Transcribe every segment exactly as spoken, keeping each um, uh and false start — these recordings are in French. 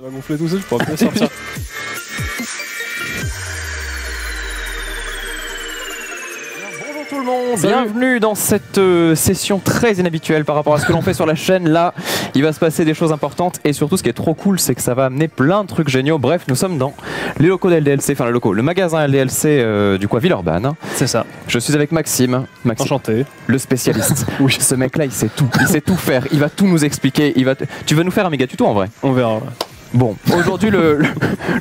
Ça va gonfler tout seul, je pourrais plus sortir. Tout le monde, bienvenue dans cette session très inhabituelle par rapport à ce que l'on fait sur la chaîne. Là, il va se passer des choses importantes et surtout, ce qui est trop cool, c'est que ça va amener plein de trucs géniaux. Bref, nous sommes dans les locaux de L D L C, enfin les locaux, le magasin L D L C euh, du quoi Villeurbanne. C'est ça. Je suis avec Maxime. Maxime. Enchanté. Le spécialiste. Oui. Ce mec-là, il sait tout. Il sait tout faire. Il va tout nous expliquer. Il va. T... Tu veux nous faire un méga tuto en vrai? On verra. Ouais. Bon, aujourd'hui le, le,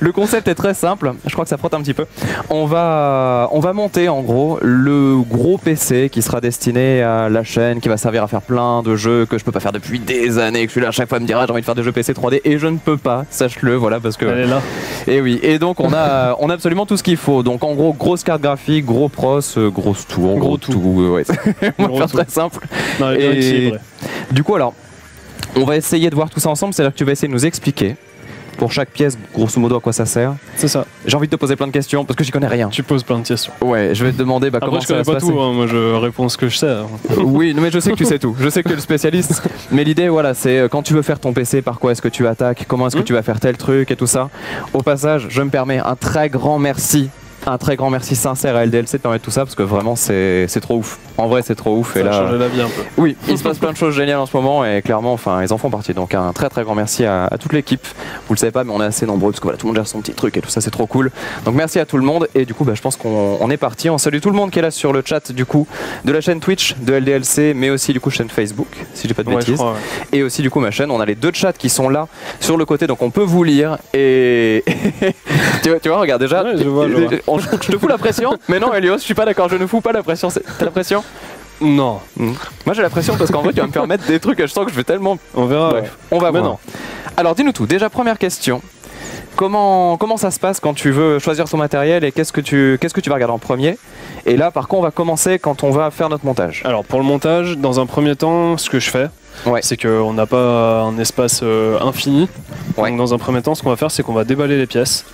le concept est très simple, je crois que ça frotte un petit peu. On va, on va monter en gros le gros P C qui sera destiné à la chaîne, qui va servir à faire plein de jeux que je peux pas faire depuis des années, que je suis là à chaque fois me dira j'ai envie de faire des jeux P C trois D et je ne peux pas, sache-le, voilà parce que... Elle est là. Et oui, et donc on a, on a absolument tout ce qu'il faut, donc en gros grosse carte graphique, gros pros, grosse tour, gros, gros tout, tout ouais. On va gros faire tout. Très simple. Non, et du coup alors, on va essayer de voir tout ça ensemble, c'est-à-dire que tu vas essayer de nous expliquer pour chaque pièce, grosso modo, à quoi ça sert. C'est ça. J'ai envie de te poser plein de questions parce que j'y connais rien. Tu poses plein de questions. Ouais, je vais te demander bah, après, comment ça va se passer. Je connais pas tout, hein, moi je réponds ce que je sais. Oui, mais je sais que tu sais tout. Je sais que tu es le spécialiste. Mais l'idée, voilà, c'est quand tu veux faire ton P C, par quoi est-ce que tu attaques, comment est-ce mmh. que tu vas faire tel truc et tout ça. Au passage, je me permets un très grand merci. Un très grand merci sincère à L D L C de permettre tout ça parce que vraiment c'est trop ouf. En vrai c'est trop ouf. Ça et là, a changé la vie un peu. Oui, il se passe plein de choses géniales en ce moment et clairement enfin ils en font partie. Donc un très très grand merci à, à toute l'équipe. Vous le savez pas mais on est assez nombreux parce que voilà, tout le monde gère son petit truc et tout ça c'est trop cool. Donc merci à tout le monde et du coup bah, je pense qu'on est parti. On salue tout le monde qui est là sur le chat du coup de la chaîne Twitch de L D L C mais aussi du coup chaîne Facebook si j'ai pas de ouais, bêtises. Crois, ouais. Et aussi du coup ma chaîne. On a les deux chats qui sont là sur le côté donc on peut vous lire et tu, vois, tu vois regarde déjà. Ouais, je vois, je vois. Je te fous la pression, mais non Elios, je suis pas d'accord, je ne fous pas la pression. T'as la pression? Non. Mmh. Moi j'ai la pression parce qu'en vrai tu vas me faire mettre des trucs et je sens que je vais tellement... On verra. Bref, ouais. On va voir. Non. Alors dis-nous tout, déjà première question. Comment, comment ça se passe quand tu veux choisir son matériel et qu'est-ce que tu, qu'est-ce que tu vas regarder en premier? Et là par contre on va commencer quand on va faire notre montage. Alors pour le montage, dans un premier temps, ce que je fais, ouais. c'est qu'on n'a pas un espace euh, infini. Ouais. Donc dans un premier temps, ce qu'on va faire c'est qu'on va déballer les pièces.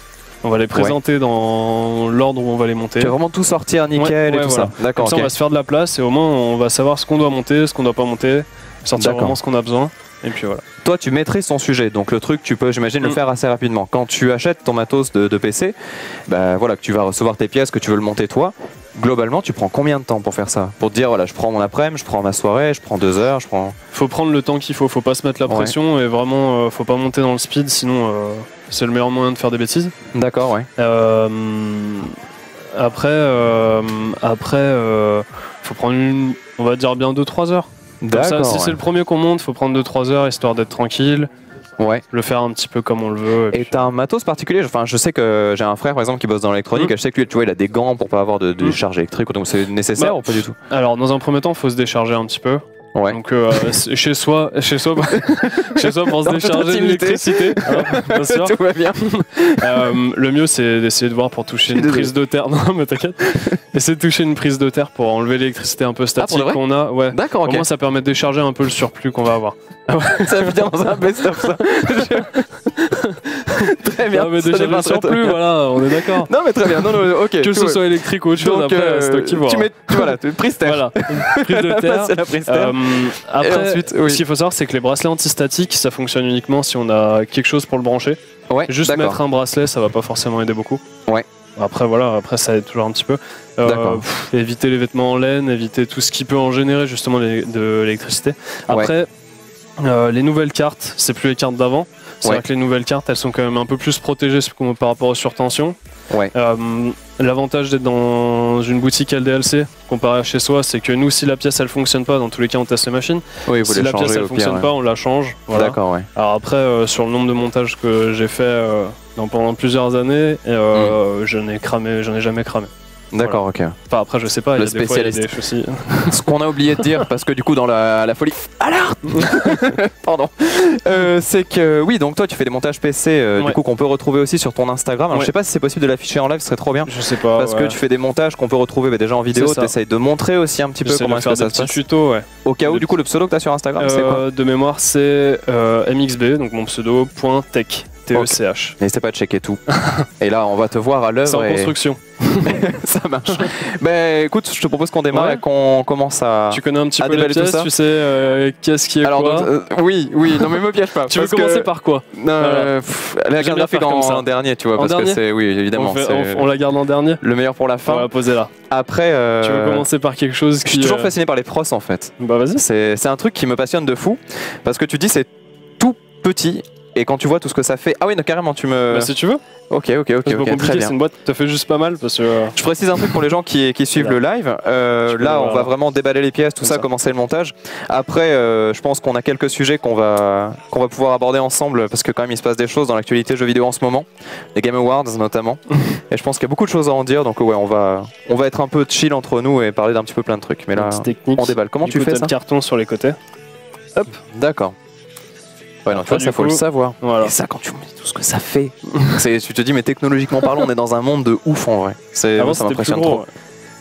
On va les présenter ouais. dans l'ordre où on va les monter. Tu vas vraiment tout sortir nickel ouais, et ouais, tout voilà. ça. D'accord. Comme ça, okay. on va se faire de la place et au moins on va savoir ce qu'on doit monter, ce qu'on doit pas monter, sortir vraiment ce qu'on a besoin. Et puis voilà. Toi, tu maîtrises ton sujet, donc le truc, tu peux, j'imagine, mm. le faire assez rapidement. Quand tu achètes ton matos de, de P C, bah, voilà, que tu vas recevoir tes pièces, que tu veux le monter toi. Globalement, tu prends combien de temps pour faire ça? Pour te dire, voilà, je prends mon après-midi, je prends ma soirée, je prends deux heures, je prends... Faut prendre le temps qu'il faut, faut pas se mettre la ouais. pression et vraiment, euh, faut pas monter dans le speed, sinon euh, c'est le meilleur moyen de faire des bêtises. D'accord, ouais. Euh, après, euh, après, euh, faut prendre une, on va dire bien deux trois heures. D'accord. Si ouais. c'est le premier qu'on monte, faut prendre deux trois heures histoire d'être tranquille. Ouais. Le faire un petit peu comme on le veut. Et t'as un matos particulier? Enfin, je sais que j'ai un frère par exemple qui bosse dans l'électronique mmh. et je sais que lui, tu vois, il a des gants pour pas avoir de, de mmh. charge électrique, donc c'est nécessaire bah, ou pas du tout? Alors, dans un premier temps, faut se décharger un petit peu. Ouais. Donc euh, chez soi, chez soi, chez soi pour se décharger l'électricité. Bien sûr. Tout va bien. euh, le mieux c'est d'essayer de voir pour toucher une désolé. prise de terre. Non mais t'inquiète. Essayer de toucher une prise de terre pour enlever l'électricité un peu statique ah, qu'on a. Ouais. D'accord. Okay. Au moins ça permet de décharger un peu le surplus qu'on va avoir. Ça vient dans un best-of ça. Très bien. Non, mais déjà le surplus, voilà, on est d'accord. Non mais très bien. Non, non, ok. Que ce soit électrique ou autre chose. Donc, après, c'est toi qui vois. Tu mets, voilà, une prise de terre. Voilà. Une prise de terre. C'est la prise de terre. Après, ensuite, oui. ce qu'il faut savoir, c'est que les bracelets antistatiques, ça fonctionne uniquement si on a quelque chose pour le brancher. Ouais, juste mettre un bracelet, ça va pas forcément aider beaucoup. Ouais. Après, voilà, après ça aide toujours un petit peu. Euh, pff, éviter les vêtements en laine, éviter tout ce qui peut en générer justement les, de l'électricité. Après, ouais. euh, les nouvelles cartes, c'est plus les cartes d'avant. C'est ouais. vrai que les nouvelles cartes, elles sont quand même un peu plus protégées par rapport aux surtensions. Ouais. Euh, L'avantage d'être dans une boutique L D L C comparé à chez soi, c'est que nous, si la pièce elle fonctionne pas, dans tous les cas on teste les machines. Oui, vous si la pièce elle fonctionne pire, pas, ouais. on la change. Voilà. D'accord. Ouais. Alors après, euh, sur le nombre de montages que j'ai fait euh, dans, pendant plusieurs années, euh, mm. je n'ai cramé, j'en ai jamais cramé. D'accord, voilà. ok. Enfin, après, je sais pas, il y a des fois, il y a des soucis. Ce qu'on a oublié de dire, parce que du coup, dans la, la folie. Alors Pardon. Euh, c'est que, oui, donc toi, tu fais des montages P C, euh, ouais. du coup, qu'on peut retrouver aussi sur ton Instagram. Alors, ouais. je sais pas si c'est possible de l'afficher en live, ce serait trop bien. Je sais pas. Parce ouais. que tu fais des montages qu'on peut retrouver bah, déjà en vidéo, t'essayes de montrer aussi un petit peu comment est-ce que ça se passe. Tutos, ouais. Au cas où, du coup, le pseudo que t'as sur Instagram, euh, c'est quoi? De mémoire, c'est euh, M X B, donc mon pseudo, point tech. T E C H. N'hésitez pas à checker tout. Et là, on va te voir à l'œuvre. C'est en et... construction. Ça marche. Ben, écoute, je te propose qu'on démarre ouais. et qu'on commence à. Tu connais un petit peu les pièces, tout ça. Tu sais euh, qu'est-ce qui est alors, quoi. Donc, euh, oui, oui. Non mais me piège pas. Tu veux que... commencer par quoi? euh, voilà. pff, la garde graphique en dernier, tu vois, parce que c'est, oui, évidemment. On la garde en dernier. Le meilleur pour la fin. On va poser là. Après, tu veux commencer par quelque chose. Je suis toujours fasciné par les pros en fait. Bah vas-y. C'est un truc qui me passionne de fou, parce que tu dis c'est tout petit. Et quand tu vois tout ce que ça fait... Ah oui, non, carrément, tu me... Bah, si tu veux. Ok, ok, ok. C'est okay, très bien. C'est une boîte, ça fait juste pas mal parce que... Euh... Je précise un truc pour les gens qui, qui suivent voilà. le live. Euh, là, on va vraiment déballer les pièces, tout Comme ça, ça, commencer le montage. Après, euh, je pense qu'on a quelques sujets qu'on va, qu'on va pouvoir aborder ensemble parce que quand même, il se passe des choses dans l'actualité jeux vidéo en ce moment. Les Game Awards, notamment. Et je pense qu'il y a beaucoup de choses à en dire. Donc ouais, on va, on va être un peu chill entre nous et parler d'un petit peu plein de trucs. Mais là, on déballe. Comment du tu coup, fais ça? Carton sur les côtés. Hop, d'accord. Ouais, non, tu vois, ça faut le savoir. Voilà. Et ça, quand tu me dis tout ce que ça fait, tu te dis, mais technologiquement parlant, on est dans un monde de ouf en vrai. Avant, moi, ça m'impressionne trop.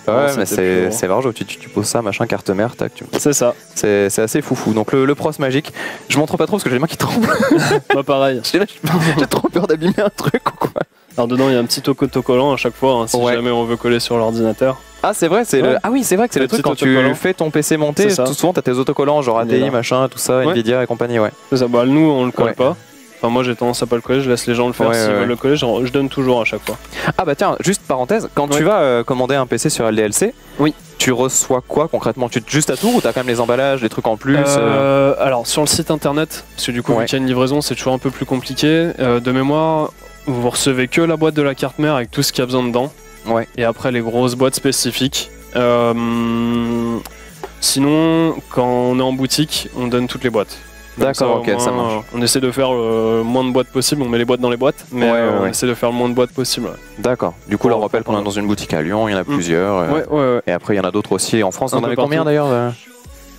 Ouais, ouais mais c'est large, tu, tu, tu poses ça, machin, carte mère, tac. Tu... C'est ça. C'est assez foufou. Donc le, le pros magique, je montre pas trop parce que j'ai les mains qui tremblent. Moi pareil. J'ai trop peur d'abîmer un truc ou quoi. Alors dedans, il y a un petit autocollant à chaque fois, hein, si ouais. jamais on veut coller sur l'ordinateur. Ah c'est vrai, c'est ouais. le... ah oui c'est vrai que c'est le, le truc quand tu fais ton P C monter, tout souvent t'as tes autocollants genre A T I machin, tout ça, ouais. Nvidia et compagnie, ouais. C'est ça. Bah nous on le colle ouais. pas. Enfin, moi j'ai tendance à pas le coller, je laisse les gens le faire s'ils ouais, si ouais. veulent le coller, je donne toujours à chaque fois. Ah bah tiens, juste parenthèse, quand ouais. tu vas euh, commander un P C sur L D L C, oui. tu reçois quoi concrètement? Tu juste à tour ou t'as quand même les emballages, les trucs en plus euh, euh... Alors sur le site internet, parce que du coup ouais. vu qu'il y a une livraison c'est toujours un peu plus compliqué, euh, de mémoire vous recevez que la boîte de la carte mère avec tout ce qu'il y a besoin dedans. Ouais. Et après les grosses boîtes spécifiques. Euh, sinon, quand on est en boutique, on donne toutes les boîtes. D'accord, ok, moins, ça marche. On essaie de faire le moins de boîtes possible, on met les boîtes dans les boîtes, mais ouais, euh, ouais. on essaie de faire le moins de boîtes possible. Ouais. D'accord. Du coup, on leur rappelle qu'on est dans une boutique à Lyon, il y en a mmh. plusieurs. Euh, ouais, ouais, ouais. Et après, il y en a d'autres aussi en France. On en avait combien d'ailleurs euh...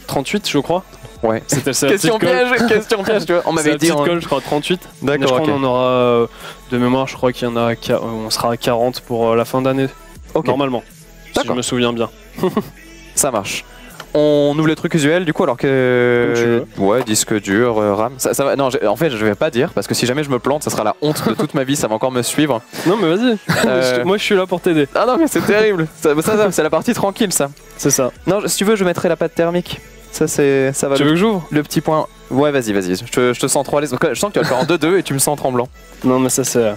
trente-huit, je crois. Ouais. C'était question piège, question piège, tu vois. On m'avait dit en... colle, je crois trente-huit. D'accord. Okay. On aura euh, de mémoire, je crois qu'il y en a on sera à quarante pour euh, la fin d'année. Okay. Normalement. Si je me souviens bien. Ça marche. On ouvre les trucs usuels du coup alors que ouais disque dur, euh, RAM, ça, ça va. Non, en fait je vais pas dire parce que si jamais je me plante ça sera la honte de toute ma vie, ça va encore me suivre. Non mais vas-y, euh... moi je suis là pour t'aider. Ah non mais c'est terrible, ça, ça, ça, c'est la partie tranquille ça. C'est ça. Non si tu veux je mettrai la pâte thermique. Ça, ça va. Tu veux que j'ouvre ? Le petit point. Ouais, vas-y, vas-y. Je, je te sens trop à l'aise. Je sens que tu vas le faire en deux deux et tu me sens tremblant. Non, mais ça, c'est.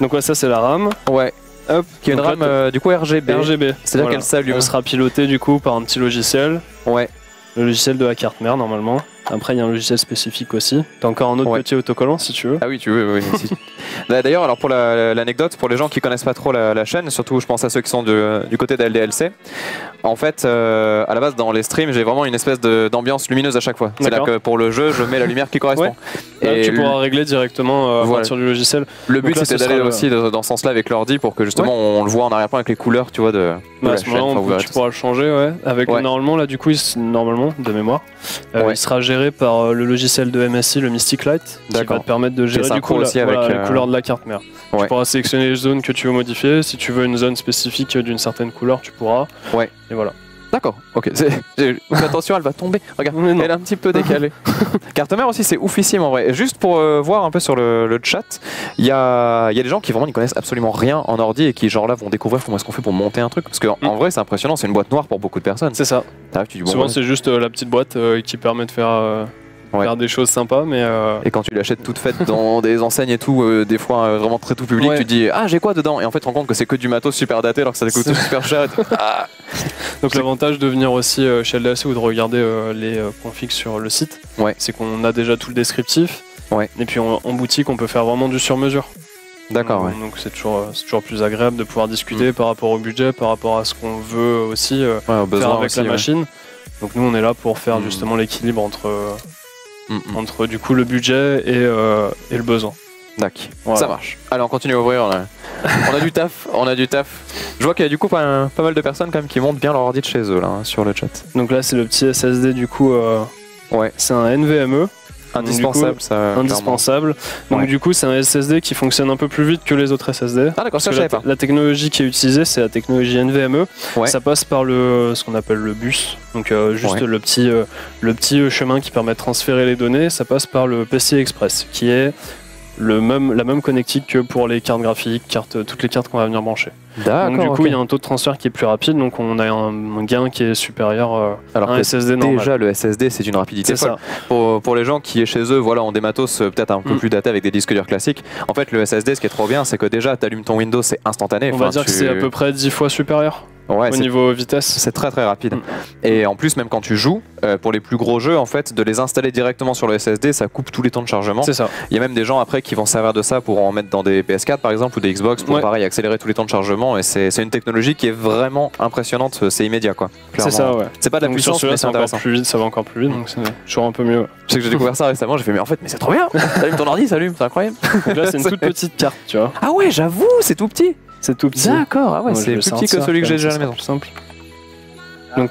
Donc, ouais, ça, c'est la RAM. Ouais. Hop. Qui est une RAM, euh, du coup, R G B. R G B. C'est-à-dire voilà. qu'elle s'allume. Elle sera pilotée, du coup, par un petit logiciel. Ouais. Le logiciel de la carte mère, normalement. Après, il y a un logiciel spécifique aussi. T'as encore un autre ouais. petit autocollant, si tu veux. Ah oui, tu veux, oui. Si. D'ailleurs, alors pour l'anecdote, la, pour les gens qui connaissent pas trop la, la chaîne, surtout je pense à ceux qui sont de, du côté de L D L C, en fait, euh, à la base, dans les streams, j'ai vraiment une espèce d'ambiance lumineuse à chaque fois. C'est là que pour le jeu, je mets la lumière qui correspond. Ouais. Et tu pourras régler directement euh, voilà. sur du logiciel. Le but, c'était d'aller euh... aussi dans ce sens-là avec l'ordi pour que justement, ouais. on le voit en arrière-plan avec les couleurs, tu vois, de, de bah, la chaîne. Moment, enfin, vous tu pourras le changer, ouais. Avec, ouais. Normalement, là, du coup, il, normalement, de mémoire, euh, ouais. il sera géré par le logiciel de M S I, le Mystic Light, qui va te permettre de gérer du coup la, voilà, euh... les couleurs de la carte mère. Ouais. Tu pourras sélectionner les zones que tu veux modifier. Si tu veux une zone spécifique d'une certaine couleur, tu pourras. Ouais. Et voilà. D'accord. Ok. Attention, elle va tomber. Regarde, elle est un petit peu décalée. Carte mère aussi, c'est oufissime en vrai. Juste pour euh, voir un peu sur le, le chat, il y a, y a des gens qui vraiment n'y connaissent absolument rien en ordi et qui genre là vont découvrir comment est-ce qu'on fait pour monter un truc. Parce qu'en mm. en vrai, c'est impressionnant. C'est une boîte noire pour beaucoup de personnes. C'est ça. Tu dis, bon, souvent, ouais. c'est juste euh, la petite boîte euh, qui permet de faire. Euh... Ouais. Faire des choses sympas, mais. Euh... Et quand tu l'achètes toute faite dans des enseignes et tout, euh, des fois euh, vraiment très tout public, ouais. tu te dis ah j'ai quoi dedans? Et en fait tu te rends compte que c'est que du matos super daté alors que ça coûte super cher. Ah. Donc l'avantage de venir aussi euh, chez L D L C ou de regarder euh, les euh, configs sur le site, ouais. c'est qu'on a déjà tout le descriptif. Ouais. Et puis on, en boutique on peut faire vraiment du sur mesure. D'accord. Ouais. Donc c'est toujours, euh, toujours plus agréable de pouvoir discuter mmh. par rapport au budget, par rapport à ce qu'on veut aussi euh, ouais, faire avec aussi, la ouais. machine. Donc nous on est là pour faire mmh. justement l'équilibre entre. Euh, Mm-mm. entre du coup le budget et, euh, et le besoin. D'accord, voilà. Ça marche. Allez, on continue à ouvrir. On a, on a du taf, on a du taf. Je vois qu'il y a du coup pas, pas mal de personnes quand même qui montent bien leur ordi de chez eux là hein, sur le chat. Donc là c'est le petit S S D du coup. Euh, ouais. C'est un N V M E. Indispensable, coup, ça. Indispensable. Clairement. Donc ouais. du coup c'est un S S D qui fonctionne un peu plus vite que les autres S S D. Ah d'accord, ça je savais pas. La technologie qui est utilisée c'est la technologie N V M E. Ouais. Ça passe par le ce qu'on appelle le bus. Donc euh, juste ouais. le petit euh, le petit chemin qui permet de transférer les données. Ça passe par le P C I Express qui est le même, la même connectique que pour les cartes graphiques, cartes, toutes les cartes qu'on va venir brancher. Donc du coup, il okay. y a un taux de transfert qui est plus rapide, donc on a un gain qui est supérieur euh, alors à un S S D normal. Déjà, le S S D, c'est une rapidité folle. Pour, pour les gens qui est chez eux, voilà, en dématos, peut-être un peu mm. plus daté avec des disques durs classiques, en fait, le S S D, ce qui est trop bien, c'est que déjà, tu allumes ton Windows, c'est instantané. On enfin, va dire tu... que c'est à peu près dix fois supérieur. Ouais, au niveau vitesse, c'est très très rapide. Mm. Et en plus, même quand tu joues, euh, pour les plus gros jeux, en fait, de les installer directement sur le S S D, ça coupe tous les temps de chargement. C'est ça. Il y a même des gens après qui vont servir de ça pour en mettre dans des P S quatre par exemple ou des Xbox pour ouais. pareil accélérer tous les temps de chargement. Et c'est une technologie qui est vraiment impressionnante. C'est immédiat quoi. C'est ça. Ouais. C'est pas de la donc puissance, mais c'est encore plus vite. Ça va encore plus vite, donc c'est toujours un peu mieux. Ouais. Je sais que j'ai découvert ça récemment. J'ai fait mais en fait, mais c'est trop bien. T'allumes ton ordi, s'allume, c'est incroyable. Donc là, c'est une toute petite carte, tu vois. Ah ouais, j'avoue, c'est tout petit. C'est tout petit. D'accord, ah ouais, c'est plus petit que celui que j'ai déjà à la maison. Plus simple. Donc,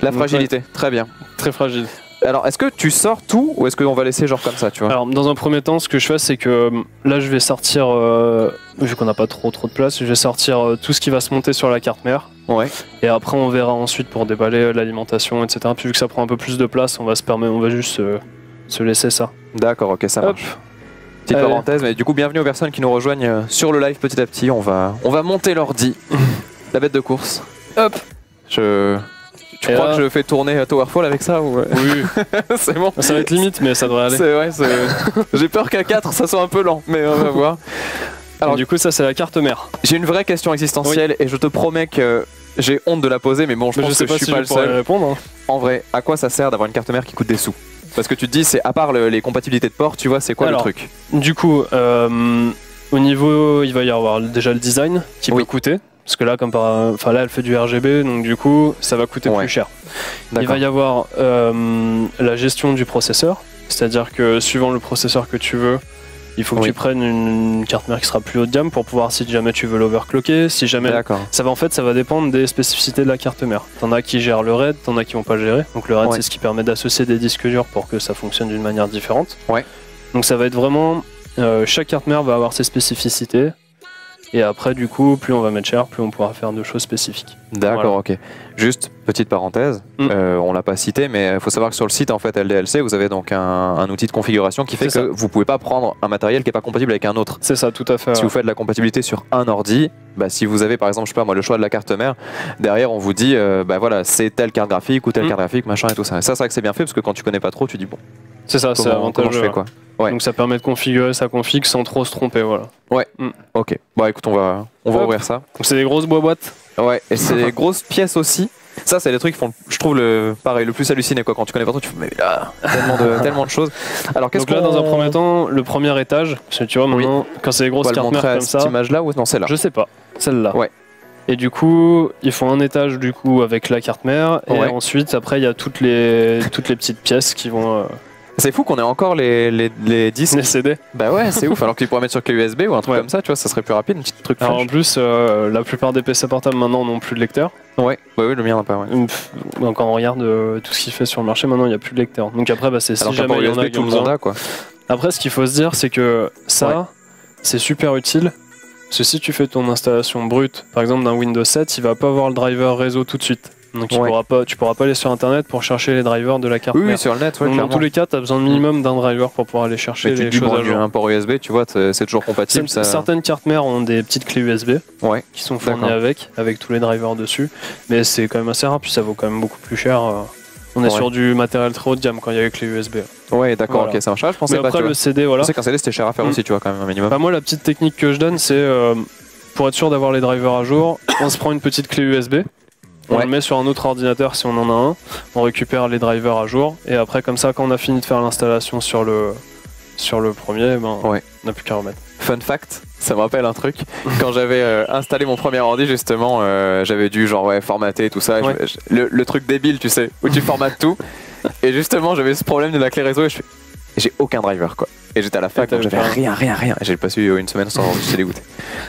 la fragilité, ouais. très bien. Très fragile. Alors, est-ce que tu sors tout ou est-ce qu'on va laisser genre comme ça, tu vois? Alors, dans un premier temps, ce que je fais, c'est que là, je vais sortir, euh, vu qu'on n'a pas trop trop de place, je vais sortir euh, tout ce qui va se monter sur la carte mère. Ouais. Et après, on verra ensuite pour déballer l'alimentation, et cetera. Puis vu que ça prend un peu plus de place, on va se permettre, on va juste euh, se laisser ça. D'accord, ok, ça marche. Hop. Petite Allez. parenthèse, mais du coup, bienvenue aux personnes qui nous rejoignent sur le live petit à petit. On va, on va monter l'ordi. La bête de course. Hop. Je... Tu Et crois là... que je fais tourner Towerfall avec ça ou... Oui. C'est bon. Ça va être limite, mais ça devrait aller. C'est vrai. J'ai peur qu'à quatre, ça soit un peu lent, mais on va voir. Alors, du coup, ça, c'est la carte mère. J'ai une vraie question existentielle oui. et je te promets que... J'ai honte de la poser, mais bon, je mais pense je sais que pas je suis si pas je le seul. Répondre, hein. En vrai, à quoi ça sert d'avoir une carte mère qui coûte des sous? Parce que tu te dis, c'est à part le, les compatibilités de port, tu vois, c'est quoi Alors, le truc? Du coup, euh, au niveau, il va y avoir déjà le design qui oui. peut coûter. Parce que là, comme par, enfin là, elle fait du R G B, donc du coup, ça va coûter ouais. plus cher. Il va y avoir euh, la gestion du processeur, c'est-à-dire que suivant le processeur que tu veux, il faut que oui. tu prennes une, une carte mère qui sera plus haut de gamme pour pouvoir, si jamais tu veux l'overclocker, si jamais... Ça va, en fait, ça va dépendre des spécificités de la carte mère. T'en as qui gèrent le RAID, t'en as qui vont pas gérer. Donc le RAID, ouais. c'est ce qui permet d'associer des disques durs pour que ça fonctionne d'une manière différente. Ouais. Donc ça va être vraiment... Euh, chaque carte mère va avoir ses spécificités. Et après, du coup, plus on va mettre cher, plus on pourra faire de choses spécifiques. D'accord, voilà. ok. Juste, petite parenthèse, mm. euh, on l'a pas cité, mais il faut savoir que sur le site en fait L D L C, vous avez donc un, un outil de configuration qui fait que ça. vous pouvez pas prendre un matériel qui est pas compatible avec un autre. C'est ça, tout à fait. Si ouais. vous faites de la compatibilité sur un ordi, bah, si vous avez par exemple, je sais pas moi, le choix de la carte mère, derrière on vous dit, euh, bah voilà, c'est telle carte graphique ou telle mm. carte graphique, machin et tout ça. Et ça, c'est vrai que c'est bien fait parce que quand tu connais pas trop, tu dis bon. C'est ça, c'est avantageux. Je fais, quoi. Ouais. Donc ça permet de configurer sa config sans trop se tromper, voilà. Ouais. Mm. Ok. Bon, écoute, on va, on va ouvrir ça. Donc c'est des grosses boîtes. Ouais. Et c'est des grosses pièces aussi. Ça, c'est les trucs qui font, je trouve, le pareil, le plus halluciné quoi. Quand tu connais pas trop, tu fais mais là, tellement de, tellement de choses. Alors qu'est-ce que là, dans un premier temps, le premier étage, parce que tu vois maintenant, oui. quand c'est des grosses cartes mères comme ça. Cette image-là ou non, celle-là. Je sais pas. Celle-là. Ouais. Et du coup, ils font un étage du coup avec la carte mère, et ouais. ensuite, après, il y a toutes les, toutes les petites pièces qui vont. Euh, C'est fou qu'on ait encore les, les, les disques. Les C D. Bah ouais, c'est ouf. Alors qu'ils pourraient mettre sur clé U S B ou un truc ouais. comme ça, tu vois, ça serait plus rapide, un petit truc. Alors en plus, euh, la plupart des P C portables maintenant n'ont plus de lecteur. Ouais, ouais, ouais le mien n'a pas. Ouais. Donc quand on regarde euh, tout ce qu'il fait sur le marché, maintenant il n'y a plus de lecteur. Donc après, bah, c'est si jamais il y en a qui ont quoi. Après, ce qu'il faut se dire, c'est que ça, ouais. c'est super utile. Parce que si tu fais ton installation brute, par exemple d'un Windows sept, il va pas avoir le driver réseau tout de suite. Donc ouais. tu pourras pas, tu pourras pas aller sur internet pour chercher les drivers de la carte. Oui, mère. oui sur le net. Ouais, donc dans tous les cas, tu as besoin de minimum d'un driver pour pouvoir aller chercher mais les tu choses. Bon, à jour. Un port U S B, tu vois, c'est toujours compatible. Ça... Certaines cartes mères ont des petites clés U S B ouais. qui sont fournies avec, avec tous les drivers dessus. Mais c'est quand même assez rare, puis ça vaut quand même beaucoup plus cher. On est ouais. sur du matériel très haut de gamme quand il y a les clés U S B. Ouais, d'accord, voilà. ok, ça marche. Je pensais mais pas, après le C D, voilà. Je pensais qu'un C D c'était cher à faire mmh. aussi, tu vois, quand même un minimum. Bah, moi, la petite technique que je donne, c'est euh, pour être sûr d'avoir les drivers à jour, on se prend une petite clé U S B. On ouais. le met sur un autre ordinateur si on en a un, on récupère les drivers à jour, et après comme ça quand on a fini de faire l'installation sur le, sur le premier, ben, ouais. on n'a plus qu'à remettre. Fun fact, ça me rappelle un truc, quand j'avais euh, installé mon premier ordi justement, euh, j'avais dû genre ouais, formater tout ça, ouais. je, je, le, le truc débile tu sais, où tu formates tout, et justement j'avais ce problème de la clé réseau et je fais... J'ai aucun driver quoi. Et j'étais à la fac, donc j'avais rien, rien, rien. J'ai passé une semaine sans ordi, j'étais dégoûté.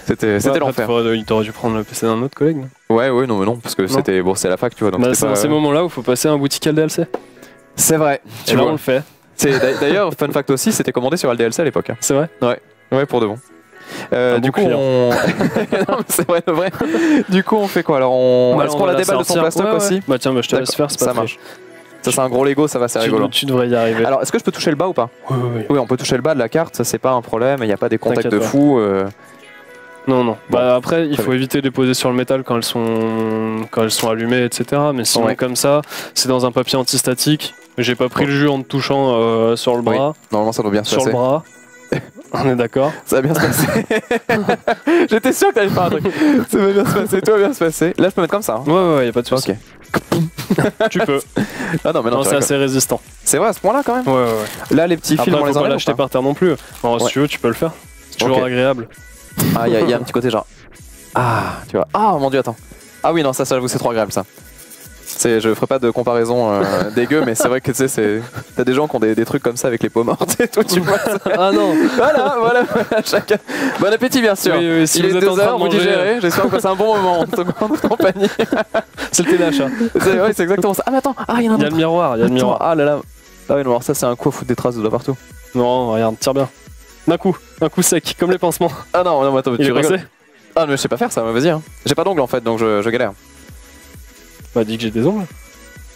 C'était ouais, l'enfer. Il t'aurait dû prendre le P C d'un autre collègue. Ouais, ouais, non, mais non, parce que c'était bon, c'est à la fac, tu vois. Bah, c'est dans pas... ces moments-là où il faut passer un boutique L D L C. C'est vrai. Et tu là, vois. on le fait. D'ailleurs, fun fact aussi, c'était commandé sur L D L C à l'époque. Hein. C'est vrai. Ouais, ouais, pour de bon. Euh, du bon coup, on... c'est vrai, vrai. Du coup, on fait quoi alors on... Est-ce qu'on la déballe de son plastoc aussi ? Bah tiens, je te laisse faire, c'est pas ça marche. Ça c'est un gros Lego, ça va, c'est rigolo. Tu devrais y arriver. Alors est-ce que je peux toucher le bas ou pas? Oui, oui, oui. Oui, on peut toucher le bas de la carte, ça c'est pas un problème, il n'y a pas des contacts de fou. Euh... Non, non. Bon, bah, après, il faut bien. éviter de les poser sur le métal quand elles sont, quand elles sont allumées, et cetera. Mais sinon, ouais. comme ça, c'est dans un papier antistatique. J'ai pas pris ouais. le jus en te touchant euh, sur le bras. Oui. Normalement, ça doit bien se sur passer. Sur le bras. On est d'accord. Ça va bien se passer. J'étais sûr que t'allais faire un truc. Ça va bien se passer, tout va bien se passer. Là, je peux mettre comme ça. Hein. Ouais, ouais, ouais, y a pas de souci. Okay. Tu peux. Ah non, mais non, non c'est assez résistant. C'est vrai à ce point-là quand même. Ouais, ouais, ouais. Là, les petits fils, on les enlève. Faut pas l'acheter par terre non plus. Alors, ouais. si tu veux, tu peux le faire. C'est toujours okay. agréable. Ah, il y, y a un petit côté genre. Ah, tu vois. Ah, mon dieu, attends. Ah, oui, non, ça, ça j'avoue, c'est trop agréable ça. Je ferai pas de comparaison euh, dégueu, mais c'est vrai que tu sais, t'as des gens qui ont des, des trucs comme ça avec les peaux mortes et tout, tu vois. Ça. Ah non. Voilà, voilà, voilà, chacun. Bon appétit, bien sûr. Oui, oui, si il vous est êtes deux heures, vous digérez. J'espère que c'est un bon moment en compagnie. C'est le thé d'achat. Oui, c'est exactement ça. Ah, mais attends, ah, il y en a un. Il y a le miroir, il y a le miroir. Ah là là. Ah, oui, non, alors ça, c'est un coup à foutre des traces de là partout. Non, regarde, tire bien. D'un coup, un coup sec, comme les pansements. Ah non, non, attends, mais tu rigoles. Ah, mais je sais pas faire ça, vas-y. Hein. J'ai pas d'ongles en fait, donc je, je galère. Bah, dis que j'ai des ongles.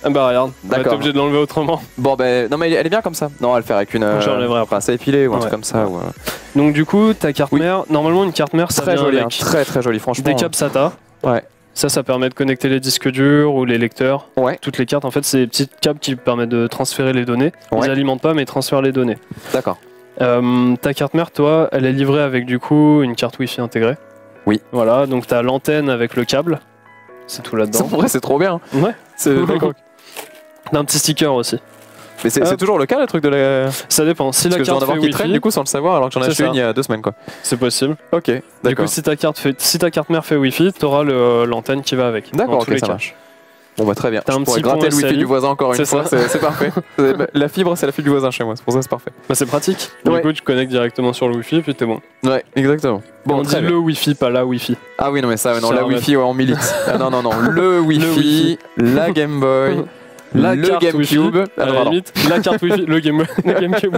Ah, bah, regarde, bah, t'es obligé de l'enlever autrement. Bon, bah, non, mais elle est bien comme ça. Non, elle fait avec une. Euh, J'enlèverai après. Pince à épiler ou ouais. un truc comme ça. Ou, euh... Donc, du coup, ta carte oui. mère, normalement, une carte mère, ça très jolie. Hein, très, très jolie, franchement. Des câbles SATA. Ouais. Ça, ça permet de connecter les disques durs ou les lecteurs. Ouais. Toutes les cartes, en fait, c'est des petites câbles qui permettent de transférer les données. Ouais. Ils alimentent pas, mais ils transfèrent les données. D'accord. Euh, ta carte mère, toi, elle est livrée avec du coup une carte Wi-Fi intégrée. Oui. Voilà, donc t'as l'antenne avec le câble. C'est tout là-dedans. En vrai, c'est trop bien. Ouais. C'est d'un petit sticker aussi. Mais c'est euh. toujours le cas, le truc de la. Ça dépend. Si Parce la carte fait Wi-Fi, traîne, du coup, sans le savoir, alors que j'en ai acheté une il y a deux semaines, quoi. C'est possible. Ok. Du coup, si ta carte fait, si ta carte mère fait Wi-Fi, t'auras l'antenne qui va avec. D'accord. Ok, ça marche. Bon bah très bien, je pourrais gratter le wifi du voisin encore une fois, c'est parfait. La fibre c'est la fibre du voisin chez moi, c'est pour ça c'est parfait. Bah c'est pratique, du ouais. coup tu connectes directement sur le wifi et puis t'es bon. Ouais, exactement. Bon, on dit le wifi, pas la wifi. Ah oui non mais ça, non, ça la wifi ouais, on milite. Ah, non non non, le wifi, le wifi. La Game Boy, la le carte GameCube, ah, la limite, la carte wifi, le, Game... le GameCube.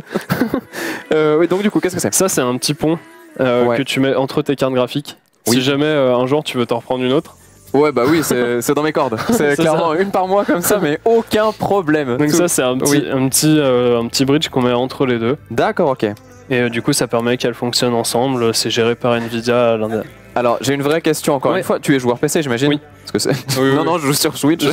euh, oui donc du coup qu'est-ce que c'est? Ça c'est un petit pont euh, ouais. que tu mets entre tes cartes graphiques, oui. si jamais euh, un jour tu veux t'en reprendre une autre. Ouais bah oui c'est dans mes cordes, c'est clairement ça. Une par mois comme ça mais aucun problème. Donc tout. Ça c'est un petit, oui. un, petit, euh, un petit bridge qu'on met entre les deux. D'accord ok. Et euh, du coup ça permet qu'elles fonctionnent ensemble, c'est géré par Nvidia. Alors j'ai une vraie question encore ouais. une fois, tu es joueur P C j'imagine? Oui. Parce que oui, oui. Non non je joue sur Switch. Je,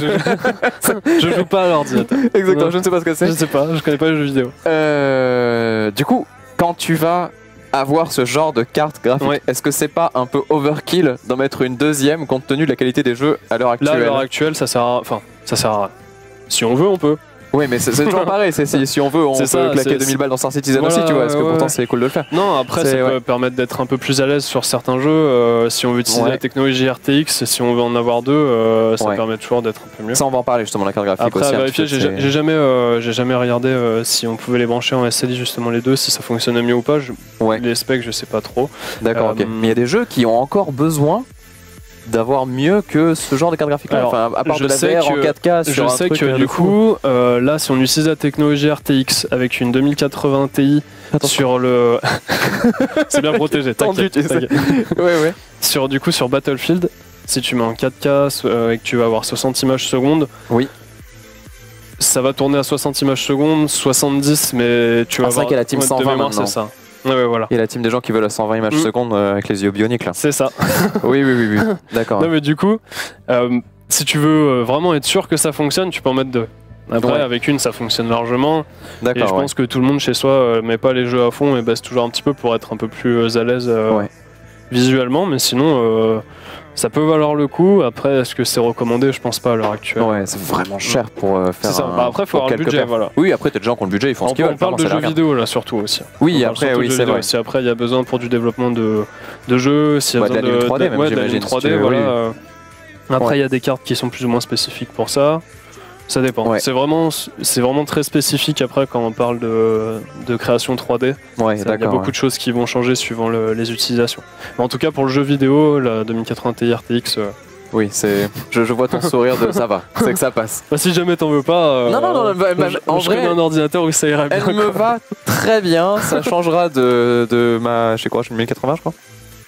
je joue pas à l'ordinateur. Exactement, non. Je ne sais pas ce que c'est. Je sais pas, je connais pas les jeux vidéo. Euh, du coup quand tu vas... avoir ce genre de carte graphique, ouais. est-ce que c'est pas un peu overkill d'en mettre une deuxième compte tenu de la qualité des jeux à l'heure actuelle? Là, à l'heure actuelle, ça sert à... Enfin, ça sert à... Si on veut, on peut. Oui, mais c'est toujours pareil, si, si on veut, on peut ça, claquer deux mille balles dans Star Citizen voilà, aussi, tu vois, parce que ouais, pourtant c'est cool de le faire. Non, après ça ouais. peut permettre d'être un peu plus à l'aise sur certains jeux, euh, si on veut utiliser ouais. la technologie R T X, si on veut en avoir deux, euh, ça ouais. permet toujours d'être un peu mieux. Ça on va en parler justement, la carte graphique après, aussi. Après à vérifier, j'ai jamais, euh, jamais regardé euh, si on pouvait les brancher en S L I justement les deux, si ça fonctionnait mieux ou pas, je... ouais. les specs je sais pas trop. D'accord, euh, ok. Mais il y a des jeux qui ont encore besoin d'avoir mieux que ce genre de carte graphique là, enfin, à part de la V R en quatre K sur un truc. Je sais que du coup, euh, là si on utilise la technologie R T X avec une deux mille quatre-vingts Ti Attends. Sur le... C'est bien protégé, t'inquiète. Tu sais. Ouais, ouais. Sur, du coup sur Battlefield, si tu mets en quatre K euh, et que tu vas avoir soixante images secondes, oui. ça va tourner à soixante images secondes, soixante-dix mais tu vas ah, avoir... C'est vrai qu'il y a la team ouais, cent vingt c'est ça. Ouais, voilà. Et la team des gens qui veulent à cent vingt images mmh. secondes euh, avec les yeux bioniques là. C'est ça. oui, oui, oui, oui. D'accord. Non, mais du coup, euh, si tu veux euh, vraiment être sûr que ça fonctionne, tu peux en mettre deux. Après, ouais. avec une, ça fonctionne largement. D'accord. Et je ouais. pense que tout le monde chez soi euh, met pas les jeux à fond et baisse toujours un petit peu pour être un peu plus à l'aise euh, ouais. visuellement. Mais sinon, euh, ça peut valoir le coup. Après, est-ce que c'est recommandé? Je pense pas à l'heure actuelle. Ouais, c'est vraiment cher pour euh, faire. C'est ça. Un, bah après, il faut avoir le budget. Voilà. Oui, après, t'as des gens qui ont le budget, ils font on, ce qu'ils veulent. On parle de jeux vidéo là, surtout aussi. Oui, on après, oui, c'est vrai. Si après, il y a besoin pour du développement de, de jeux, s'il y a bah, besoin de, de la trois D, de, même, ouais, j'imagine, trois D si voilà. Oui. Après, il ouais. y a des cartes qui sont plus ou moins spécifiques pour ça. Ça dépend. Ouais. C'est vraiment, c'est vraiment très spécifique après quand on parle de, de création trois D. Ouais, il y a beaucoup ouais. de choses qui vont changer suivant le, les utilisations. Mais en tout cas pour le jeu vidéo, la deux mille quatre-vingts Ti R T X. Euh... Oui, c'est. Je, je vois ton sourire de ça va. C'est que ça passe. Bah, si jamais t'en veux pas. Euh, non non non. Bah, bah, je, en je vrai, un ordinateur où ça ira bien. Elle me va très bien. Ça changera de, de ma, je sais quoi, j'ai mille quatre-vingts je crois.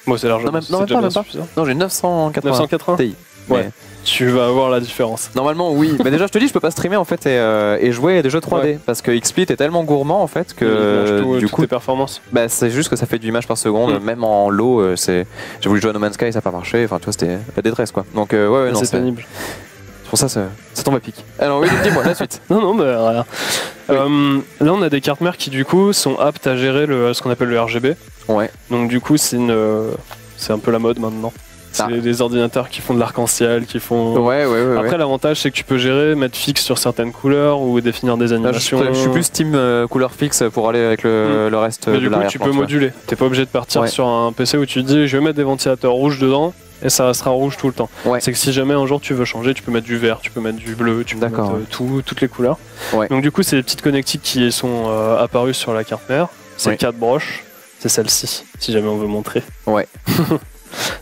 Moi bon, c'est largement. Non même, non, même pas, même pas. Non j'ai neuf cent quatre-vingts Ti. Ouais. Mais... tu vas voir la différence. Normalement, oui. Mais déjà, je te dis, je peux pas streamer en fait et, euh, et jouer à des jeux trois D ouais. parce que XSplit est tellement gourmand en fait que tout, du tout coup, tes performances. Bah, c'est juste que ça fait huit images par seconde, mmh. même en low. C'est, j'ai voulu jouer à No Man's Sky, ça n'a pas marché. Enfin, tu vois, c'était la détresse quoi. Donc, euh, ouais, ouais, non, c'est pénible. C'est pour ça, ça, ça tombe à pic. Alors, oui, dis-moi la suite. Non, non, bah, voilà. Oui. Euh, là, on a des cartes mères qui du coup sont aptes à gérer le, ce qu'on appelle le R G B. Ouais. Donc, du coup, c'est une, c'est un peu la mode maintenant. C'est ah. des ordinateurs qui font de l'arc-en-ciel, qui font... Ouais, ouais, ouais. Après, ouais. l'avantage, c'est que tu peux gérer, mettre fixe sur certaines couleurs ou définir des animations. Là, je, je suis plus team euh, couleur fixe pour aller avec le, mmh. le reste mais de l'arrière-plan. Mais du coup, tu peux moduler. T'es pas obligé de partir ouais. sur un P C où tu te dis, je vais mettre des ventilateurs rouges dedans et ça sera rouge tout le temps. Ouais. C'est que si jamais un jour tu veux changer, tu peux mettre du vert, tu peux mettre du bleu, tu peux mettre euh, tout, toutes les couleurs. Ouais. Donc du coup, c'est des petites connectiques qui sont euh, apparues sur la carte mère. C'est ouais. quatre broches. C'est celle-ci, si jamais on veut montrer. Ouais.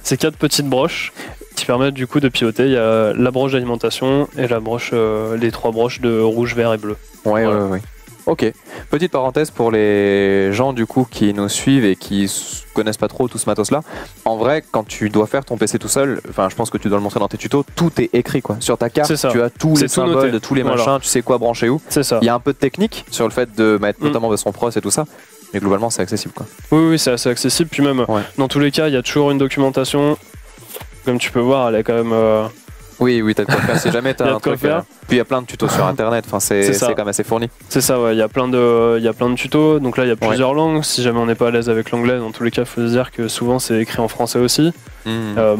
Ces quatre petites broches qui permettent du coup de piloter. Il y a la broche d'alimentation et la broche, euh, les trois broches de rouge, vert et bleu. Ouais, voilà. ouais, ouais. Ok. Petite parenthèse pour les gens du coup qui nous suivent et qui connaissent pas trop tout ce matos-là. En vrai, quand tu dois faire ton P C tout seul, enfin, je pense que tu dois le montrer dans tes tutos. Tout est écrit quoi. Sur ta carte, tu as tous les symboles, de tous les machins. Voilà. Tu sais quoi brancher où. C'est ça. Il y a un peu de technique sur le fait de mettre mmh. notamment de son pros et tout ça. Mais globalement, c'est accessible quoi. Oui, oui, c'est assez accessible. Puis même, ouais. dans tous les cas, il y a toujours une documentation. Comme tu peux voir, elle est quand même. Euh... Oui, oui, t'as de quoi faire si jamais t'as un truc. Faire. Euh... Puis il y a plein de tutos sur internet. Enfin, c'est quand même assez fourni. C'est ça, ouais. Il y a plein de, il y a plein de tutos. Donc là, il y a plusieurs ouais. langues. Si jamais on n'est pas à l'aise avec l'anglais, dans tous les cas, il faut se dire que souvent c'est écrit en français aussi. Mmh. Euh,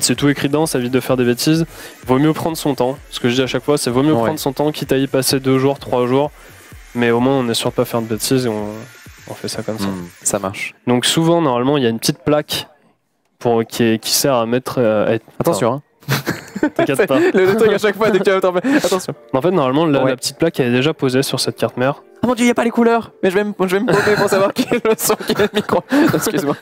c'est tout écrit dedans, ça évite de faire des bêtises. Vaut mieux prendre son temps. Ce que je dis à chaque fois, c'est vaut mieux ouais. prendre son temps, quitte à y passer deux jours, trois jours. Mais au moins, on est sûr de pas faire de bêtises et on. On fait ça comme ça. Mmh, ça marche. Donc souvent, normalement, il y a une petite plaque pour, qui, est, qui sert à mettre... Euh, à... Attention, hein. T'inquiète pas. Le truc à chaque fois, dès que tu as... Attention. En fait, normalement, la, ouais. la petite plaque, elle est déjà posée sur cette carte mère. Ah mon dieu, il n'y a pas les couleurs. Mais je vais me pomper pour savoir qui est le son, qui est le micro. Excuse-moi.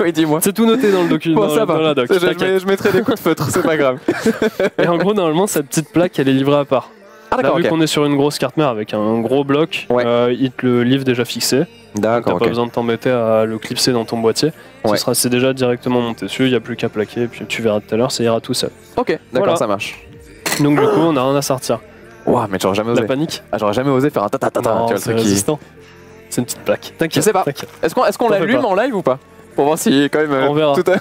Oui, dis-moi. C'est tout noté dans le document. Bon, ça va. Dans la doc, je, mets, je mettrai des coups de feutre, c'est pas grave. Et en gros, normalement, cette petite plaque, elle est livrée à part. Ah, là, vu okay. qu'on est sur une grosse carte mère avec un gros bloc, ouais. euh, il te le livre déjà fixé. D'accord. T'as okay. pas besoin de t'embêter à le clipser dans ton boîtier. Ouais. Ce sera, c'est déjà directement monté dessus. Il n'y a plus qu'à plaquer. Et puis tu verras tout à l'heure, ça ira tout seul. Ok. D'accord, voilà. Ça marche. Donc du coup, on a rien à sortir. Waouh, mais j'aurais jamais osé. La panique. Ah, j'aurais jamais osé faire un ta ta ta ta. C'est résistant. C'est une petite plaque. T'inquiète. Je sais pas. Est-ce qu'on, est-ce qu'on l'allume en live ou pas? Pour voir si quand même... On verra. Tout à...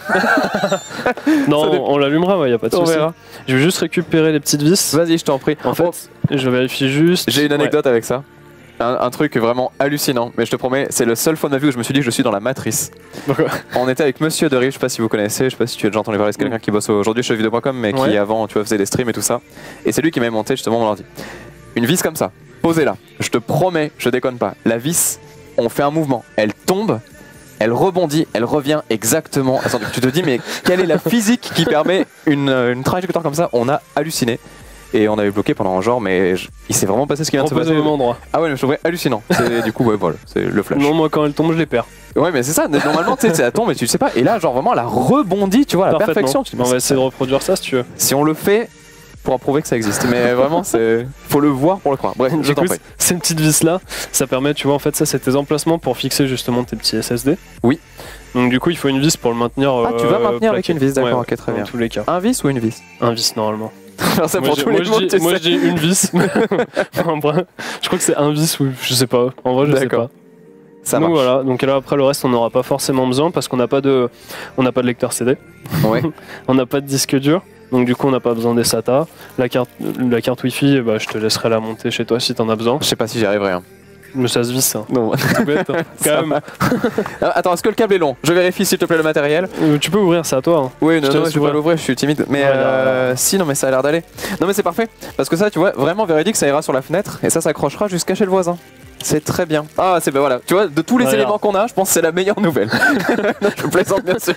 non, on, on l'allumera, il ouais, n'y a pas de souci. Je vais juste récupérer les petites vis. Vas-y, je t'en prie. En fait, oh. je vérifie juste... J'ai une anecdote ouais. avec ça. Un, un truc vraiment hallucinant, mais je te promets, c'est le seul fois de ma vie où je me suis dit que je suis dans la matrice. On était avec Monsieur Derry, je sais pas si vous connaissez, je sais pas si tu as déjà entendu parler, c'est quelqu'un qui bosse aujourd'hui chez jeux vidéo point com, mais ouais. qui avant tu vois, faisait des streams et tout ça. Et c'est lui qui m'a monté justement mon ordi. Une vis comme ça, posée là. Je te promets, je déconne pas. La vis, on fait un mouvement, elle tombe. Elle rebondit, elle revient exactement. Attends, tu te dis, mais quelle est la physique qui permet une, une trajectoire comme ça? On a halluciné et on avait bloqué pendant un genre, mais je... il s'est vraiment passé ce qui vient de se passer. Au même endroit. Ah ouais, mais je trouvais hallucinant. Du coup, ouais, voilà, c'est le flash. Non, moi quand elle tombe, je les perds. Ouais, mais c'est ça. Normalement, tu sais, elle tombe et tu sais pas. Et là, genre vraiment, elle a rebondi, tu vois, à la perfection. On va essayer de reproduire ça si tu veux. Si on le fait. Pour prouver que ça existe, mais vraiment c'est faut le voir pour le croire. Bref, je t'en prie. Ces petites vis là, ça permet, tu vois, en fait ça c'est tes emplacements pour fixer justement tes petits S S D. Oui. Donc du coup il faut une vis pour le maintenir. Ah tu vas euh, maintenir plaqué. Avec une vis, d'accord, ouais, ok très dans bien. Tous les cas. Un vis ou une vis? Un vis normalement. Alors, moi, pour tous les moi, je dis, moi je dis une vis. En vrai, je crois que c'est un vis ou je sais pas. En vrai je sais pas. Ça nous, voilà, donc là après le reste on n'aura pas forcément besoin parce qu'on n'a pas de, on n'a pas de lecteur C D. Ouais. On n'a pas de disque dur. Donc du coup on n'a pas besoin des SATA. La carte, la carte Wi-Fi, bah, je te laisserai la monter chez toi si t'en as besoin. Je sais pas si j'y arriverai. Hein. Mais ça se visse ça. Non, tout bête. Hein. Quand même. Attends, est-ce que le câble est long? Je vérifie s'il te plaît le matériel. Euh, tu peux ouvrir, c'est à toi. Hein. Oui, non, je, non, je peux l'ouvrir, je suis timide. Mais ouais, euh, là... si, non, mais ça a l'air d'aller. Non, mais c'est parfait. Parce que ça, tu vois, vraiment véridique, ça ira sur la fenêtre et ça s'accrochera jusqu'à chez le voisin. C'est très bien. Ah, c'est ben voilà. Tu vois, de tous les voilà. éléments qu'on a, je pense que c'est la meilleure nouvelle. Non, je plaisante bien sûr.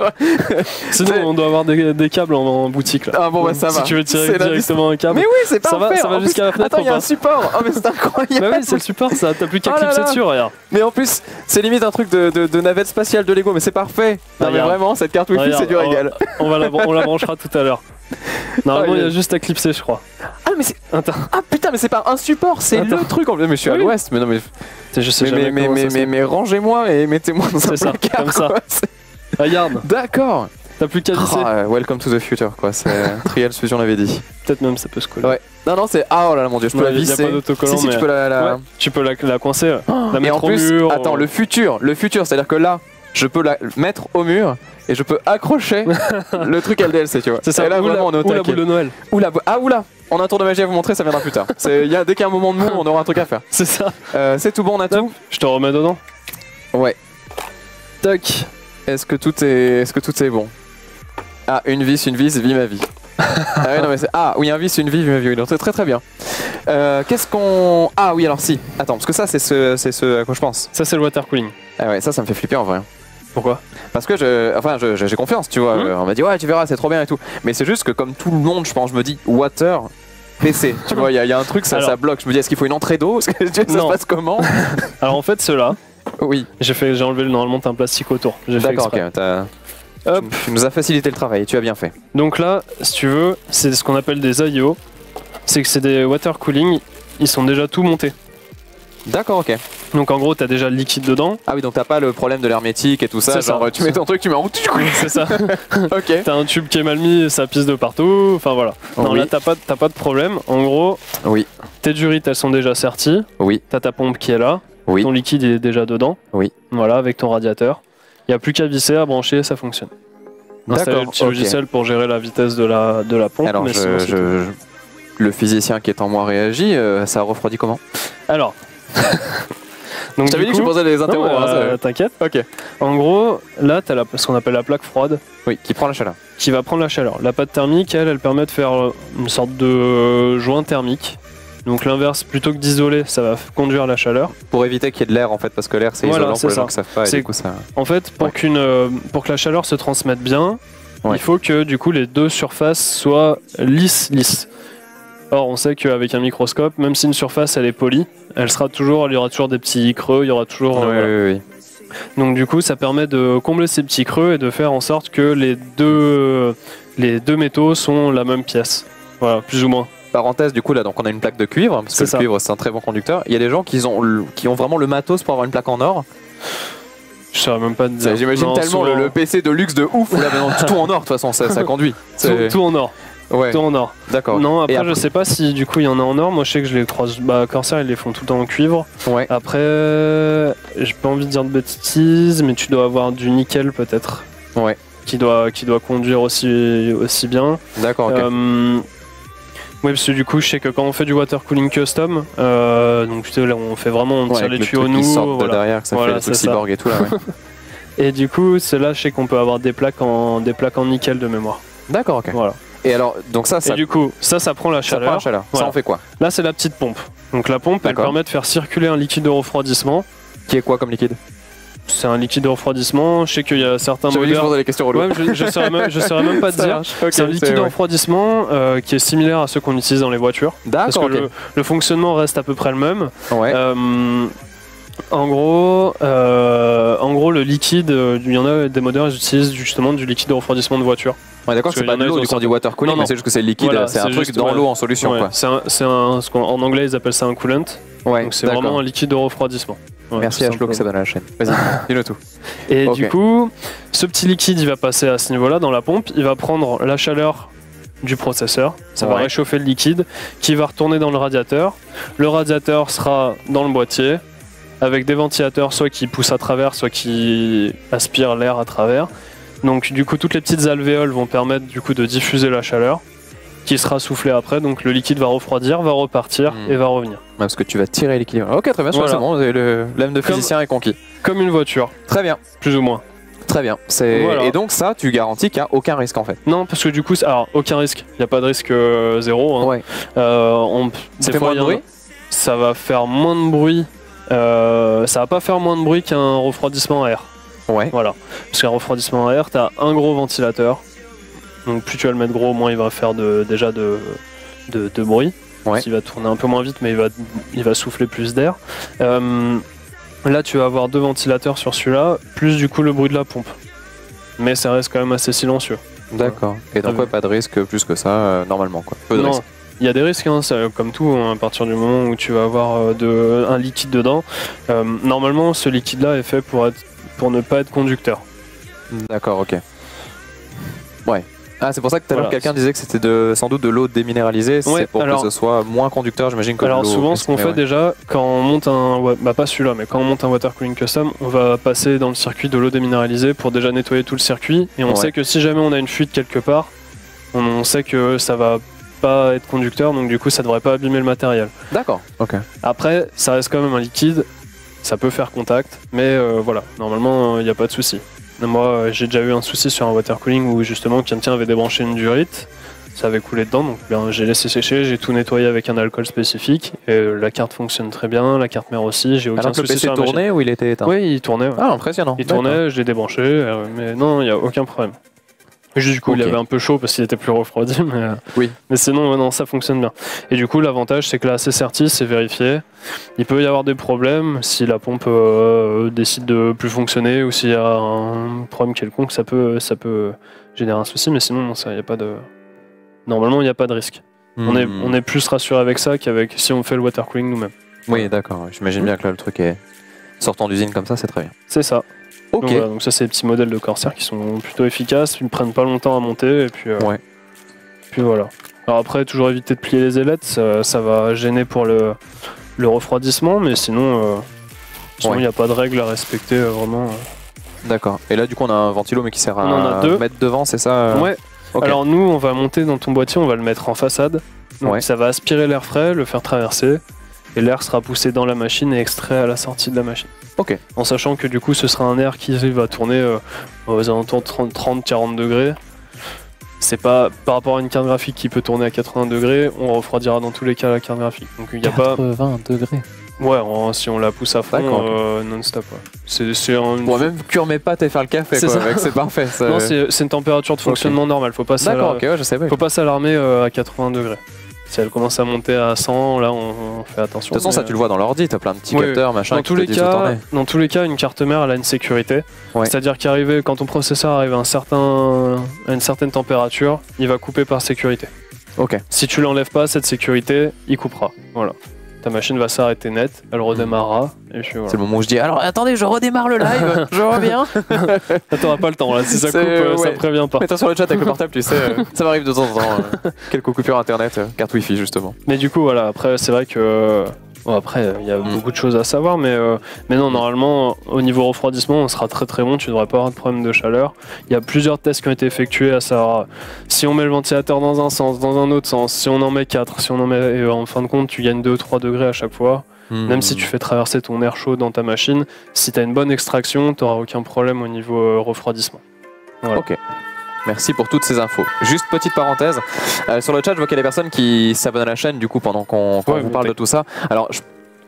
Sinon, on doit avoir des, des câbles en, en boutique. Là. Ah bon, bah ça si va. Si tu veux tirer directement un câble. Mais oui, c'est parfait. Ça va, ça va jusqu'à la fenêtre. Attends, il y a un support. Oh, mais c'est incroyable. Bah oui, c'est le support. Ça, t'as plus qu'à ah clipser dessus, regarde. Mais en plus, c'est limite un truc de, de, de navette spatiale de Lego. Mais c'est parfait. Non, regarde. Mais vraiment, cette carte Wi-Fi, c'est du régal. On, va la, on la branchera tout à l'heure. Normalement, ah, il y a juste à clipser, je crois. Ah, mais c'est. Ah putain, mais c'est pas un support, c'est le truc en fait. Mais je suis à l'ouest, mais non, mais. Je sais mais, mais, mais, mais, mais rangez-moi et mettez-moi dans un placard. Comme ça. Regarde. D'accord. T'as plus qu'à visser. Ah, welcome to the future, quoi. C'est Trial Fusion, on l'avait dit. Peut-être même ça peut se coller. Ouais. Non, non, c'est. Ah, oh là là, mon dieu, je peux ouais, la visser. Si, si, mais... tu peux la, la... Ouais, tu peux la, la coincer. Ouais. Oh, la mettre et en plus, au mur, attends, euh... le futur, le futur, c'est-à-dire que là, je peux la mettre au mur et je peux accrocher le truc L D L C, tu vois. C'est ça, et là, ou vraiment, la, on est ou la boule de Noël. Ou la ah, ou là. On a un tour de magie à vous montrer, ça viendra plus tard. Y a, dès qu'il y a un moment de mou, on aura un truc à faire. C'est ça. Euh, c'est tout bon, on a tout. Je te remets dedans. Ouais. Tac. Est-ce que tout est, est-ce que tout est bon? Ah, une vis, une vis, vie ma vie. Ah, ouais, non, mais ah oui, un vis, une vie, vie ma vie. Oui, donc c'est très très bien. Euh, Qu'est-ce qu'on... Ah oui, alors si. Attends, parce que ça, c'est ce, ce à quoi je pense. Ça, c'est le water cooling. Ah ouais, ça, ça me fait flipper en vrai. Pourquoi? Parce que je, enfin, j'ai je, je, confiance, tu vois. Mmh. On m'a dit ouais, tu verras, c'est trop bien et tout. Mais c'est juste que comme tout le monde, je pense, je me dis water P C. Tu vois, il y, y a un truc, ça, alors, ça bloque. Je me dis, est-ce qu'il faut une entrée d'eau? Ça se passe comment? Alors en fait, ceux-là, oui, j'ai fait, j'ai enlevé normalement un plastique autour. D'accord, ok. Hop. Tu, tu nous as facilité le travail. Tu as bien fait. Donc là, si tu veux, c'est ce qu'on appelle des A I O. C'est que c'est des water cooling. Ils sont déjà tout montés. D'accord, ok. Donc en gros, t'as déjà le liquide dedans. Ah oui, donc t'as pas le problème de l'hermétique et tout ça. Genre, ça, tu mets ton truc, tu mets en route. C'est ça. Ok. T'as un tube qui est mal mis, ça pisse de partout. Enfin voilà. Non, oui, là, t'as pas, t'as pas de problème. En gros, oui, tes durites, elles sont déjà serties. Oui. T'as ta pompe qui est là. Oui. Ton liquide est déjà dedans. Oui. Voilà, avec ton radiateur. Il n'y a plus qu'à visser, à brancher, ça fonctionne. Installer le petit okay. logiciel pour gérer la vitesse de la, de la pompe. Alors, mais je, je, je... le physicien qui est en moi réagit. Euh, ça refroidit comment? Alors. Donc, je t'avais dit que je posais des interros. Euh, hein, T'inquiète. Ok. En gros, là, t'as la, ce qu'on appelle la plaque froide. Oui, qui prend la chaleur. Qui va prendre la chaleur. La pâte thermique, elle, elle permet de faire une sorte de euh, joint thermique. Donc l'inverse, plutôt que d'isoler, ça va conduire la chaleur. Pour éviter qu'il y ait de l'air, en fait, parce que l'air, c'est voilà, isolant pour les ça. gens qui savent pas. Et du coup, ça... En fait, pour, ouais. qu'une, euh, pour que la chaleur se transmette bien, ouais. il faut que du coup les deux surfaces soient lisses, lisses. Or, on sait qu'avec un microscope, même si une surface elle est polie, elle sera toujours, il y aura toujours des petits creux, il y aura toujours. Euh, oui, voilà. oui, oui. Donc du coup, ça permet de combler ces petits creux et de faire en sorte que les deux, les deux métaux sont la même pièce. Voilà, plus ou moins. Parenthèse, du coup là, donc on a une plaque de cuivre parce que le ça. cuivre c'est un très bon conducteur. Il y a des gens qui ont, qui ont vraiment le matos pour avoir une plaque en or. Je saurais même pas te dire. J'imagine tellement le, le P C de luxe de ouf. Là, maintenant, tout en or de toute façon, ça, ça conduit. Tout, tout en or. Ouais. Tout en or. D'accord. Non, après, après je sais pas si du coup il y en a en or. Moi je sais que je les croise. Bah, Corsair ils les font tout le temps en cuivre. Ouais. Après, j'ai pas envie de dire de bêtises, mais tu dois avoir du nickel peut-être. Ouais. Qui doit, qui doit conduire aussi, aussi bien. D'accord. Okay. Euh, Oui, parce que du coup, je sais que quand on fait du water cooling custom, euh, donc là, on fait vraiment, on tire ouais, les le tuyaux nous, voilà. derrière, que ça voilà, fait le cyborg et tout là. Ouais. Et du coup, c'est là, je sais qu'on peut avoir des plaques en des plaques en nickel de mémoire. D'accord, ok. Voilà. Et alors, donc ça, ça. Et du coup, ça, ça prend la chaleur. Ça, prend la chaleur. Voilà. Ça en fait quoi? Là, c'est la petite pompe. Donc la pompe, elle permet de faire circuler un liquide de refroidissement. Qui est quoi comme liquide? C'est un liquide de refroidissement. Je sais qu'il y a certains modèles. Ouais, je ne saurais même, même pas te dire. Okay, c'est un liquide de refroidissement euh, qui est similaire à ceux qu'on utilise dans les voitures. Parce que okay. le, le fonctionnement reste à peu près le même. Ouais. Euh, en gros, euh, en gros, le liquide. Euh, il y en a des modeurs qui utilisent justement du liquide de refroidissement de voiture. Ouais, d'accord. C'est pas de l'eau, du, du water cooling. C'est juste que c'est liquide. Voilà, c'est un truc dans ouais. l'eau en solution. Ouais. Quoi. Un, un, ce en, en anglais, ils appellent ça un coolant. Ouais, donc c'est vraiment un liquide de refroidissement. Ouais, merci à H L O que ça donne à la chaîne. Vas-y, dis-le tout. Et okay. du coup, ce petit liquide, il va passer à ce niveau-là dans la pompe. Il va prendre la chaleur du processeur. Ça ouais. va réchauffer le liquide qui va retourner dans le radiateur. Le radiateur sera dans le boîtier avec des ventilateurs, soit qui poussent à travers, soit qui aspirent l'air à travers. Donc du coup, toutes les petites alvéoles vont permettre du coup de diffuser la chaleur qui sera soufflé après, donc le liquide va refroidir, va repartir mmh. et va revenir. Ah, parce que tu vas tirer l'équilibre. Ok, très bien, voilà. c'est bon, le l'âme de physicien comme, est conquis. Comme une voiture. Très bien. Plus ou moins. Très bien. Voilà. Et donc ça, tu garantis qu'il n'y a aucun risque en fait? Non, parce que du coup, alors aucun risque, il n'y a pas de risque euh, zéro. Hein. Ouais. Euh, on, ça fait fois, moins de bruit un, Ça va faire moins de bruit, euh, ça va pas faire moins de bruit qu'un refroidissement à air. Ouais. Voilà. Parce qu'un refroidissement à air, tu as un gros ventilateur. Donc plus tu vas le mettre gros, moins il va faire de, déjà de, de, de bruit. Ouais. Il va tourner un peu moins vite, mais il va, il va souffler plus d'air. Euh, là, tu vas avoir deux ventilateurs sur celui-là, plus du coup le bruit de la pompe. Mais ça reste quand même assez silencieux. D'accord. Ouais. Et donc ouais, pas de risque plus que ça, euh, normalement quoi. Peu de risque. Il y a des risques, hein, ça, comme tout, hein, à partir du moment où tu vas avoir de, un liquide dedans. Euh, normalement, ce liquide-là est fait pour, être, pour ne pas être conducteur. D'accord, ok. Ouais. Ah, c'est pour ça que tout à l'heure quelqu'un disait que c'était sans doute de l'eau déminéralisée, ouais, c'est pour alors, que ce soit moins conducteur, j'imagine. Alors souvent ce qu'on fait ouais. déjà, quand on monte un, ouais, bah pas celui-là, mais quand on monte un water cooling custom, on va passer dans le circuit de l'eau déminéralisée pour déjà nettoyer tout le circuit, et on ouais. sait que si jamais on a une fuite quelque part, on, on sait que ça va pas être conducteur, donc du coup ça devrait pas abîmer le matériel. D'accord, ok. Après, ça reste quand même un liquide, ça peut faire contact, mais euh, voilà, normalement il n'y a pas de souci. Moi j'ai déjà eu un souci sur un water cooling où justement quelqu'un avait débranché une durite, ça avait coulé dedans, donc ben, j'ai laissé sécher, j'ai tout nettoyé avec un alcool spécifique, et la carte fonctionne très bien, la carte mère aussi, j'ai aucun Alors que souci le P C sur la tournait machine. Ou il était éteint? Oui, il tournait. Ouais. Ah, impressionnant. Il tournait, je l'ai débranché, mais non, il n'y a aucun problème. Juste, du coup, okay. il avait un peu chaud parce qu'il était plus refroidi, mais, oui. mais sinon, ouais, non, ça fonctionne bien. Et du coup, l'avantage, c'est que la C S R T, c'est vérifié. Il peut y avoir des problèmes si la pompe euh, décide de plus fonctionner ou s'il y a un problème quelconque, ça peut, ça peut générer un souci, mais sinon, non, ça, y a pas de... normalement, il n'y a pas de risque. Mmh. On est, on est plus rassuré avec ça qu'avec si on fait le water cooling nous-mêmes. Oui, d'accord. J'imagine mmh. bien que là, le truc est sortant d'usine comme ça, c'est très bien. C'est ça. Okay. Donc, voilà, donc ça c'est les petits modèles de Corsair qui sont plutôt efficaces, ils ne prennent pas longtemps à monter et puis, euh, ouais. puis voilà. Alors après toujours éviter de plier les ailettes, ça, ça va gêner pour le, le refroidissement, mais sinon euh, sinon il ouais. n'y a pas de règles à respecter euh, vraiment. Euh. D'accord. Et là du coup on a un ventilo mais qui sert à mettre devant, c'est ça? Ouais. Okay. Alors nous on va monter dans ton boîtier, on va le mettre en façade, donc ouais. ça va aspirer l'air frais, le faire traverser. Et l'air sera poussé dans la machine et extrait à la sortie de la machine. Ok. En sachant que du coup ce sera un air qui va tourner euh, aux alentours de trente à quarante degrés. C'est pas par rapport à une carte graphique qui peut tourner à quatre-vingts degrés, on refroidira dans tous les cas la carte graphique. Donc il y a pas quatre-vingts degrés. Ouais, on, si on la pousse à fond euh, non-stop. Ouais. C'est un... bon, même cuire mes pâtes et faire le café, c'est parfait. Ça... Non, c'est une température de fonctionnement okay. normale. Faut pas s'alarmer okay, ouais, euh, à quatre-vingts degrés. Si elle commence à monter à cent, là on fait attention. De toute façon, ça tu le vois dans l'ordi, t'as plein de petits oui, capteurs, oui. machin. Dans tous, les cas, dans tous les cas, une carte mère elle a une sécurité. Ouais. C'est-à-dire qu'arriver quand ton processeur arrive à, un certain, à une certaine température, il va couper par sécurité. Ok. Si tu l'enlèves pas, cette sécurité, il coupera. Voilà. Ta machine va s'arrêter net, elle redémarrera. Voilà. C'est le moment où je dis alors attendez, je redémarre le live, je reviens. T'auras pas le temps là, si ça coupe, euh, ouais. ça prévient pas. Mets-toi sur le chat avec le portable, tu sais, euh, ça m'arrive de temps en temps. Euh, quelques coupures internet, euh, carte wifi justement. Mais du coup, voilà, après, c'est vrai que. Euh, bon, après, il y a mm. beaucoup de choses à savoir, mais, euh, mais non, normalement, au niveau refroidissement, on sera très très bon, tu devrais pas avoir de problème de chaleur. Il y a plusieurs tests qui ont été effectués à savoir si on met le ventilateur dans un sens, dans un autre sens, si on en met quatre, si on en met. Euh, en fin de compte, tu gagnes deux ou trois degrés à chaque fois. Mmh. Même si tu fais traverser ton air chaud dans ta machine, si tu as une bonne extraction, tu n'auras aucun problème au niveau euh, refroidissement. Voilà. Ok. Merci pour toutes ces infos. Juste petite parenthèse, euh, sur le chat, je vois qu'il y a des personnes qui s'abonnent à la chaîne du coup pendant qu'on ouais, vous parle de tout ça. Alors,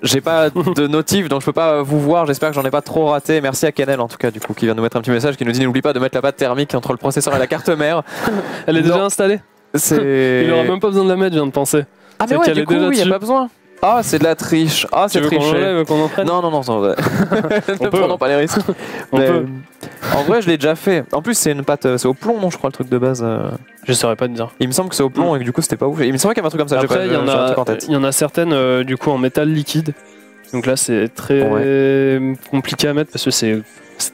j'ai pas de notif, donc je peux pas vous voir. J'espère que j'en ai pas trop raté. Merci à Kenel en tout cas du coup qui vient nous mettre un petit message qui nous dit n'oublie pas de mettre la pâte thermique entre le processeur et la carte mère. Elle est non. déjà installée. Il aura même pas besoin de la mettre, je viens de penser. Ah mais ouais, du coup, il y a pas besoin. Ah, c'est de la triche. Ah, c'est triché. Non, non, non, ça va. Ne prenons pas les risques. On mais, peut. En vrai, je l'ai déjà fait. En plus, c'est une pâte, c'est au plomb, non, je crois, le truc de base. Je saurais pas te dire. Il me semble que c'est au plomb mmh. et que du coup, c'était pas ouf. Il me semble qu'il y avait un truc comme ça. Après, il y, y, y en a certaines, euh, du coup, en métal liquide. Donc là, c'est très ouais. compliqué à mettre parce que c'est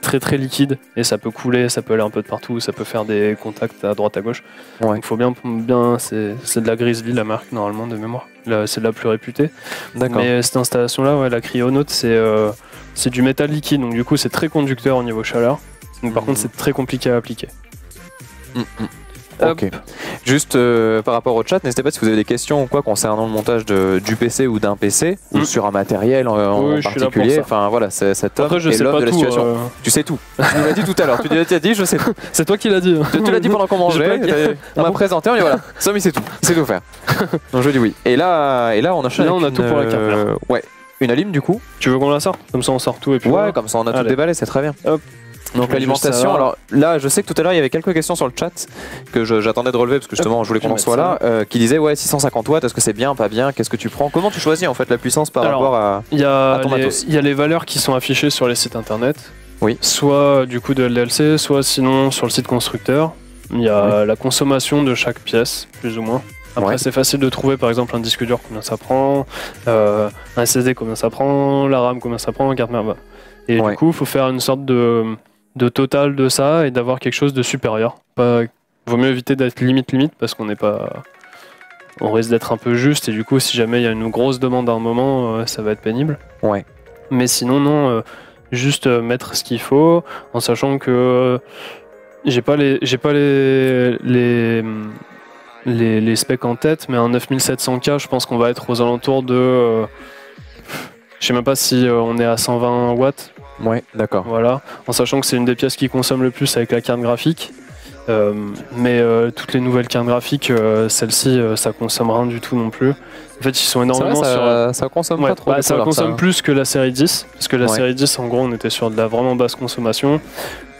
très très liquide et ça peut couler, ça peut aller un peu de partout, ça peut faire des contacts à droite à gauche. Ouais. Donc faut bien, bien c'est de la Grizzly la marque normalement de mémoire. C'est de la plus réputée. Mais cette installation là, ouais, la Cryonaute, c'est euh, c'est du métal liquide, donc du coup c'est très conducteur au niveau chaleur. Donc, par mmh. contre c'est très compliqué à appliquer. Mmh. Okay. Juste euh, par rapport au chat, n'hésitez pas si vous avez des questions ou quoi concernant le montage de, du P C ou d'un P C mmh. ou sur un matériel en, en oui, particulier. Enfin voilà, c'est cet homme et l'homme de la situation. Euh... Tu sais tout. Tu l'as dit tout à l'heure. Tu l'as dit, je sais tout. C'est toi qui l'as dit. Tu, tu l'as dit pendant qu'on mangeait. On m'a ah bon présenté. On dit voilà. Sam il sait tout. Il sait tout faire. Donc je dis oui. Et là, et là on enchaîne. Là on a tout pour la carte. Euh, ouais. Une alim du coup. Tu veux qu'on la sorte? Comme ça on sort tout et puis. Ouais. Voilà. Comme ça on a Allez. Tout déballé. C'est très bien. Hop. Donc l'alimentation, alors là je sais que tout à l'heure il y avait quelques questions sur le chat que j'attendais de relever parce que justement je voulais qu'on en soit là, euh, qui disaient ouais six cent cinquante watts, est-ce que c'est bien, pas bien, qu'est-ce que tu prends, comment tu choisis en fait la puissance par alors, rapport à, y a à ton les, matos. Il y a les valeurs qui sont affichées sur les sites internet, oui. soit du coup de L D L C, soit sinon sur le site constructeur, il y a oui. la consommation de chaque pièce plus ou moins. Après ouais. c'est facile de trouver par exemple un disque dur combien ça prend, euh, un S S D combien ça prend, la RAM combien ça prend, carte mère. Et ouais. du coup il faut faire une sorte de... de total de ça et d'avoir quelque chose de supérieur, pas Vaut mieux éviter d'être limite limite parce qu'on n'est pas... On risque d'être un peu juste et du coup si jamais il y a une grosse demande à un moment, euh, ça va être pénible. Ouais. Mais sinon non, euh, juste euh, mettre ce qu'il faut en sachant que euh, j'ai pas les j'ai pas les, les les les specs en tête, mais un neuf mille sept cents K, je pense qu'on va être aux alentours de euh, je sais même pas si euh, on est à cent vingt watts. Ouais, d'accord. Voilà, en sachant que c'est une des pièces qui consomme le plus avec la carte graphique. Euh, mais euh, toutes les nouvelles cartes graphiques, euh, celles-ci, euh, ça consomme rien du tout non plus. En fait, ils sont énormément vrai, ça, sur. Euh, ça consomme ouais, pas trop. Bah, ça consomme ça... plus que la série dix, parce que la ouais. série dix, en gros, on était sur de la vraiment basse consommation.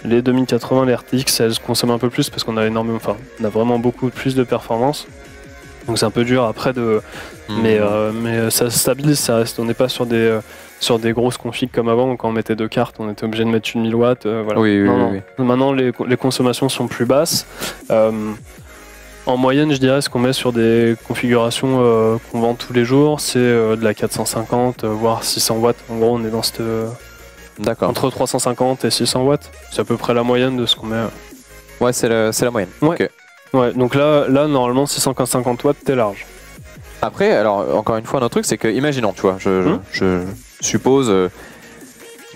Les deux mille quatre-vingts, les R T X, elles consomment un peu plus parce qu'on a énormément, enfin, on a vraiment beaucoup plus de performance. Donc c'est un peu dur après de, mmh. mais euh, mais ça stabilise, ça reste. On n'est pas sur des euh, sur des grosses configs comme avant. Quand on mettait deux cartes, on était obligé de mettre une mille watts. Euh, voilà. Oui, oui, non, oui, non. oui. Maintenant, les, les consommations sont plus basses. Euh, en moyenne, je dirais ce qu'on met sur des configurations euh, qu'on vend tous les jours, c'est euh, de la quatre cent cinquante, euh, voire six cents watts. En gros, on est dans cette euh, d'accord entre trois cent cinquante et six cents watts. C'est à peu près la moyenne de ce qu'on met. Euh. Ouais, c'est la c'est la moyenne. Ouais. Okay. Ouais, donc là, là normalement, six cent cinquante watts, t'es large. Après, alors, encore une fois, notre truc, c'est que, imaginons, tu vois, je, mmh. je, je suppose, euh,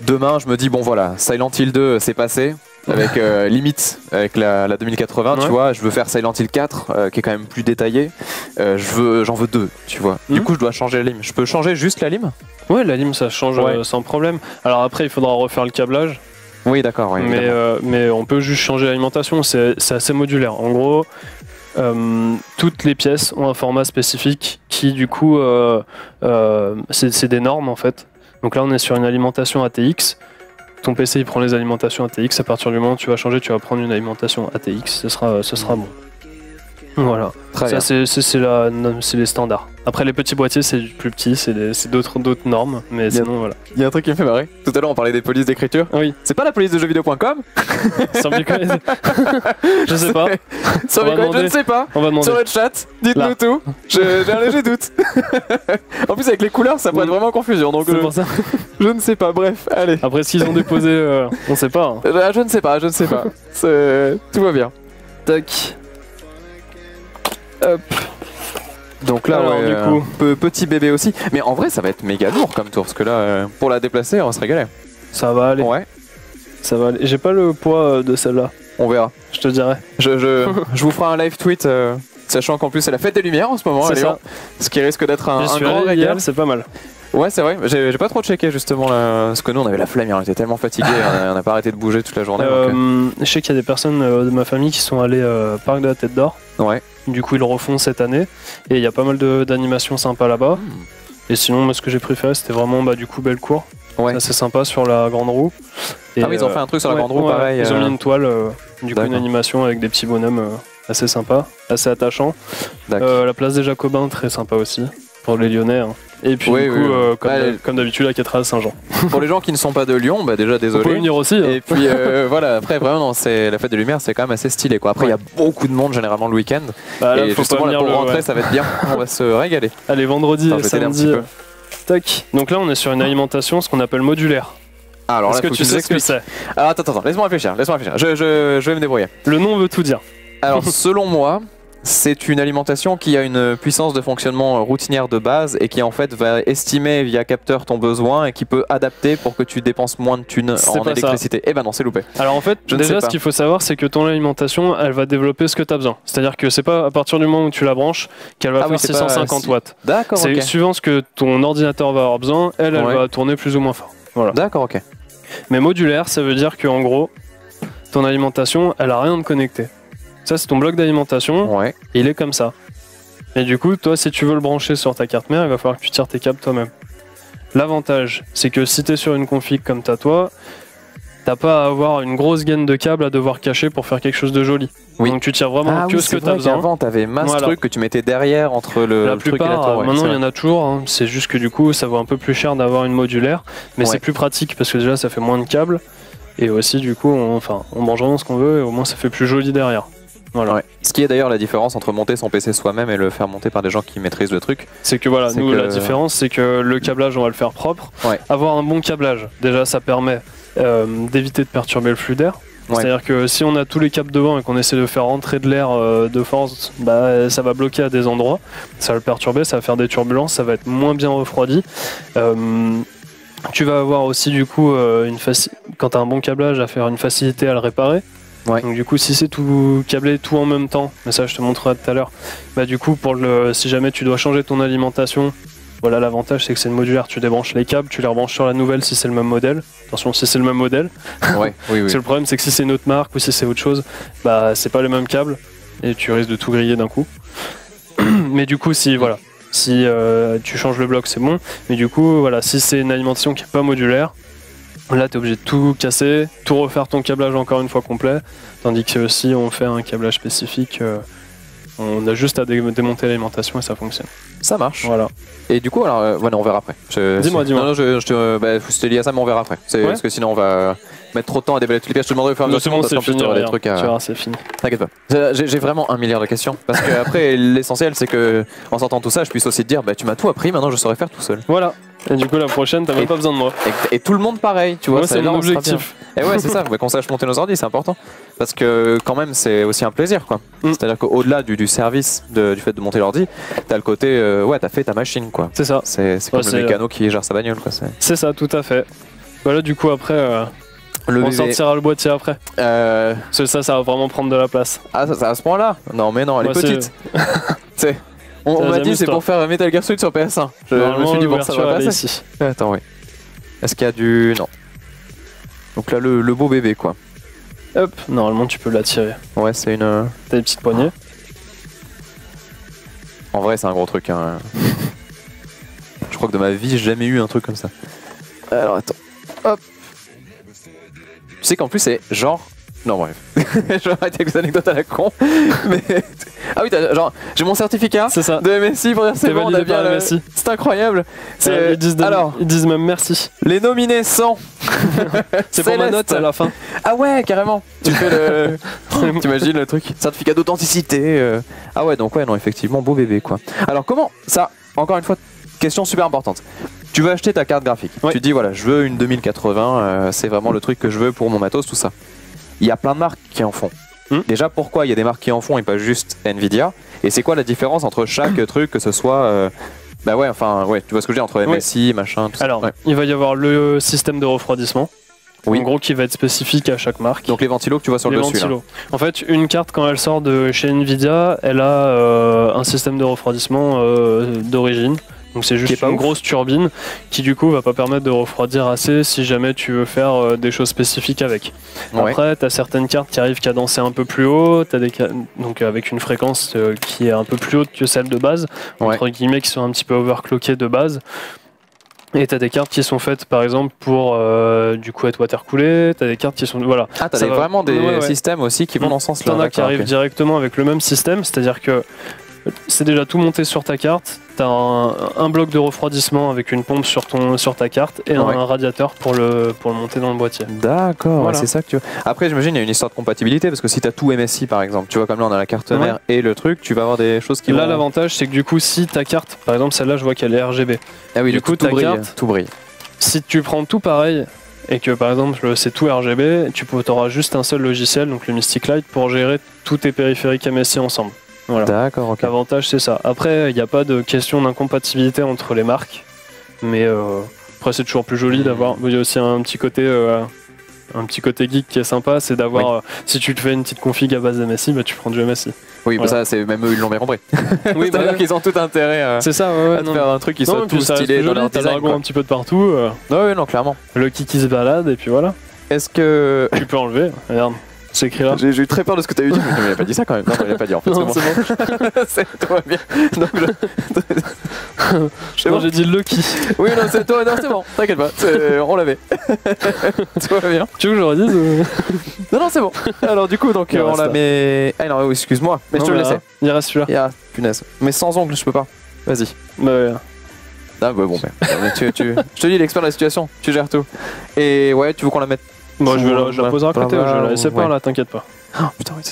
demain, je me dis, bon voilà, Silent Hill deux, c'est passé, avec euh, limite, avec la, la deux mille quatre-vingts, ouais. tu vois, je veux faire Silent Hill quatre, euh, qui est quand même plus détaillé, euh, je veux, j'en veux deux, tu vois. Mmh. Du coup, je dois changer la lime. Je peux changer juste la lime ? Ouais, la lime, ça change ouais. euh, sans problème. Alors après, il faudra refaire le câblage. Oui, d'accord. Oui, mais, euh, mais on peut juste changer l'alimentation, c'est assez modulaire. En gros, euh, toutes les pièces ont un format spécifique qui, du coup, euh, euh, c'est des normes en fait. Donc là, on est sur une alimentation A T X. Ton P C, il prend les alimentations A T X. À partir du moment où tu vas changer, tu vas prendre une alimentation A T X. Ce sera, ce sera bon. Voilà. Très ça, c'est les standards. Après, les petits boîtiers, c'est plus petit, c'est d'autres normes, mais sinon, voilà. Il y a un truc qui me fait marrer. Tout à l'heure, on parlait des polices d'écriture. Oui. C'est pas la police de jeux vidéo point com ? Je sais pas. Sur je ne sais pas. Sur le chat, dites-nous tout. J'ai un léger doute. En plus, avec les couleurs, ça peut être vraiment confusion. C'est pour ça. Je ne sais pas, bref, allez. Après, ce qu'ils ont déposé, on sait pas. Je ne sais pas, je ne sais pas. Tout va bien. Tac. Hop. Donc là, alors, ouais, du coup, euh, petit bébé aussi. Mais en vrai, ça va être méga lourd comme tour, parce que là, euh, pour la déplacer, on va se régaler. Ça va aller. Ouais. Ça va aller. J'ai pas le poids de celle-là. On verra. Je te dirai. Je, je, je vous ferai un live tweet, euh, sachant qu'en plus, c'est la fête des Lumières en ce moment. C'est ça. Ce qui risque d'être un, un grand régal. C'est pas mal. Ouais, c'est vrai. J'ai pas trop checké justement là, parce que nous, on avait la flemme, on était tellement fatigués, on, a, on a pas arrêté de bouger toute la journée. Euh, donc, euh... Je sais qu'il y a des personnes euh, de ma famille qui sont allées euh, Parc de la Tête d'Or. Ouais. Du coup, ils le refont cette année et il y a pas mal d'animations sympas là-bas. Mmh. Et sinon, moi, ce que j'ai préféré, c'était vraiment bah, du coup Bellecour. Ouais. C'est assez sympa sur la grande roue. Et, ah, mais ils ont fait un truc sur ouais, la grande roue, ouais, pareil. Ils ont mis une toile, euh, du coup, une animation avec des petits bonhommes euh, assez sympas, assez attachants. Euh, la place des Jacobins, très sympa aussi pour les Lyonnais. Hein. Et puis, oui, du coup, oui, oui. Euh, comme bah, d'habitude, la cathédrale Saint-Jean. Pour les gens qui ne sont pas de Lyon, bah déjà désolé. Vous pouvez venir aussi. Hein. Et puis euh, voilà, après, vraiment, c'est la fête des Lumières, c'est quand même assez stylé. Quoi. Après, il ouais. y a beaucoup de monde généralement le week-end. Bah, et justement, là, pour le... rentrer, ouais. ça va être bien. On va se régaler. Allez, vendredi Attends, et samedi. Euh... Tac. Donc là, on est sur une alimentation, ce qu'on appelle modulaire. Ah, alors, est-ce que tu sais ce que c'est? ah, Attends, attends, laisse-moi réfléchir. Laisse-moi réfléchir. Je, je, je vais me débrouiller. Le nom veut tout dire. Alors, selon moi. C'est une alimentation qui a une puissance de fonctionnement routinière de base et qui en fait va estimer via capteur ton besoin et qui peut adapter pour que tu dépenses moins de thunes en électricité. Eh ben non, c'est loupé. Alors en fait, je déjà ce qu'il faut savoir, c'est que ton alimentation, elle va développer ce que tu as besoin. C'est-à-dire que c'est pas à partir du moment où tu la branches qu'elle va ah faire oui, six cent cinquante watts. D'accord. C'est okay. suivant ce que ton ordinateur va avoir besoin, elle, elle ouais. va tourner plus ou moins fort. Voilà. D'accord, ok. Mais modulaire, ça veut dire qu'en gros, ton alimentation, elle a rien de connecté. Ça, c'est ton bloc d'alimentation, ouais. il est comme ça. Et du coup, toi, si tu veux le brancher sur ta carte mère, il va falloir que tu tires tes câbles toi-même. L'avantage, c'est que si tu es sur une config comme t'as toi, t'as pas à avoir une grosse gaine de câbles à devoir cacher pour faire quelque chose de joli. Oui. Donc tu tires vraiment ah, que oui, ce que t'as besoin. Avant, t'avais masse voilà. truc que tu mettais derrière entre le, la le plupart, truc et la tour. Ouais, maintenant, il y en a toujours. Hein. C'est juste que du coup, ça vaut un peu plus cher d'avoir une modulaire, mais ouais. c'est plus pratique parce que déjà, ça fait moins de câbles. Et aussi, du coup, on, enfin, on mange vraiment ce qu'on veut et au moins, ça fait plus joli derrière. Voilà. Ouais. Ce qui est d'ailleurs la différence entre monter son P C soi-même et le faire monter par des gens qui maîtrisent le truc. C'est que voilà, nous que... la différence c'est que le câblage on va le faire propre. Ouais. Avoir un bon câblage, déjà ça permet euh, d'éviter de perturber le flux d'air. Ouais. C'est-à-dire que si on a tous les câbles devant et qu'on essaie de faire rentrer de l'air euh, de force, bah, ça va bloquer à des endroits, ça va le perturber, ça va faire des turbulences, ça va être moins bien refroidi. Euh, tu vas avoir aussi du coup, euh, une faci- quand tu as un bon câblage, à faire une facilité à le réparer. Ouais. Donc du coup, si c'est tout câblé tout en même temps, mais ça je te montrerai tout à l'heure, bah du coup, pour le, si jamais tu dois changer ton alimentation, voilà, l'avantage c'est que c'est modulaire, tu débranches les câbles, tu les rebranches sur la nouvelle si c'est le même modèle. Attention, si c'est le même modèle. Ouais, oui, oui. Le problème c'est que si c'est une autre marque ou si c'est autre chose, bah c'est pas le même câble et tu risques de tout griller d'un coup. Mais du coup, si voilà, si euh, tu changes le bloc, c'est bon. Mais du coup, voilà, si c'est une alimentation qui est pas modulaire, là t'es obligé de tout casser, tout refaire ton câblage encore une fois complet, tandis que si on fait un câblage spécifique, euh, on a juste à dé démonter l'alimentation et ça fonctionne. Ça marche. Voilà. Et du coup, alors, euh, ouais, non, on verra après. Dis-moi, dis-moi. Non, non, je, je te, euh, bah, te lis à ça, mais on verra après. Ouais. Parce que sinon, on va euh, mettre trop de temps à déballer toutes les pièces. Je te demanderai au fur et à mesure. Non, c'est bon, c'est fini. Rien. Trucs à... Tu verras, c'est fini. T'inquiète pas. J'ai vraiment un milliard de questions. Parce que après, l'essentiel, c'est que en sortant tout ça, je puisse aussi te dire, bah, tu m'as tout appris, maintenant je saurais faire tout seul. Voilà. Et du coup, la prochaine, t'as même pas besoin de moi. Et, et tout le monde pareil, tu vois. Ouais, c'est mon objectif. Et ouais, c'est ça. Mais qu'on sache monter nos ordi, c'est important. Parce que quand même, c'est aussi un plaisir, quoi. Mm. C'est-à-dire qu'au-delà du, du service, de, du fait de monter l'ordi, t'as le côté, euh, ouais, t'as fait ta machine, quoi. C'est ça. C'est ouais, comme le mécano euh... qui gère sa bagnole, quoi. C'est ça, tout à fait. Voilà, du coup, après, euh, le on sortira le boîtier après. Euh... Parce que ça, ça va vraiment prendre de la place. Ah, ça, ça à ce point-là? Non, mais non, elle ouais, est petite. C'est... On, on m'a dit c'est pour faire Metal Gear Solid sur P S un. Je, je me suis dit bon, ça va passer ici. Attends, oui. Est-ce qu'il y a du... Non. Donc là, le, le beau bébé, quoi. Hop, normalement tu peux l'attirer. Ouais, c'est une... T'as des petites poignées. En vrai, c'est un gros truc, hein. Je crois que de ma vie, j'ai jamais eu un truc comme ça. Alors, attends. Hop. Tu sais qu'en plus, c'est genre... Non, bref. Je vais arrêter avec des anecdotes à la con. Mais... Ah oui, genre, j'ai mon certificat ça. de M S I pour dire c'est bon, on a bien le... C'est incroyable. Euh, ils, disent de... Alors, ils disent même merci. Les nominés sont... c'est pour ma note à la fin. Ah ouais, carrément. Tu fais le... T'imagines le truc. Certificat d'authenticité. Euh... Ah ouais, donc ouais, non, effectivement, beau bébé, quoi. Alors comment ça, encore une fois, question super importante. Tu veux acheter ta carte graphique. Oui. Tu dis, voilà, je veux une deux mille quatre-vingts, euh, c'est vraiment le truc que je veux pour mon matos, tout ça. Il y a plein de marques qui en font. Mmh. Déjà, pourquoi il y a des marques qui en font et pas juste Nvidia? Et c'est quoi la différence entre chaque truc, que ce soit... Euh, bah ouais, enfin, ouais, tu vois ce que je dis, entre M S I, oui. machin, tout Alors, ça. Alors, ouais. il va y avoir le système de refroidissement, oui. en gros, qui va être spécifique à chaque marque. Donc les ventilos que tu vois sur les le dessus. Ventilos. En fait, une carte, quand elle sort de chez Nvidia, elle a euh, un système de refroidissement euh, d'origine. Donc c'est juste une ouf. grosse turbine qui du coup va pas permettre de refroidir assez si jamais tu veux faire euh, des choses spécifiques avec. Ouais. Après tu as certaines cartes qui arrivent cadencer un peu plus haut, t'as des donc avec une fréquence euh, qui est un peu plus haute que celle de base, ouais. entre guillemets qui sont un petit peu overclockées de base. Et t'as des cartes qui sont faites par exemple pour euh, du coup être water coolées, t'as des cartes qui sont... Voilà. Ah t'as vraiment des ouais, ouais. systèmes aussi qui vont dans ce sens là. T'en as qui arrivent okay. directement avec le même système, c'est-à-dire que c'est déjà tout monté sur ta carte, t'as un, un bloc de refroidissement avec une pompe sur, ton, sur ta carte et ouais. un radiateur pour le, pour le monter dans le boîtier. D'accord, voilà. ouais, c'est ça que tu veux. Après j'imagine il y a une histoire de compatibilité parce que si t'as tout M S I par exemple, tu vois comme là on a la carte ouais. mère et le truc, tu vas avoir des choses qui là, vont... Là l'avantage c'est que du coup si ta carte, par exemple celle-là je vois qu'elle est R G B, ah oui, du, du coup, coup tout ta brille, carte, tout brille. Si tu prends tout pareil et que par exemple c'est tout R G B, tu auras juste un seul logiciel, donc le Mystic Light, pour gérer tous tes périphériques M S I ensemble. Voilà. D'accord, ok. L'avantage c'est ça. Après, il n'y a pas de question d'incompatibilité entre les marques, mais euh, après c'est toujours plus joli d'avoir. Il y a aussi un petit côté, euh, un petit côté geek qui est sympa, c'est d'avoir. Oui. Euh, si tu te fais une petite config à base M S I, bah, tu prends du M S I. Oui, voilà. bah ça c'est même eux ils l'ont bien compris. Oui, c'est-à-dire bah, qu'ils ont tout intérêt. Euh, c'est ça, ouais, ouais, à non, faire non. un truc qui non, soit tout stylé dans leur design. T'as un petit peu de partout. Euh, non, oui, non, clairement. Le kiki se balade et puis voilà. Est-ce que tu peux enlever? Regarde. J'ai eu très peur de ce que tu as eu dit, mais il n'a pas dit ça quand même. Non, il n'a pas dit en fait. C'est bon. C'est toi, bien. Donc, je... bon. J'ai dit Lucky. Oui, non, c'est toi, c'est bon, t'inquiète pas, on l'avait. Tout va bien. Tu veux que je le redise ou... Non, non, c'est bon. Alors, du coup, donc, euh, on la met. Ah non, excuse-moi, mais non, je te le laissais. Il reste celui-là. Ah, punaise. Mais sans ongles, je peux pas. Vas-y. Bah, ouais. Ah, bah, bon, bah, tu, tu... je te dis, l'expert de la situation, tu gères tout. Et ouais, tu veux qu'on la mette? Moi je vais la, je la poserai à côté, je vais la laisser par là, t'inquiète pas. Oh, putain, oui,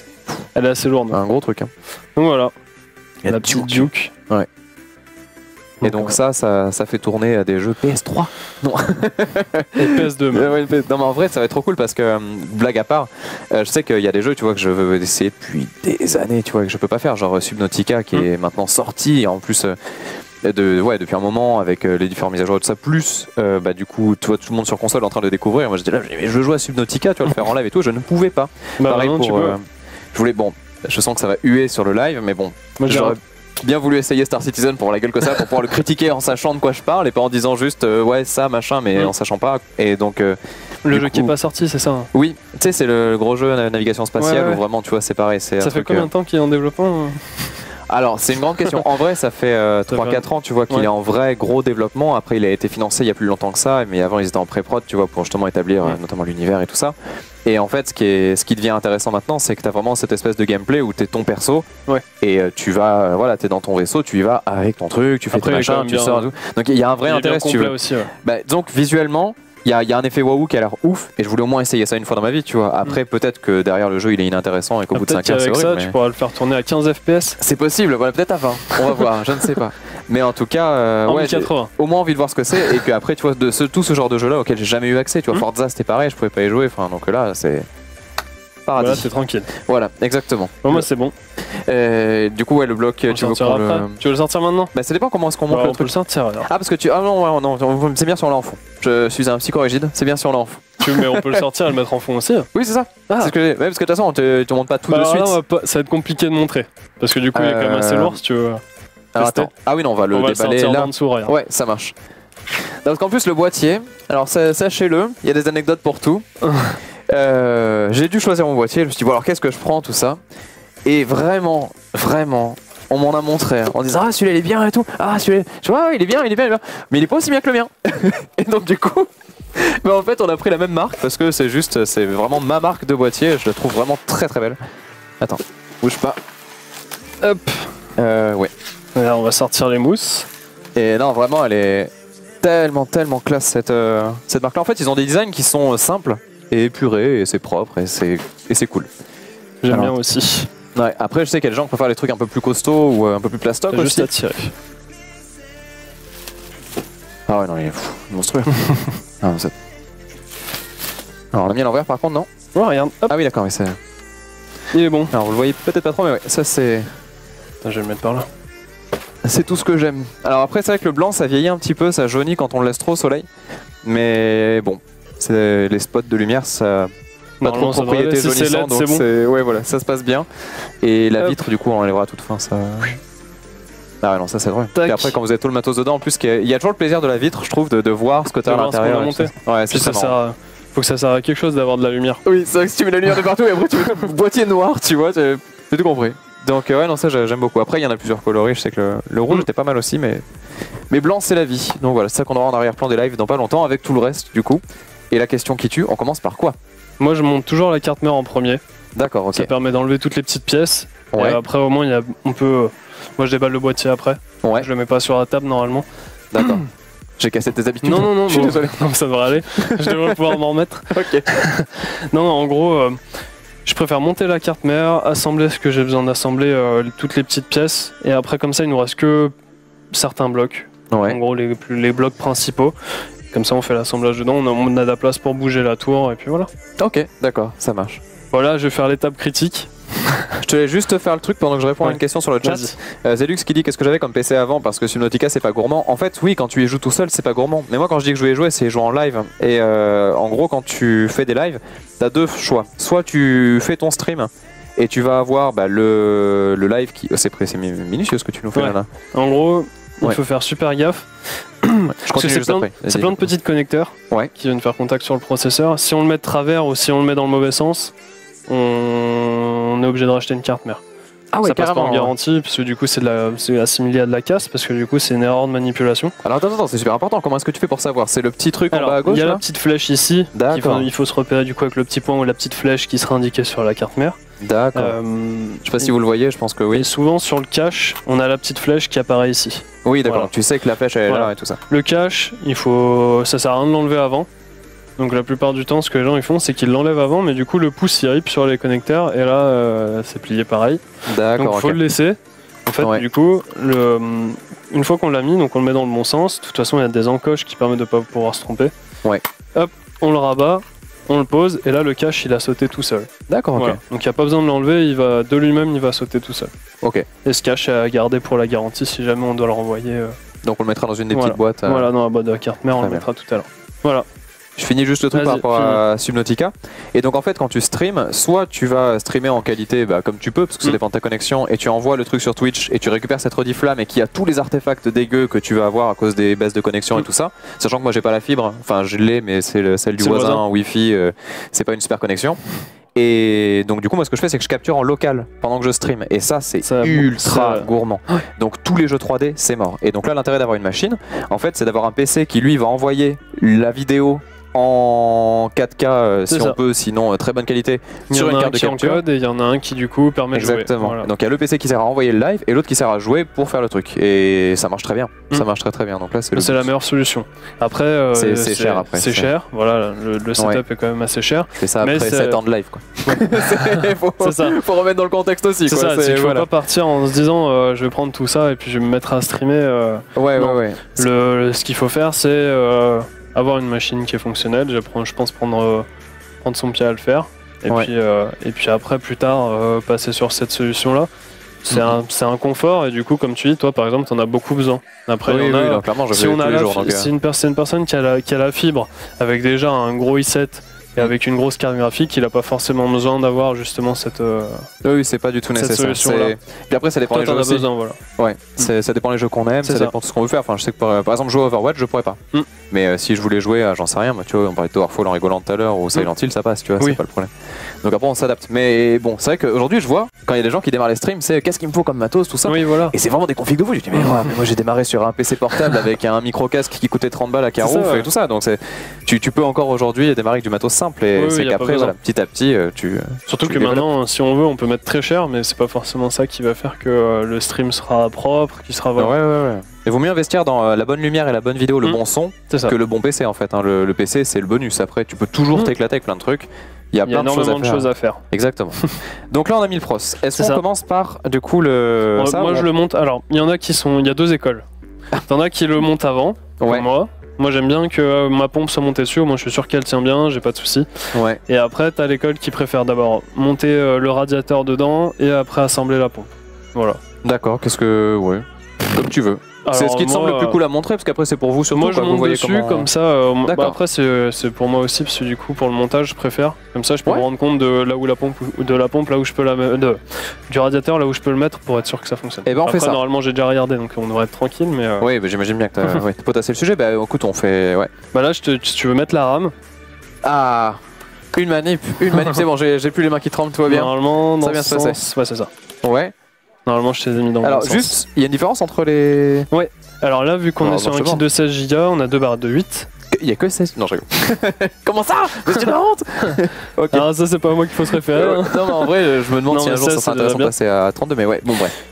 elle est assez lourde. Hein. Un gros truc. Hein. Donc voilà. La petite Duke. Ouais. Et donc ça, ça, ça fait tourner des jeux P S trois. Non. Et P S deux. Même. Non mais en vrai, ça va être trop cool parce que, blague à part, je sais qu'il y a des jeux, tu vois, que je veux essayer depuis des années, tu vois, que je peux pas faire, genre Subnautica qui est maintenant sorti, en plus... De, ouais, depuis un moment avec euh, les différentes mises à jour et tout ça, plus euh, bah, du coup toi, tout le monde sur console en train de découvrir. Moi j'étais là, je veux jouer à Subnautica, tu vois, le faire en live et tout, je ne pouvais pas. Bah, pareil non, pour, euh, je voulais, bon, je sens que ça va huer sur le live, mais bon, j'aurais bien voulu essayer Star Citizen pour la gueule que ça, pour pouvoir le critiquer en sachant de quoi je parle et pas en disant juste euh, ouais ça machin, mais mm. en sachant pas. Et donc euh, le jeu coup, qui est pas sorti, c'est ça? Oui, tu sais, c'est le gros jeu de navigation spatiale, ouais, ouais, ouais. Où vraiment tu vois c'est pareil. Ça fait truc, combien de euh... temps qu'il est en développement? Alors, c'est une grande question. En vrai, ça fait euh, trois quatre ans, tu vois, qu'il ouais. est en vrai gros développement. Après, il a été financé il y a plus longtemps que ça, mais avant, ils étaient en pré-prod, tu vois, pour justement établir ouais. euh, notamment l'univers et tout ça. Et en fait, ce qui, est, ce qui devient intéressant maintenant, c'est que tu as vraiment cette espèce de gameplay où tu es ton perso, ouais. et euh, tu vas, euh, voilà, tu es dans ton vaisseau, tu y vas avec ton truc, tu fais tes machins, tu sors. Tout. Donc, il y a un vrai intérêt, si tu veux. Aussi, ouais. bah, donc, visuellement, il y, y a un effet waouh qui a l'air ouf, et je voulais au moins essayer ça une fois dans ma vie, tu vois. Après, mm. peut-être que derrière le jeu il est inintéressant et qu'au bout de cinq heures c'est horrible. Mais... tu pourras le faire tourner à quinze F P S. C'est possible, voilà, peut-être à vingt. On va voir, je ne sais pas. Mais en tout cas, euh, en ouais, j'ai au moins envie de voir ce que c'est, et puis après, tu vois, de ce, tout ce genre de jeu là auquel j'ai jamais eu accès, tu vois. Mm. Forza c'était pareil, je pouvais pas y jouer, enfin, donc là c'est. Paradis. Voilà, c'est tranquille. Voilà, exactement. Bon, moi, c'est bon. Euh, du coup, ouais, le bloc, on tu veux qu'on le... Tu veux le sortir maintenant? Bah, ça dépend comment est-ce qu'on monte le truc. On peut le sortir alors. Ah, parce que tu... Ah non, non, non, c'est bien si on l'a en fond. Je suis un psychorigide, c'est bien si on l'a en fond. Mais on peut le sortir et le mettre en fond aussi. Oui, c'est ça. Ah. C'est ce que ouais, parce que de toute façon, on te, te montre pas tout bah, de suite. Non, pas... ça va être compliqué de montrer. Parce que du coup, euh... il est quand même assez lourd, si tu veux. Alors, attends. Ah oui, non, on va le on déballer va le là. En dessous, ouais, ça marche. Non, parce qu'en plus, le boîtier, alors sachez-le, il y a des anecdotes pour tout. Euh, j'ai dû choisir mon boîtier, je me suis dit bon alors qu'est-ce que je prends, tout ça, et vraiment, vraiment, on m'en a montré, on disait ah celui-là il est bien et tout, ah celui-là, tu vois, il est bien, il est bien, il est bien, mais il est pas aussi bien que le mien. Et donc du coup, bah, en fait on a pris la même marque, parce que c'est juste, c'est vraiment ma marque de boîtier, je la trouve vraiment très très belle. Attends, bouge pas. Hop. Euh, ouais. Là, on va sortir les mousses. Et non, vraiment elle est tellement, tellement classe cette, euh, cette marque-là. En fait ils ont des designs qui sont euh, simples. Et épuré, et c'est propre, et c'est cool. J'aime bien aussi. Ouais, après, je sais qu'il y a des gens qui préfèrent les trucs un peu plus costauds ou un peu plus plastoc aussi. Juste à tirer. Ah ouais, non, il est fou, monstrueux. Ah, non, alors, on l'a mis à l'envers par contre, non? Oh, regarde. Hop. Ah oui, d'accord, mais c'est. Il est bon. Alors, vous le voyez peut-être pas trop, mais ouais, ça c'est. Attends, je vais le mettre par là. C'est tout ce que j'aime. Alors, après, c'est vrai que le blanc ça vieillit un petit peu, ça jaunit quand on le laisse trop au soleil. Mais bon. Les spots de lumière, ça pas trop de propriété jaunissante, donc c'est ouais voilà, ça se passe bien. Et la vitre, du coup, on enlèvera à toute fin. Ça... Ah non, ça c'est drôle. Et après, quand vous avez tout le matos dedans, en plus, il y a toujours le plaisir de la vitre, je trouve, de, de voir ce que t'as à l'intérieur. Ouais, c'est ça. Sert, faut que ça serve à quelque chose d'avoir de la lumière. Oui, c'est vrai que si tu mets la lumière de partout et après tu mets le boîtier noir, tu vois, j'ai tout compris. Donc ouais, non, ça j'aime beaucoup. Après, il y en a plusieurs colorés. Je sais que le, le rouge était pas mal aussi, mais mais blanc c'est la vie. Donc voilà, c'est ça qu'on aura en arrière-plan des lives dans pas longtemps avec tout le reste, du coup. Et la question qui tue, on commence par quoi? Moi je monte toujours la carte mère en premier. D'accord, ok. Ça permet d'enlever toutes les petites pièces. Ouais. Et après au moins il y a, on peut... Moi je déballe le boîtier après. Ouais. Je le mets pas sur la table normalement. D'accord. J'ai cassé tes habitudes. Non, non, non, je suis bon, désolé. Non, ça devrait aller. Je devrais pouvoir m'en remettre. Ok. Non, non, en gros, euh, je préfère monter la carte mère, assembler ce que j'ai besoin d'assembler, euh, toutes les petites pièces. Et après comme ça il nous reste que certains blocs. Ouais. En gros les, les blocs principaux. Comme ça on fait l'assemblage dedans, on a, on a de la place pour bouger la tour et puis voilà. Ok, d'accord, ça marche. Voilà, je vais faire l'étape critique. Je te laisse juste faire le truc pendant que je réponds ouais. à une question sur le chat. Euh, Zelux qui dit qu'est-ce que j'avais comme P C avant parce que Subnautica c'est pas gourmand. En fait oui, quand tu y joues tout seul c'est pas gourmand. Mais moi quand je dis que je vais jouer c'est jouer en live. Et euh, en gros quand tu fais des lives, t'as deux choix. Soit tu fais ton stream et tu vas avoir bah, le, le live qui... Oh, c'est minutieux ce que tu nous fais ouais. là. En gros... Il ouais. faut faire super gaffe. Ouais, c'est plein, plein de petits connecteurs ouais. qui viennent faire contact sur le processeur. Si on le met de travers ou si on le met dans le mauvais sens, on, on est obligé de racheter une carte mère. Ah ouais, ça passe pas en garantie, ouais. parce que du coup c'est assimilé à de la casse, parce que du coup c'est une erreur de manipulation. Alors attends, attends, c'est super important, comment est-ce que tu fais pour savoir? C'est le petit truc alors, en bas à gauche? Il y a la petite flèche ici, il faut, il faut se repérer du coup avec le petit point ou la petite flèche qui sera indiquée sur la carte mère. D'accord. Euh, je sais pas si vous le voyez, je pense que oui. Et souvent sur le cache, on a la petite flèche qui apparaît ici. Oui d'accord, voilà. Tu sais que la flèche elle est voilà. là et tout ça. Le cache, il faut... ça sert à rien de l'enlever avant. Donc la plupart du temps ce que les gens ils font c'est qu'ils l'enlèvent avant mais du coup le pouce il rip sur les connecteurs et là euh, c'est plié pareil. D'accord. Donc faut okay. le laisser. En fait ouais. du coup le, une fois qu'on l'a mis, donc on le met dans le bon sens. De toute façon, il y a des encoches qui permettent de ne pas pouvoir se tromper. Ouais. Hop, on le rabat, on le pose, et là, le cache, il a sauté tout seul. D'accord, ok. Voilà. Donc, il n'y a pas besoin de l'enlever, il va de lui-même, il va sauter tout seul. Ok. Et ce cache est à garder pour la garantie si jamais on doit le renvoyer. Euh... Donc, on le mettra dans une des voilà. petites boîtes. Euh... Voilà, dans la boîte de la carte mère, on le mettra tout à l'heure. Voilà. Je finis juste le truc par rapport finis. à Subnautica. Et donc en fait quand tu streams, soit tu vas streamer en qualité bah, comme tu peux, parce que ça dépend de ta connexion, et tu envoies le truc sur Twitch et tu récupères cette rediff là, mais qui a tous les artefacts dégueux que tu vas avoir à cause des baisses de connexion et tout ça. Sachant que moi j'ai pas la fibre, enfin je l'ai mais c'est celle du voisin, voisin Wi-Fi, euh, c'est pas une super connexion. Et donc du coup moi ce que je fais c'est que je capture en local pendant que je stream et ça c'est ultra gourmand. Donc tous les jeux trois D c'est mort. Et donc là l'intérêt d'avoir une machine en fait c'est d'avoir un P C qui lui va envoyer la vidéo en quatre K euh, si ça. on peut, sinon euh, très bonne qualité sur une carte de capture. Il y en a un qui du coup permet Exactement. de jouer. Voilà. Donc il y a le P C qui sert à envoyer le live et l'autre qui sert à jouer pour faire le truc. Et ça marche très bien. Mmh. Ça marche très très bien. Donc là c'est la plus. meilleure solution. Après euh, c'est cher. Après c'est cher. Voilà, le, le setup ouais. est quand même assez cher. C'est ça après sept ans de live quoi. faut, ça. faut remettre dans le contexte aussi. C'est ça. Il faut voilà. pas partir en se disant euh, je vais prendre tout ça et puis je vais me mettre à streamer. Euh, ouais ouais ouais. Ce qu'il faut faire c'est avoir une machine qui est fonctionnelle, je pense prendre, euh, prendre son pied à le faire, et, ouais. puis, euh, et puis après, plus tard, euh, passer sur cette solution-là. C'est mm-hmm. un, un confort, et du coup, comme tu dis, toi par exemple, t'en as beaucoup besoin. Après, oui, on oui, a, non, clairement, si on a la, jours, donc, si une, per une personne qui a, la, qui a la fibre, avec déjà un gros i sept, et avec une grosse carte graphique, il n'a pas forcément besoin d'avoir justement cette. Euh, oui, c'est pas du tout nécessaire. Puis après, ça dépend des jeux. Aussi. Besoin, voilà. Ouais, mm. ça dépend des jeux qu'on aime, ça, ça dépend de ce qu'on veut faire. Enfin, je sais que par, par exemple, jouer à Overwatch, je pourrais pas. Mm. Mais euh, si je voulais jouer à, j'en sais rien, bah, tu vois, on parlait de Towerfall en rigolant tout à l'heure ou Silent Hill, ça passe, tu vois, oui. c'est pas le problème. Donc après, on s'adapte. Mais bon, c'est vrai qu'aujourd'hui, je vois, quand il y a des gens qui démarrent les streams, c'est qu'est-ce qu'il me faut comme matos, tout ça. Oui, voilà. Et c'est vraiment des configs de vous. Je dis, mais, ouais, mais moi, j'ai démarré sur un P C portable avec un micro-casque qui coûtait trente balles à Carouf et tout ça. Donc tu peux encore aujourd'hui démarrer avec du matos simple et oui, c'est oui, qu'après voilà, petit à petit tu surtout tu que développes. Maintenant si on veut on peut mettre très cher mais c'est pas forcément ça qui va faire que le stream sera propre, qui sera voilà. ouais, ouais, ouais. Il vaut mieux investir dans la bonne lumière et la bonne vidéo, le mmh. bon son que le bon P C en fait hein. le, le P C c'est le bonus, après tu peux toujours mmh. t'éclater avec plein de trucs. Il y a, Il y a plein énormément de choses à faire. Exactement. Donc là on a mis le pros. Est-ce qu'on commence par du coup le euh, ça, moi on... je le monte. Alors il y en a qui sont, il y a deux écoles. T'en as qui le montent avant comme ouais. moi. Moi j'aime bien que euh, ma pompe soit montée dessus, moi je suis sûr qu'elle tient bien, j'ai pas de soucis. Ouais. Et après t'as l'école qui préfère d'abord monter euh, le radiateur dedans et après assembler la pompe. Voilà. D'accord, qu'est-ce que... ouais, comme tu veux. C'est ce qui te moi, semble le plus cool à montrer parce qu'après c'est pour vous surtout. Moi je monte vous dessus comment... comme ça, euh, bah, après c'est pour moi aussi parce que du coup pour le montage je préfère. Comme ça je peux ouais. me rendre compte de là où la pompe, de la pompe là où je peux la de, du radiateur là où je peux le mettre pour être sûr que ça fonctionne. Et ben on après, fait ça. Normalement j'ai déjà regardé donc on devrait être tranquille mais... Euh... Oui bah, j'imagine bien que t'as ouais, potassé le sujet, bah écoute on fait... Ouais. Bah là je te, tu veux mettre la rame. Ah une manip, une manip c'est bon, j'ai plus les mains qui tremblent, tout va bien. Normalement dans ça vient ce sens, passer. Ouais c'est ça. Ouais. Normalement, je t'ai mis dans le. Alors, bon juste, sens. Il y a une différence entre les. Ouais. Alors là, vu qu'on est sur un kit de seize giga, on a deux barres de huit. Il n'y a que seize. Non, je rigole. Comment ça? Mais tu la honte. Okay. Alors, ça, c'est pas à moi qu'il faut se référer. Hein. Non, mais en vrai, je me demande non, si un jour ça, ça sera intéressant de passer à trente-deux, mais ouais, bon, bref.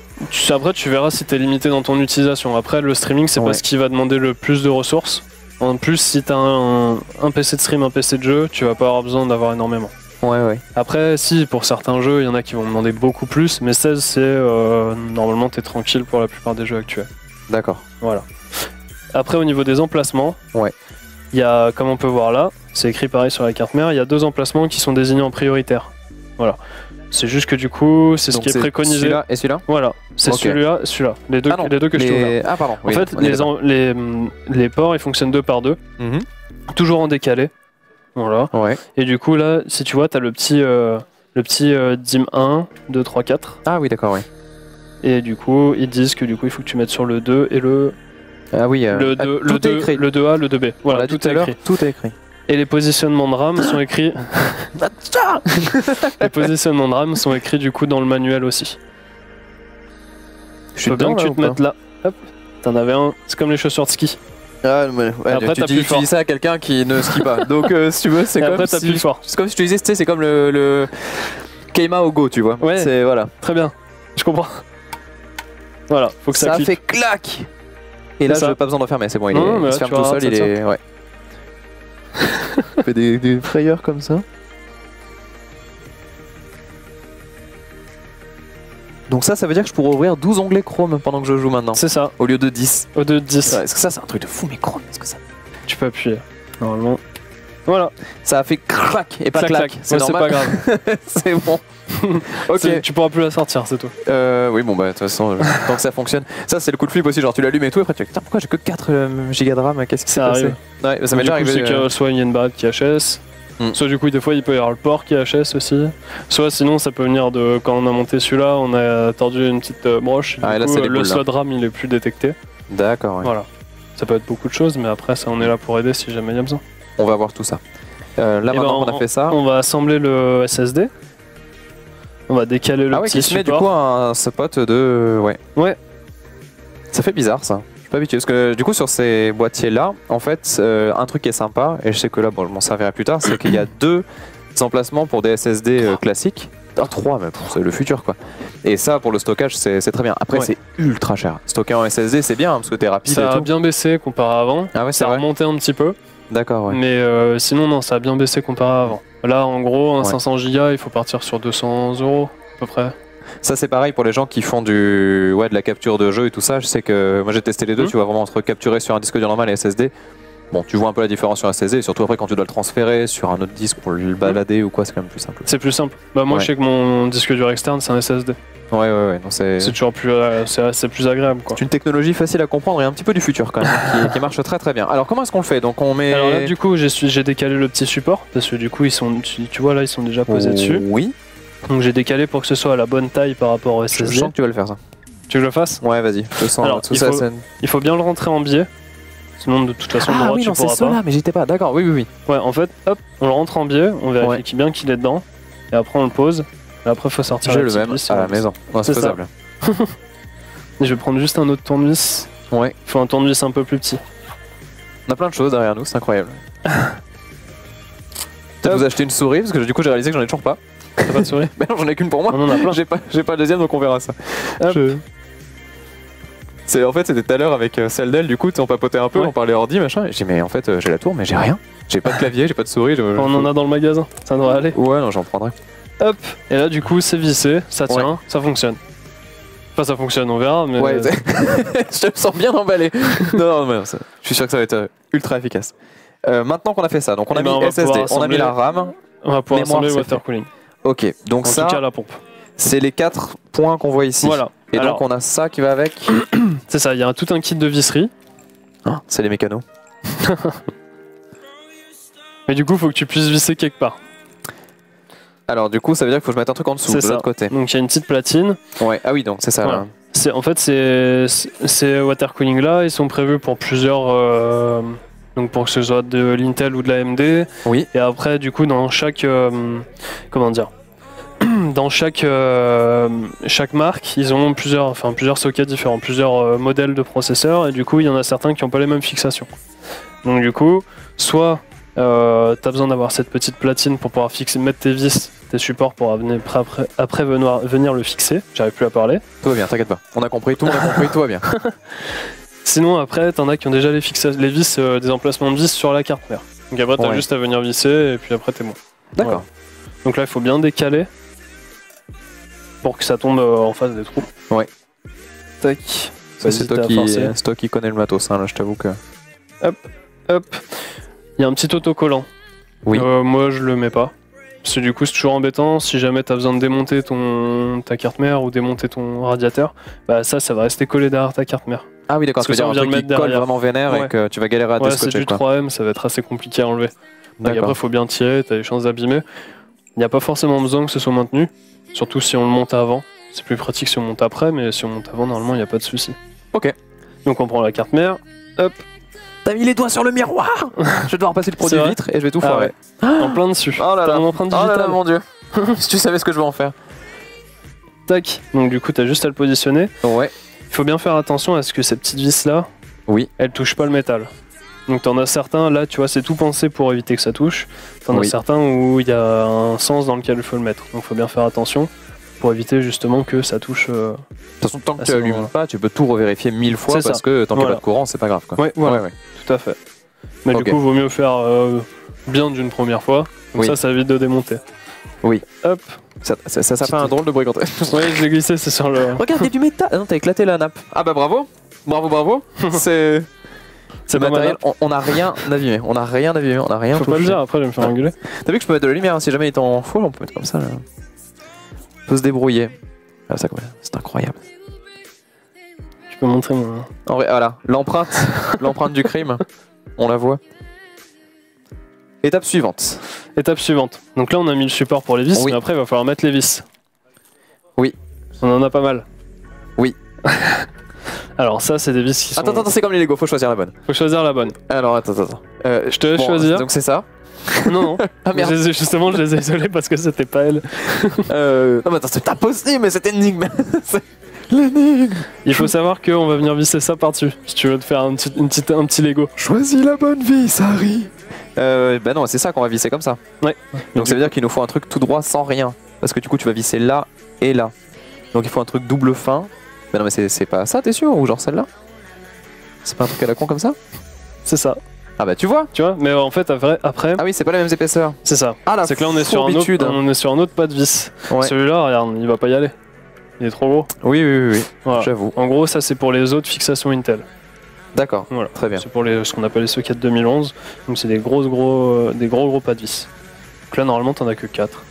Après, tu verras si t'es limité dans ton utilisation. Après, le streaming, c'est ouais. pas ce qui va demander le plus de ressources. En plus, si t'as un, un P C de stream, un P C de jeu, tu vas pas avoir besoin d'avoir énormément. Ouais, ouais. Après, si, pour certains jeux, il y en a qui vont demander beaucoup plus, mais seize, c'est euh, normalement t'es tranquille pour la plupart des jeux actuels. D'accord. Voilà. Après, au niveau des emplacements, ouais. il y a, comme on peut voir là, c'est écrit pareil sur la carte mère, il y a deux emplacements qui sont désignés en prioritaire. Voilà. C'est juste que du coup, c'est ce qui est préconisé. Celui-là et celui-là. Voilà. C'est okay. celui-là, celui-là. Les deux, ah non, les deux que les... je trouve là. Ah pardon. En oui, fait, les, en, les, les ports, ils fonctionnent deux par deux, mm-hmm. toujours en décalé. Voilà. Ouais. Et du coup là, si tu vois, t'as le petit, euh, le petit euh, dim un, deux, trois, quatre. Ah oui, d'accord, oui. Et du coup, ils disent que du coup, il faut que tu mettes sur le deux et le... Ah oui, euh, le, deux, ah, le, deux, écrit. le deux A, le deux B. Voilà, voilà tout, tout, est écrit. tout est écrit. Et les positionnements de RAM sont écrits... les positionnements de RAM sont écrits du coup dans le manuel aussi. Je suis dedans, que tu te mettes là. Hop, t'en avais un, c'est comme les chaussures de ski. Ah, ouais, après, tu, dis, tu dis ça à quelqu'un qui ne skie pas. Donc, euh, si tu veux, c'est comme, si, comme si tu disais, c'est comme le, le Keima au Go, tu vois. Ouais, c'est voilà. Très bien, je comprends. Voilà, faut que ça, ça clique. fait clac. Et là, je n'ai pas besoin de fermer, c'est bon, il, non, est, il là, se ferme tout seul. Il est. Ouais. Il fait des, des frayeurs comme ça. Donc ça, ça veut dire que je pourrais ouvrir douze onglets Chrome pendant que je joue maintenant. C'est ça. Au lieu de dix. Au lieu de dix. Ouais, est-ce que ça, c'est un truc de fou, mais Chrome, est-ce que ça... Tu peux appuyer, normalement. Voilà. Ça a fait crac et pas clac. clac. clac. C'est ouais, pas grave. C'est bon. Ok. Tu pourras plus la sortir, c'est tout. Euh, oui, bon, bah, de toute façon, je... tant que ça fonctionne. Ça, c'est le coup de flip aussi. Genre, tu l'allumes et tout, et après, tu fais putain, pourquoi j'ai que quatre gigas de RAM? Qu'est-ce qui s'est passé? Ouais, bah, ça m'est déjà arrivé. C'est que soit il y a une barrette qui H S, mm. soit du coup, des fois, il peut y avoir le port qui H S aussi. Soit sinon, ça peut venir de quand on a monté celui-là, on a tordu une petite broche. Et ah, du et là, coup, le cool, slot là. RAM, il est plus détecté. D'accord, ouais. Voilà. Ça peut être beaucoup de choses, mais après, ça, on est là pour aider si jamais il y a besoin. On va voir tout ça. Euh, là, et maintenant qu'on a fait ça... On va assembler le S S D. On va décaler le ah ouais, petit qui support. Ah ouais, qui se met du coup un spot de... Ouais. Ouais. Ça fait bizarre, ça. Je suis pas habitué. Parce que du coup, sur ces boîtiers-là, en fait, euh, un truc qui est sympa, et je sais que là, bon, je m'en servirai plus tard, c'est qu'il y a deux emplacements pour des S S D euh, classiques. Ah, trois même, c'est le futur, quoi. Et ça, pour le stockage, c'est très bien. Après, ouais, c'est ultra cher. Stocker en S S D, c'est bien, hein, parce que t'es rapide ça et tout. Ça a bien baissé comparé à avant. Ah ouais, ça a remonté un petit peu. D'accord, ouais. Mais euh, sinon, non, ça a bien baissé comparé à avant. Là, en gros, un ouais. cinq cents gigas, il faut partir sur deux cents euros, à peu près. Ça, c'est pareil pour les gens qui font du, ouais, de la capture de jeu et tout ça. Je sais que moi, j'ai testé les deux. Mmh. Tu vois vraiment entre capturer sur un disque dur normal et S S D. Bon, tu vois un peu la différence sur S S D, et surtout après, quand tu dois le transférer sur un autre disque pour le balader mmh. ou quoi, c'est quand même plus simple. C'est plus simple. Bah, moi, ouais. je sais que mon disque dur externe, c'est un S S D. Ouais, ouais, ouais. C'est toujours plus, euh, c'est plus agréable, quoi. C'est une technologie facile à comprendre et un petit peu du futur, quand même, qui, qui marche très très bien. Alors, comment est-ce qu'on le fait? Donc, on met... Alors là, du coup, j'ai décalé le petit support, parce que du coup, ils sont, tu, tu vois, là, ils sont déjà posés oh, dessus. Oui. Donc, j'ai décalé pour que ce soit à la bonne taille par rapport au S S D. Je sens que tu vas le faire, ça. Tu veux que je le fasse? Ouais, vas-y. Il, ça, faut, il faut bien le rentrer en biais. Sinon, de toute façon, ah, droit, oui, tu non, pourras pas. Ah oui, c'est ça là, mais j'étais pas. D'accord, oui, oui, oui. Ouais, en fait, hop, on le rentre en biais, on vérifie ouais. qu bien qu'il est dedans, et après, on le pose. Et après, il faut sortir le même à la maison. Ouais, c'est faisable. Je vais prendre juste un autre tournevis. Ouais. Il faut un tournevis un peu plus petit. On a plein de choses derrière nous, c'est incroyable. Peut-être vous acheter une souris, parce que du coup, j'ai réalisé que j'en ai toujours pas. T'as pas de souris? Mais non, j'en ai qu'une pour moi. On en a plein. J'ai pas, pas le deuxième, donc on verra ça. Je... En fait, c'était tout à l'heure avec celle d'elle, du coup, on papotait un peu, ouais. on parlait ordi, machin. J'ai dit, mais en fait, j'ai la tour, mais j'ai rien. J'ai pas de clavier, j'ai pas de souris. Je... On en a dans le magasin, ça devrait aller. Ouais, non, j'en prendrai. Hop, et là du coup c'est vissé, ça tient, ouais. ça fonctionne. Enfin ça fonctionne, on verra, mais... Ouais, euh... je te sens bien emballé. Non, non, mais ça, je suis sûr que ça va être ultra efficace. Euh, maintenant qu'on a fait ça, donc on a eh ben, mis on S S D, assembler... on a mis la RAM, on va pouvoir assembler water cooling. Ok, donc en ça, c'est les quatre points qu'on voit ici. Voilà. Et alors, donc on a ça qui va avec. C'est ça, il y a un, tout un kit de visserie. Ah, c'est les mécanos. Mais du coup, il faut que tu puisses visser quelque part. Alors du coup ça veut dire qu'il faut que je mette un truc en dessous de l'autre côté. Donc il y a une petite platine. Ouais. Ah oui donc c'est ça. Voilà. C'est en fait ces ces water cooling là ils sont prévus pour plusieurs euh, donc pour que ce soit de l'Intel ou de l'A M D. Oui. Et après du coup dans chaque euh, comment dire dans chaque euh, chaque marque ils ont plusieurs enfin plusieurs sockets différents plusieurs euh, modèles de processeurs et du coup il y en a certains qui n'ont pas les mêmes fixations. Donc du coup soit Euh, t'as besoin d'avoir cette petite platine pour pouvoir fixer, mettre tes vis, tes supports pour venir, après, après venir, venir le fixer. J'arrive plus à parler. Tout va bien, t'inquiète pas. On a compris, tout, on a compris, tout va bien. Sinon après, t'en as qui ont déjà les, les vis, euh, des emplacements de vis sur la carte mère. Donc après t'as ouais. juste à venir visser et puis après t'es bon. D'accord. Voilà. Donc là il faut bien décaler pour que ça tombe euh, en face des trous. Ouais. Tac. C'est toi, toi qui connais le matos, hein, là je t'avoue que... Hop, hop. Il y a un petit autocollant. Oui. Euh, moi je le mets pas. Parce que du coup c'est toujours embêtant, si jamais t'as besoin de démonter ton ta carte mère ou démonter ton radiateur, bah ça ça va rester collé derrière ta carte mère. Ah oui d'accord, parce que ça, on vient de mettre derrière. Colle vraiment vénère ouais. et que tu vas galérer à ouais, décoller. C'est du trois M, ça va être assez compliqué à enlever. Donc après faut bien tirer, t'as les chances d'abîmer. Il n'y a pas forcément besoin que ce soit maintenu, surtout si on le monte avant. C'est plus pratique si on monte après, mais si on monte avant normalement il n'y a pas de souci. Ok. Donc on prend la carte mère, hop. T'as mis les doigts sur le miroir. Je dois repasser le produit vitre et je vais tout ah foirer. Ouais. En plein dessus. Oh là là, mon empreinte digitale. Oh là là, mon dieu. Si tu savais ce que je vais en faire. Tac. Donc du coup, t'as juste à le positionner. Ouais. Il faut bien faire attention à ce que ces petites vis là, oui, elles touchent pas le métal. Donc t'en as certains là, tu vois, c'est tout pensé pour éviter que ça touche. T'en oui. as certains où il y a un sens dans lequel il faut le mettre. Donc faut bien faire attention. Pour éviter justement que ça touche. Euh, de toute façon, tant que tu allumes pas, tu peux tout revérifier mille fois parce ça. que tant qu'il voilà. n'y a pas de courant, c'est pas grave. Quoi. Ouais, voilà. ouais, ouais, tout à fait. Mais okay. du coup, il vaut mieux faire euh, bien d'une première fois. Comme oui. ça, ça évite de démonter. Oui. Hop. Ça, ça, ça, ça fait un drôle de bruit quand oui, je l'ai glissé, c'est sur le... Regardez du métal. Ah non, t'as éclaté la nappe. Ah bah bravo. Bravo, bravo. C'est... C'est matériel, on n'a rien abîmé, on n'a rien abîmé, on n'a rien touché. Faut pas le dire, après je vais me faire engueuler. T'as vu que je peux mettre de la lumière, hein, si jamais il est en full, on peut mettre comme ça là. On peut se débrouiller. Ah, ça, c'est incroyable. Je peux montrer moi. En vrai, voilà, l'empreinte, l'empreinte du crime, on la voit. Étape suivante. Étape suivante. Donc là on a mis le support pour les vis, oui. Mais après il va falloir mettre les vis. Oui. On en a pas mal. Oui. Alors ça c'est des vis qui sont... Attends, attends, c'est comme les Lego, faut choisir la bonne. Faut choisir la bonne. Alors attends, attends. Euh, je te laisse bon, choisir. Donc c'est ça. Non, non. Ah merde. Je, justement je les ai isolés parce que c'était pas elle. euh... Non mais attends, c'est ta posté mais c'était énigme. L'énigme. Il faut savoir qu'on va venir visser ça par-dessus. Si tu veux te faire un petit, une petite, un petit Lego. Choisis la bonne vis, Harry. Euh, bah non, c'est ça qu'on va visser comme ça. Ouais. Donc ça veut dire qu'il nous faut un truc tout droit sans rien. Parce que du coup tu vas visser là et là. Donc il faut un truc double fin. Mais non mais c'est pas ça, t'es sûr? Ou genre celle-là? C'est pas un truc à la con comme ça? C'est ça. Ah bah tu vois. Tu vois, mais en fait après... après... Ah oui, c'est pas les mêmes épaisseurs. C'est ça. Ah là, c'est que là on est, sur un autre, on est sur un autre pas de vis. Ouais. Celui-là, regarde, il va pas y aller. Il est trop gros. Oui, oui, oui, oui. Voilà. J'avoue. En gros, ça c'est pour les autres fixations Intel. D'accord, voilà. Très bien. C'est pour les, ce qu'on appelle les sockets deux mille onze. Donc c'est des, gros, gros, euh, des gros gros pas de vis. Donc là normalement t'en as que quatre.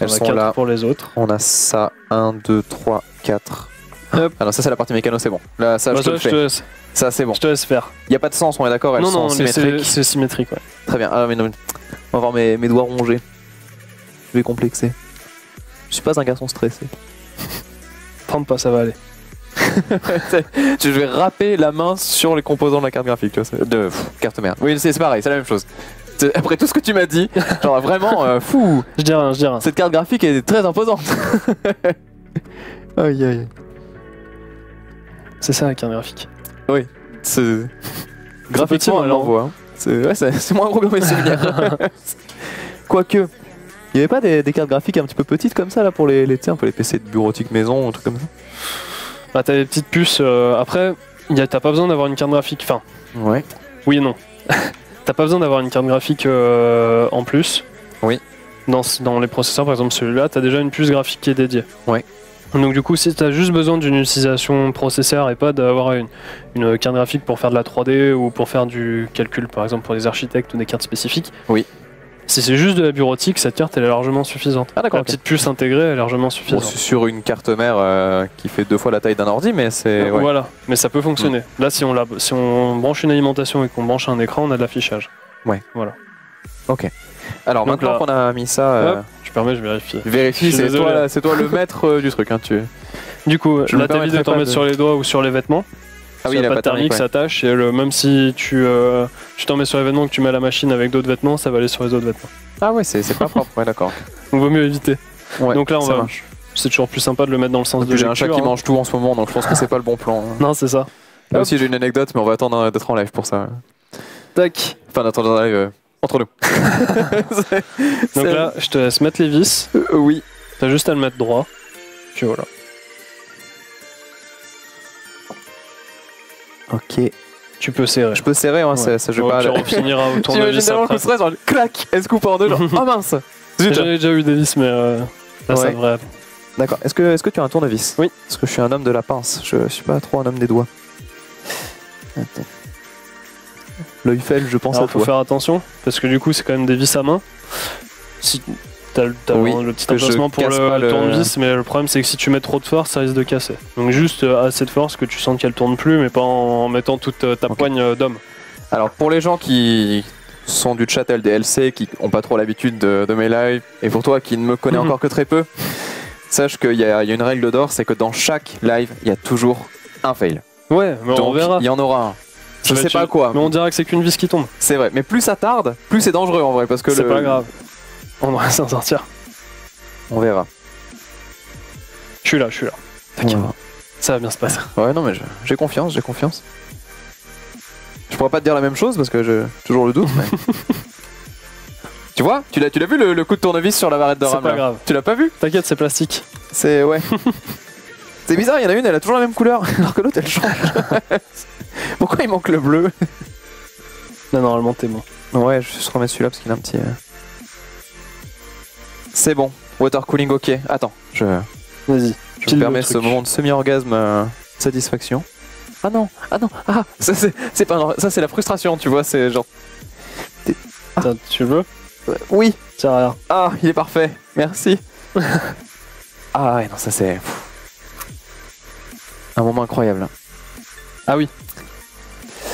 T'en as quatre pour les autres. On a ça, un, deux, trois, quatre... Hop. Ah non, ça c'est la partie mécano, c'est bon. Là, ça, bah je, te ça, le je te laisse. Ça c'est bon. Je te laisse faire. Il y a pas de sens, on est d'accord. Non, non, c'est symétrique. Ouais. Très bien. Ah mais non, on va voir mes, mes doigts rongés. Je vais complexer. Je suis pas un garçon stressé. Tente pas, ça va aller. Je vais râper la main sur les composants de la carte graphique, tu vois, de pff, carte merde. Oui, c'est pareil, c'est la même chose. Après tout ce que tu m'as dit, genre vraiment euh, fou. Je dirais, rien, je dirais. Cette carte graphique est très imposante. Aïe aïe. C'est ça la carte graphique. Oui, c'est... Graphiquement, elle l'envoie. Ouais, c'est moins gros que mes souvenirs. Quoique, il n'y avait pas des, des cartes graphiques un petit peu petites comme ça, là, pour les, les, un peu les P C de bureautique maison, un truc comme ça? Bah, t'as des petites puces. Euh, après, t'as pas besoin d'avoir une carte graphique. Enfin, ouais. Oui et non. T'as pas besoin d'avoir une carte graphique euh, en plus. Oui. Dans, dans les processeurs, par exemple, celui-là, t'as déjà une puce graphique qui est dédiée. Ouais. Donc du coup, si tu as juste besoin d'une utilisation processeur et pas d'avoir une, une carte graphique pour faire de la trois D ou pour faire du calcul, par exemple pour des architectes ou des cartes spécifiques, oui. Si c'est juste de la bureautique, cette carte elle est largement suffisante. Ah, d'accord, la okay. Petite puce intégrée elle est largement suffisante. Bon, sur une carte mère euh, qui fait deux fois la taille d'un ordi, mais c'est... Ouais. Voilà, mais ça peut fonctionner. Mmh. Là, si on, la, si on branche une alimentation et qu'on branche un écran, on a de l'affichage. Ouais. Voilà. Ok. Alors donc maintenant qu'on a mis ça... Euh... Hop, tu permets, je vérifie. Vérifie, c'est toi, toi le maître euh, du truc. Hein, tu... Du coup, je là t'as envie de t'en mettre sur les doigts ou sur les vêtements. Ah oui, il a pas de thermique, ça tâche. Et le, même si tu euh, t'en mets sur les vêtements que tu mets à la machine avec d'autres vêtements, ça va aller sur les autres vêtements. Ah ouais, c'est pas propre, ouais d'accord. Donc vaut mieux éviter. Ouais, donc là on va... C'est toujours plus sympa de le mettre dans le sens de... J'ai un chat qui mange tout en ce moment, donc je pense que c'est pas le bon plan. Non, c'est ça. Là aussi j'ai une anecdote, mais on va attendre d'être en live pour ça. Tac. Enfin d'attendre en live... Entre nous. Donc là, je te laisse mettre les vis. Euh, oui. T'as juste à le mettre droit. Puis voilà. Ok. Tu peux serrer. Je peux serrer, hein, ouais. Ça, ça je vais pas. On finira autour de la vis. Généralement, le stress, genre, clac, elle se coupe en deux, genre, oh mince. J'en ai déjà eu des vis, mais euh, là, ouais. Ça devrait. D'accord. Est-ce que, est-ce que tu as un tournevis? Oui. Parce que je suis un homme de la pince. Je suis pas trop un homme des doigts. Attends. L'œil faible, je pense. Alors, à toi. Il faut faire attention, parce que du coup, c'est quand même des vis à main. Si t'as oui, le petit emplacement pour le, le tournevis, mais le problème, c'est que si tu mets trop de force, ça risque de casser. Donc, juste assez de force que tu sens qu'elle tourne plus, mais pas en mettant toute ta okay. Poigne d'homme. Alors, pour les gens qui sont du chat L D L C, qui n'ont pas trop l'habitude de, de mes lives, et pour toi qui ne me connais mmh. encore que très peu, sache qu'il y, y a une règle d'or, c'est que dans chaque live, il y a toujours un fail. Ouais, mais donc, on verra. Il y en aura un. Je sais pas quoi. Mais on dirait que c'est qu'une vis qui tombe. C'est vrai, mais plus ça tarde, plus c'est dangereux en vrai parce que le... C'est pas grave. On va s'en sortir. On verra. Je suis là, je suis là. T'inquiète. Ouais. Ça va bien se passer. Ouais, non mais j'ai confiance, j'ai confiance. Je pourrais pas te dire la même chose parce que j'ai toujours le doute. Mais... Tu vois, tu l'as vu le, le coup de tournevis sur la barrette de rame? C'est pas là. Grave. Tu l'as pas vu? T'inquiète, c'est plastique. C'est... ouais. C'est bizarre, il y en a une, elle a toujours la même couleur, alors que l'autre elle change. Pourquoi il manque le bleu? Non, normalement t'es bon. Ouais, je vais juste remettre celui-là parce qu'il a un petit... Euh... C'est bon. Water cooling, ok. Attends, je. Vas-y. Je me permets ce moment de semi-orgasme euh, satisfaction. Ah non, ah non, ah ça c'est pas ça c'est la frustration, tu vois, c'est genre. Ah. Attends, tu veux? Oui. Tiens rien. Ah, il est parfait. Merci. Ah ouais, non, ça c'est un moment incroyable. Ah oui.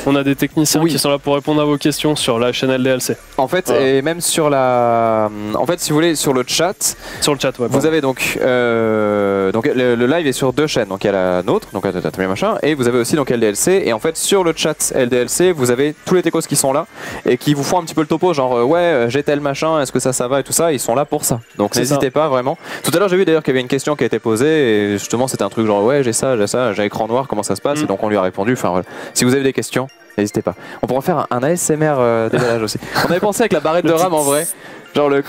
On a des techniciens oui. qui sont là pour répondre à vos questions sur la chaîne L D L C. En fait, voilà. Et même sur la... En fait, si vous voulez, sur le chat... Sur le chat, ouais. Vous bon. avez donc... Euh... donc le, le live est sur deux chaînes. Donc il y a la nôtre, donc Atomium machin, et vous avez aussi donc L D L C. Et en fait, sur le chat L D L C, vous avez tous les techos qui sont là et qui vous font un petit peu le topo, genre ouais, j'ai tel machin, est-ce que ça, ça va et tout ça. Ils sont là pour ça. Donc n'hésitez pas, vraiment. Tout à l'heure, j'ai vu d'ailleurs qu'il y avait une question qui a été posée et justement, c'était un truc genre ouais, j'ai ça, j'ai ça, j'ai écran noir, comment ça se passe. Mm. Et donc on lui a répondu. Enfin voilà. Si vous avez des questions, n'hésitez pas. On pourra faire un A S M R euh, déballage aussi. On avait pensé avec la barrette de RAM en vrai. Genre le...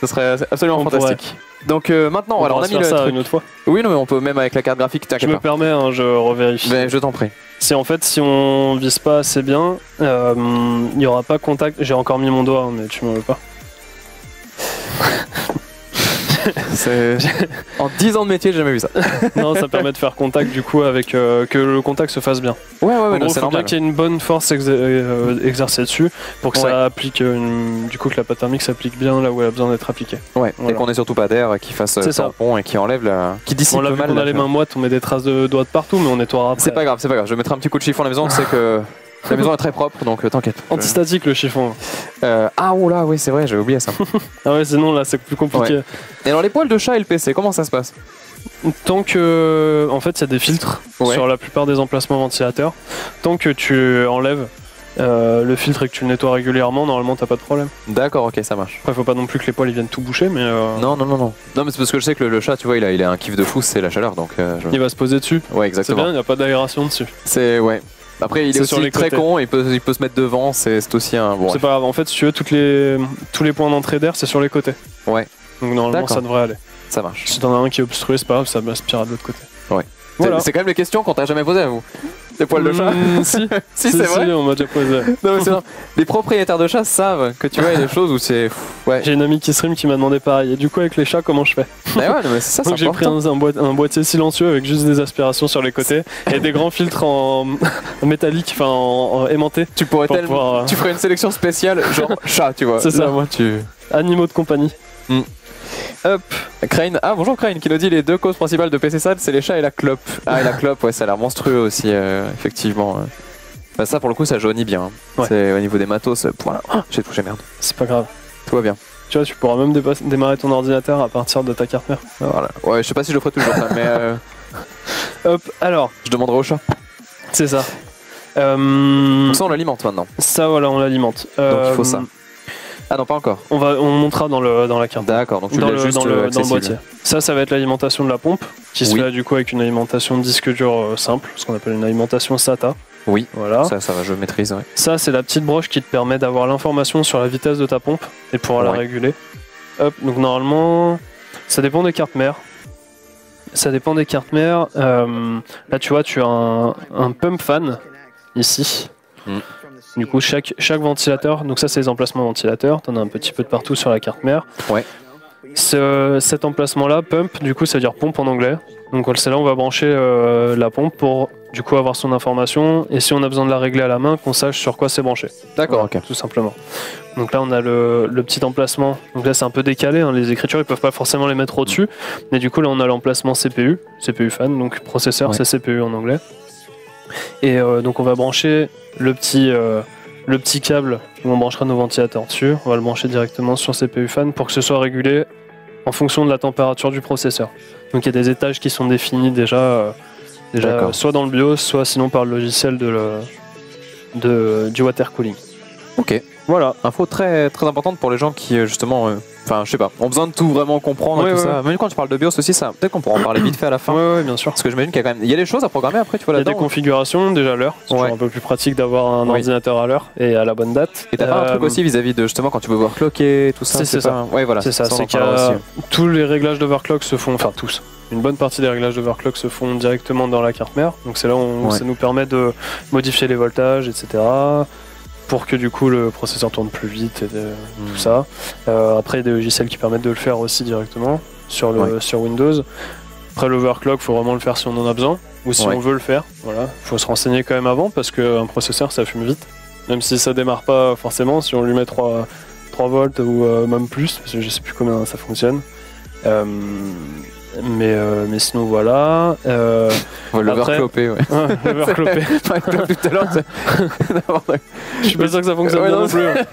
Ce serait absolument on fantastique. Pourrait. Donc euh, maintenant, on, alors, on a mis le ça truc. Une autre fois. Oui, non, mais on peut même avec la carte graphique, t'inquiète pas. Je me permets, hein, je revérifie. Mais je t'en prie. Si en fait, si on vise pas assez bien, il euh, n'y aura pas contact. J'ai encore mis mon doigt, mais tu m'en veux pas. En dix ans de métier, j'ai jamais vu ça. Non, ça permet de faire contact du coup avec euh, que le contact se fasse bien. Ouais, ouais, ouais. Il faut bien qu'il y ait une bonne force exer euh, exercée dessus pour que ouais. ça applique une... du coup que la pâte thermique s'applique bien là où elle a besoin d'être appliquée. Ouais. Voilà. Et qu'on ait surtout pas d'air qui fasse tampon et qui enlève la, qui dissipe on le mal. On a les mains moites, on met des traces de doigts de partout, mais on nettoiera après. C'est pas grave, c'est pas grave. Je vais mettre un petit coup de chiffon à la maison, c'est que. La maison est très propre, donc t'inquiète. Antistatique le chiffon. Euh, ah oh là, oui c'est vrai, j'avais oublié ça. Ah ouais, sinon là c'est plus compliqué. Ouais. Et alors les poils de chat et le P C, comment ça se passe? Tant que, en fait, il y a des filtres ouais. sur la plupart des emplacements ventilateurs. Tant que tu enlèves euh, le filtre et que tu le nettoies régulièrement, normalement t'as pas de problème. D'accord, ok, ça marche. Après, faut pas non plus que les poils ils viennent tout boucher, mais. Euh... Non, non, non, non. Non, mais c'est parce que je sais que le, le chat, tu vois, il a, il a un kiff de fou, c'est la chaleur, donc. Euh, je... Il va se poser dessus. Ouais, exactement. C'est bien, il n'y a pas d'aération dessus. C'est ouais. Après, il est, est aussi sur les très côtés. con, il peut, il peut se mettre devant, c'est aussi un bon. C'est pas grave, en fait, si tu veux, toutes les, tous les points d'entrée d'air, c'est sur les côtés. Ouais. Donc normalement, ça devrait aller. Ça marche. Si t'en as un qui est obstrué, c'est pas grave, ça aspirera de l'autre côté. Ouais. Voilà. C'est quand même les questions qu'on t'a jamais posées à vous. Les poils de chat mmh, Si, si, si c'est vrai. Si, on m'a déjà posé. Non, mais les propriétaires de chats savent que tu vois, il y a des choses où c'est. Ouais. J'ai une amie qui stream qui m'a demandé pareil. Et du coup, avec les chats, comment je fais? Mais ouais, mais c'est ça. Donc j'ai pris un, un, boîte, un boîtier silencieux avec juste des aspirations sur les côtés et des grands filtres en, en métallique, enfin en, en aimanté. Tu pourrais tellement. Pouvoir... Tu ferais une sélection spéciale, genre chat, tu vois. C'est ça, moi, tu. Animaux de compagnie. Mm. Hop, Crane, ah bonjour Crane qui nous dit les deux causes principales de P C S A D c'est les chats et la clope. Ah et la clope, ouais ça a l'air monstrueux aussi, euh, effectivement. Bah ça pour le coup ça jaunit bien, hein. Ouais. C'est au niveau des matos, voilà. Oh, j'ai touché merde. C'est pas grave. Tout va bien. Tu vois tu pourras même démarrer ton ordinateur à partir de ta carte mère. Voilà, ouais je sais pas si je le ferai toujours ça mais... Euh... Hop, alors... Je demanderai au chat. C'est ça. Euh... Ça on l'alimente maintenant. Ça voilà on l'alimente. Euh... Donc il faut ça. Ah non, pas encore. On, va, on montrera dans, le, dans la carte. D'accord, donc tu l'as juste dans le, dans le boîtier. Ça, ça va être l'alimentation de la pompe, qui oui. se fait du coup avec une alimentation de disque dur euh, simple, ce qu'on appelle une alimentation SATA. Oui, voilà. ça, ça va, je maîtrise. Ouais. Ça, c'est la petite broche qui te permet d'avoir l'information sur la vitesse de ta pompe et pouvoir ouais. la réguler. Hop, donc normalement, ça dépend des cartes mères. Ça dépend des cartes mères. Euh, là, tu vois, tu as un, un pump fan, ici. Mm. Du coup, chaque, chaque ventilateur, donc ça c'est les emplacements ventilateurs, t'en as un petit peu de partout sur la carte mère. Ouais. Ce, cet emplacement-là, pump, du coup ça veut dire pompe en anglais. Donc c'est là où on va brancher euh, la pompe pour du coup avoir son information et si on a besoin de la régler à la main, qu'on sache sur quoi c'est branché. D'accord, voilà, ok. Tout simplement. Donc là on a le, le petit emplacement, donc là c'est un peu décalé, hein, les écritures ils peuvent pas forcément les mettre au-dessus, mais du coup là on a l'emplacement C P U, C P U fan, donc processeur ouais. c'est C P U en anglais. Et euh, donc on va brancher le petit, euh, le petit câble où on branchera nos ventilateurs dessus, on va le brancher directement sur C P U fan pour que ce soit régulé en fonction de la température du processeur. Donc il y a des étages qui sont définis déjà, euh, déjà euh, soit dans le BIOS, soit sinon par le logiciel de le, de, du water cooling. Ok. Voilà, info très très importante pour les gens qui justement, enfin euh, je sais pas, ont besoin de tout vraiment comprendre ouais, et tout ouais, ça. Ouais. Même quand tu parles de BIOS aussi, ça peut-être qu'on pourra en parler vite fait à la fin. Ouais, ouais, bien sûr. Parce que j'imagine qu'il y a quand même, il y a des choses à programmer après, tu vois là. Il y a des configurations déjà à l'heure. C'est ouais. un peu plus pratique d'avoir un oui. ordinateur à l'heure et à la bonne date. Et t'as euh, pas un truc aussi vis-à-vis -vis de justement quand tu veux overclocker, tout ça. C'est ça. Pas... Ouais voilà. C'est ça. C'est que tous les réglages d'overclock se font, enfin tous. Une bonne partie des réglages d'overclock se font directement dans la carte mère. Donc c'est là où ouais. ça nous permet de modifier les voltages, et cetera. pour que du coup le processeur tourne plus vite et de, mmh. tout ça. Euh, après, il y a des logiciels qui permettent de le faire aussi directement sur, le, ouais. sur Windows. Après, l'overclock, il faut vraiment le faire si on en a besoin ou si ouais. on veut le faire. Voilà. Faut se renseigner quand même avant parce qu'un processeur, ça fume vite. Même si ça démarre pas forcément, si on lui met trois volts ou euh, même plus, parce que je sais plus combien ça fonctionne. Euh, mais, euh, mais sinon voilà. Euh, on va l'overclopper, ouais. L'overclopper. Tout à l'heure, je suis pas sûr que ça fonctionne ouais, bien non, non plus. Hein.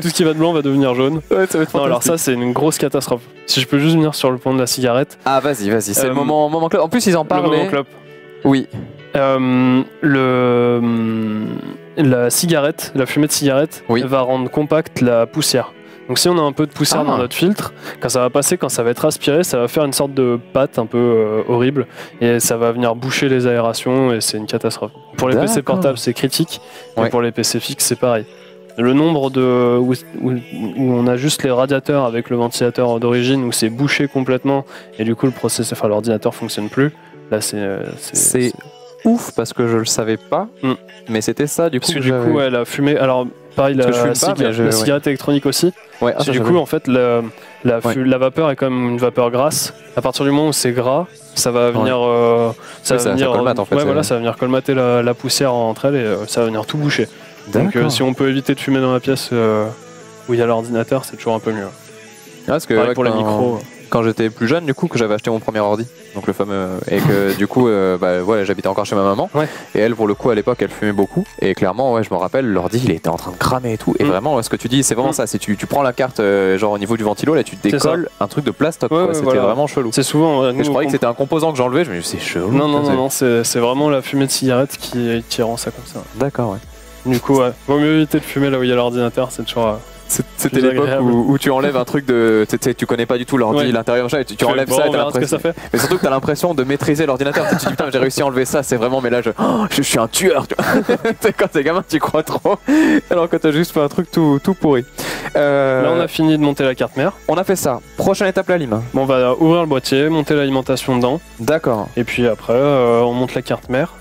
Tout ce qui va de blanc va devenir jaune. Ouais, ça va être non, alors ça, c'est une grosse catastrophe. Si je peux juste venir sur le point de la cigarette. Ah, vas-y, vas-y, c'est euh, le moment, moment clope. En plus, ils en parlent. Le moment clope. Oui. Euh, le, la cigarette, la fumée de cigarette oui. va rendre compacte la poussière. Donc si on a un peu de poussière ah. dans notre filtre, quand ça va passer, quand ça va être aspiré, ça va faire une sorte de pâte un peu euh, horrible et ça va venir boucher les aérations et c'est une catastrophe. Pour les P C portables, c'est critique, ouais. et pour les P C fixes, c'est pareil. Le nombre de où, où, où on a juste les radiateurs avec le ventilateur d'origine où c'est bouché complètement et du coup le processeur, enfin l'ordinateur fonctionne plus. Là, c'est c'est ouf parce que je le savais pas, mm. mais c'était ça du coup. Parce que, que du coup, elle a fumé. Alors pareil, la, la, pas, la, je... la cigarette ouais. électronique aussi. Ouais, ah, ça, du coup, en fait, la, la, ouais. la vapeur est quand même une vapeur grasse. À partir du moment où c'est gras, ça va venir, ouais. euh, ça, oui, va ça, venir ça colmate, en fait, ouais, voilà, ça va venir colmater la, la poussière entre elles et euh, ça va venir tout boucher. Donc, euh, si on peut éviter de fumer dans la pièce euh, où il y a l'ordinateur, c'est toujours un peu mieux. Ah, parce que pareil, ouais, pour les micros. Euh... Quand j'étais plus jeune, du coup, que j'avais acheté mon premier ordi, donc le fameux, et que du coup, euh, bah, voilà, j'habitais encore chez ma maman, ouais. et elle, pour le coup, à l'époque, elle fumait beaucoup, et clairement, ouais, je me rappelle, l'ordi, il était en train de cramer et tout, et mmh. vraiment, ouais, ce que tu dis, c'est vraiment mmh. ça, si tu, tu prends la carte, euh, genre au niveau du ventilo, là, tu décolles un truc de plastoc, ouais, c'était voilà. vraiment chelou. C'est souvent. Euh, nous, je croyais que c'était un composant que j'enlevais, je me disais, c'est chelou. Non, non, non, non, c'est vraiment la fumée de cigarette qui, qui rend ça comme ça. D'accord, ouais. Du coup, ouais, vaut mieux éviter de fumer là où il y a l'ordinateur, c'est toujours. Euh... C'était l'époque où, où tu enlèves un truc de. Tu connais pas du tout l'ordi, ouais. l'intérieur, et tu, tu enlèves bon, ça et t'as l'impression. Mais surtout que t'as l'impression de maîtriser l'ordinateur. Tu te dis putain, j'ai réussi à enlever ça, c'est vraiment, mais là je, oh, je suis un tueur. Quand t'es gamin, tu crois trop. Alors que t'as juste fait un truc tout, tout pourri. Euh... Là, on a fini de monter la carte mère. On a fait ça. Prochaine étape, la lime. Bon, on va ouvrir le boîtier, monter l'alimentation dedans. D'accord. Et puis après, euh, on monte la carte mère.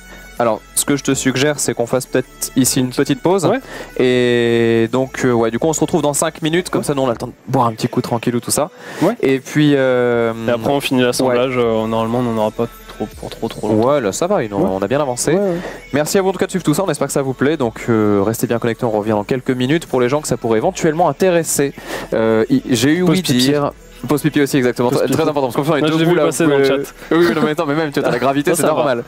Alors, ce que je te suggère, c'est qu'on fasse peut-être ici une petite pause. Ouais. Et donc, euh, ouais, du coup, on se retrouve dans cinq minutes. Comme ouais. ça, nous, on a le temps de boire un petit coup tranquille ou tout ça. Ouais. Et puis... Euh, et après, on finit l'assemblage. Ouais. Euh, normalement, on n'en aura pas trop pour trop trop longtemps. Ouais, là, ça va. On, ouais. on a bien avancé. Ouais, ouais. Merci à vous, en tout cas, de suivre tout ça. On espère que ça vous plaît. Donc, euh, restez bien connectés. On revient dans quelques minutes pour les gens que ça pourrait éventuellement intéresser. Euh, J'ai eu oui dire... Pause pipi aussi, exactement. Pause pipi. Très important, parce qu'on fait deux boules là. Passer dans le chat. Oui, non, mais attends, mais même, tu vois, la gravité, c'est normal.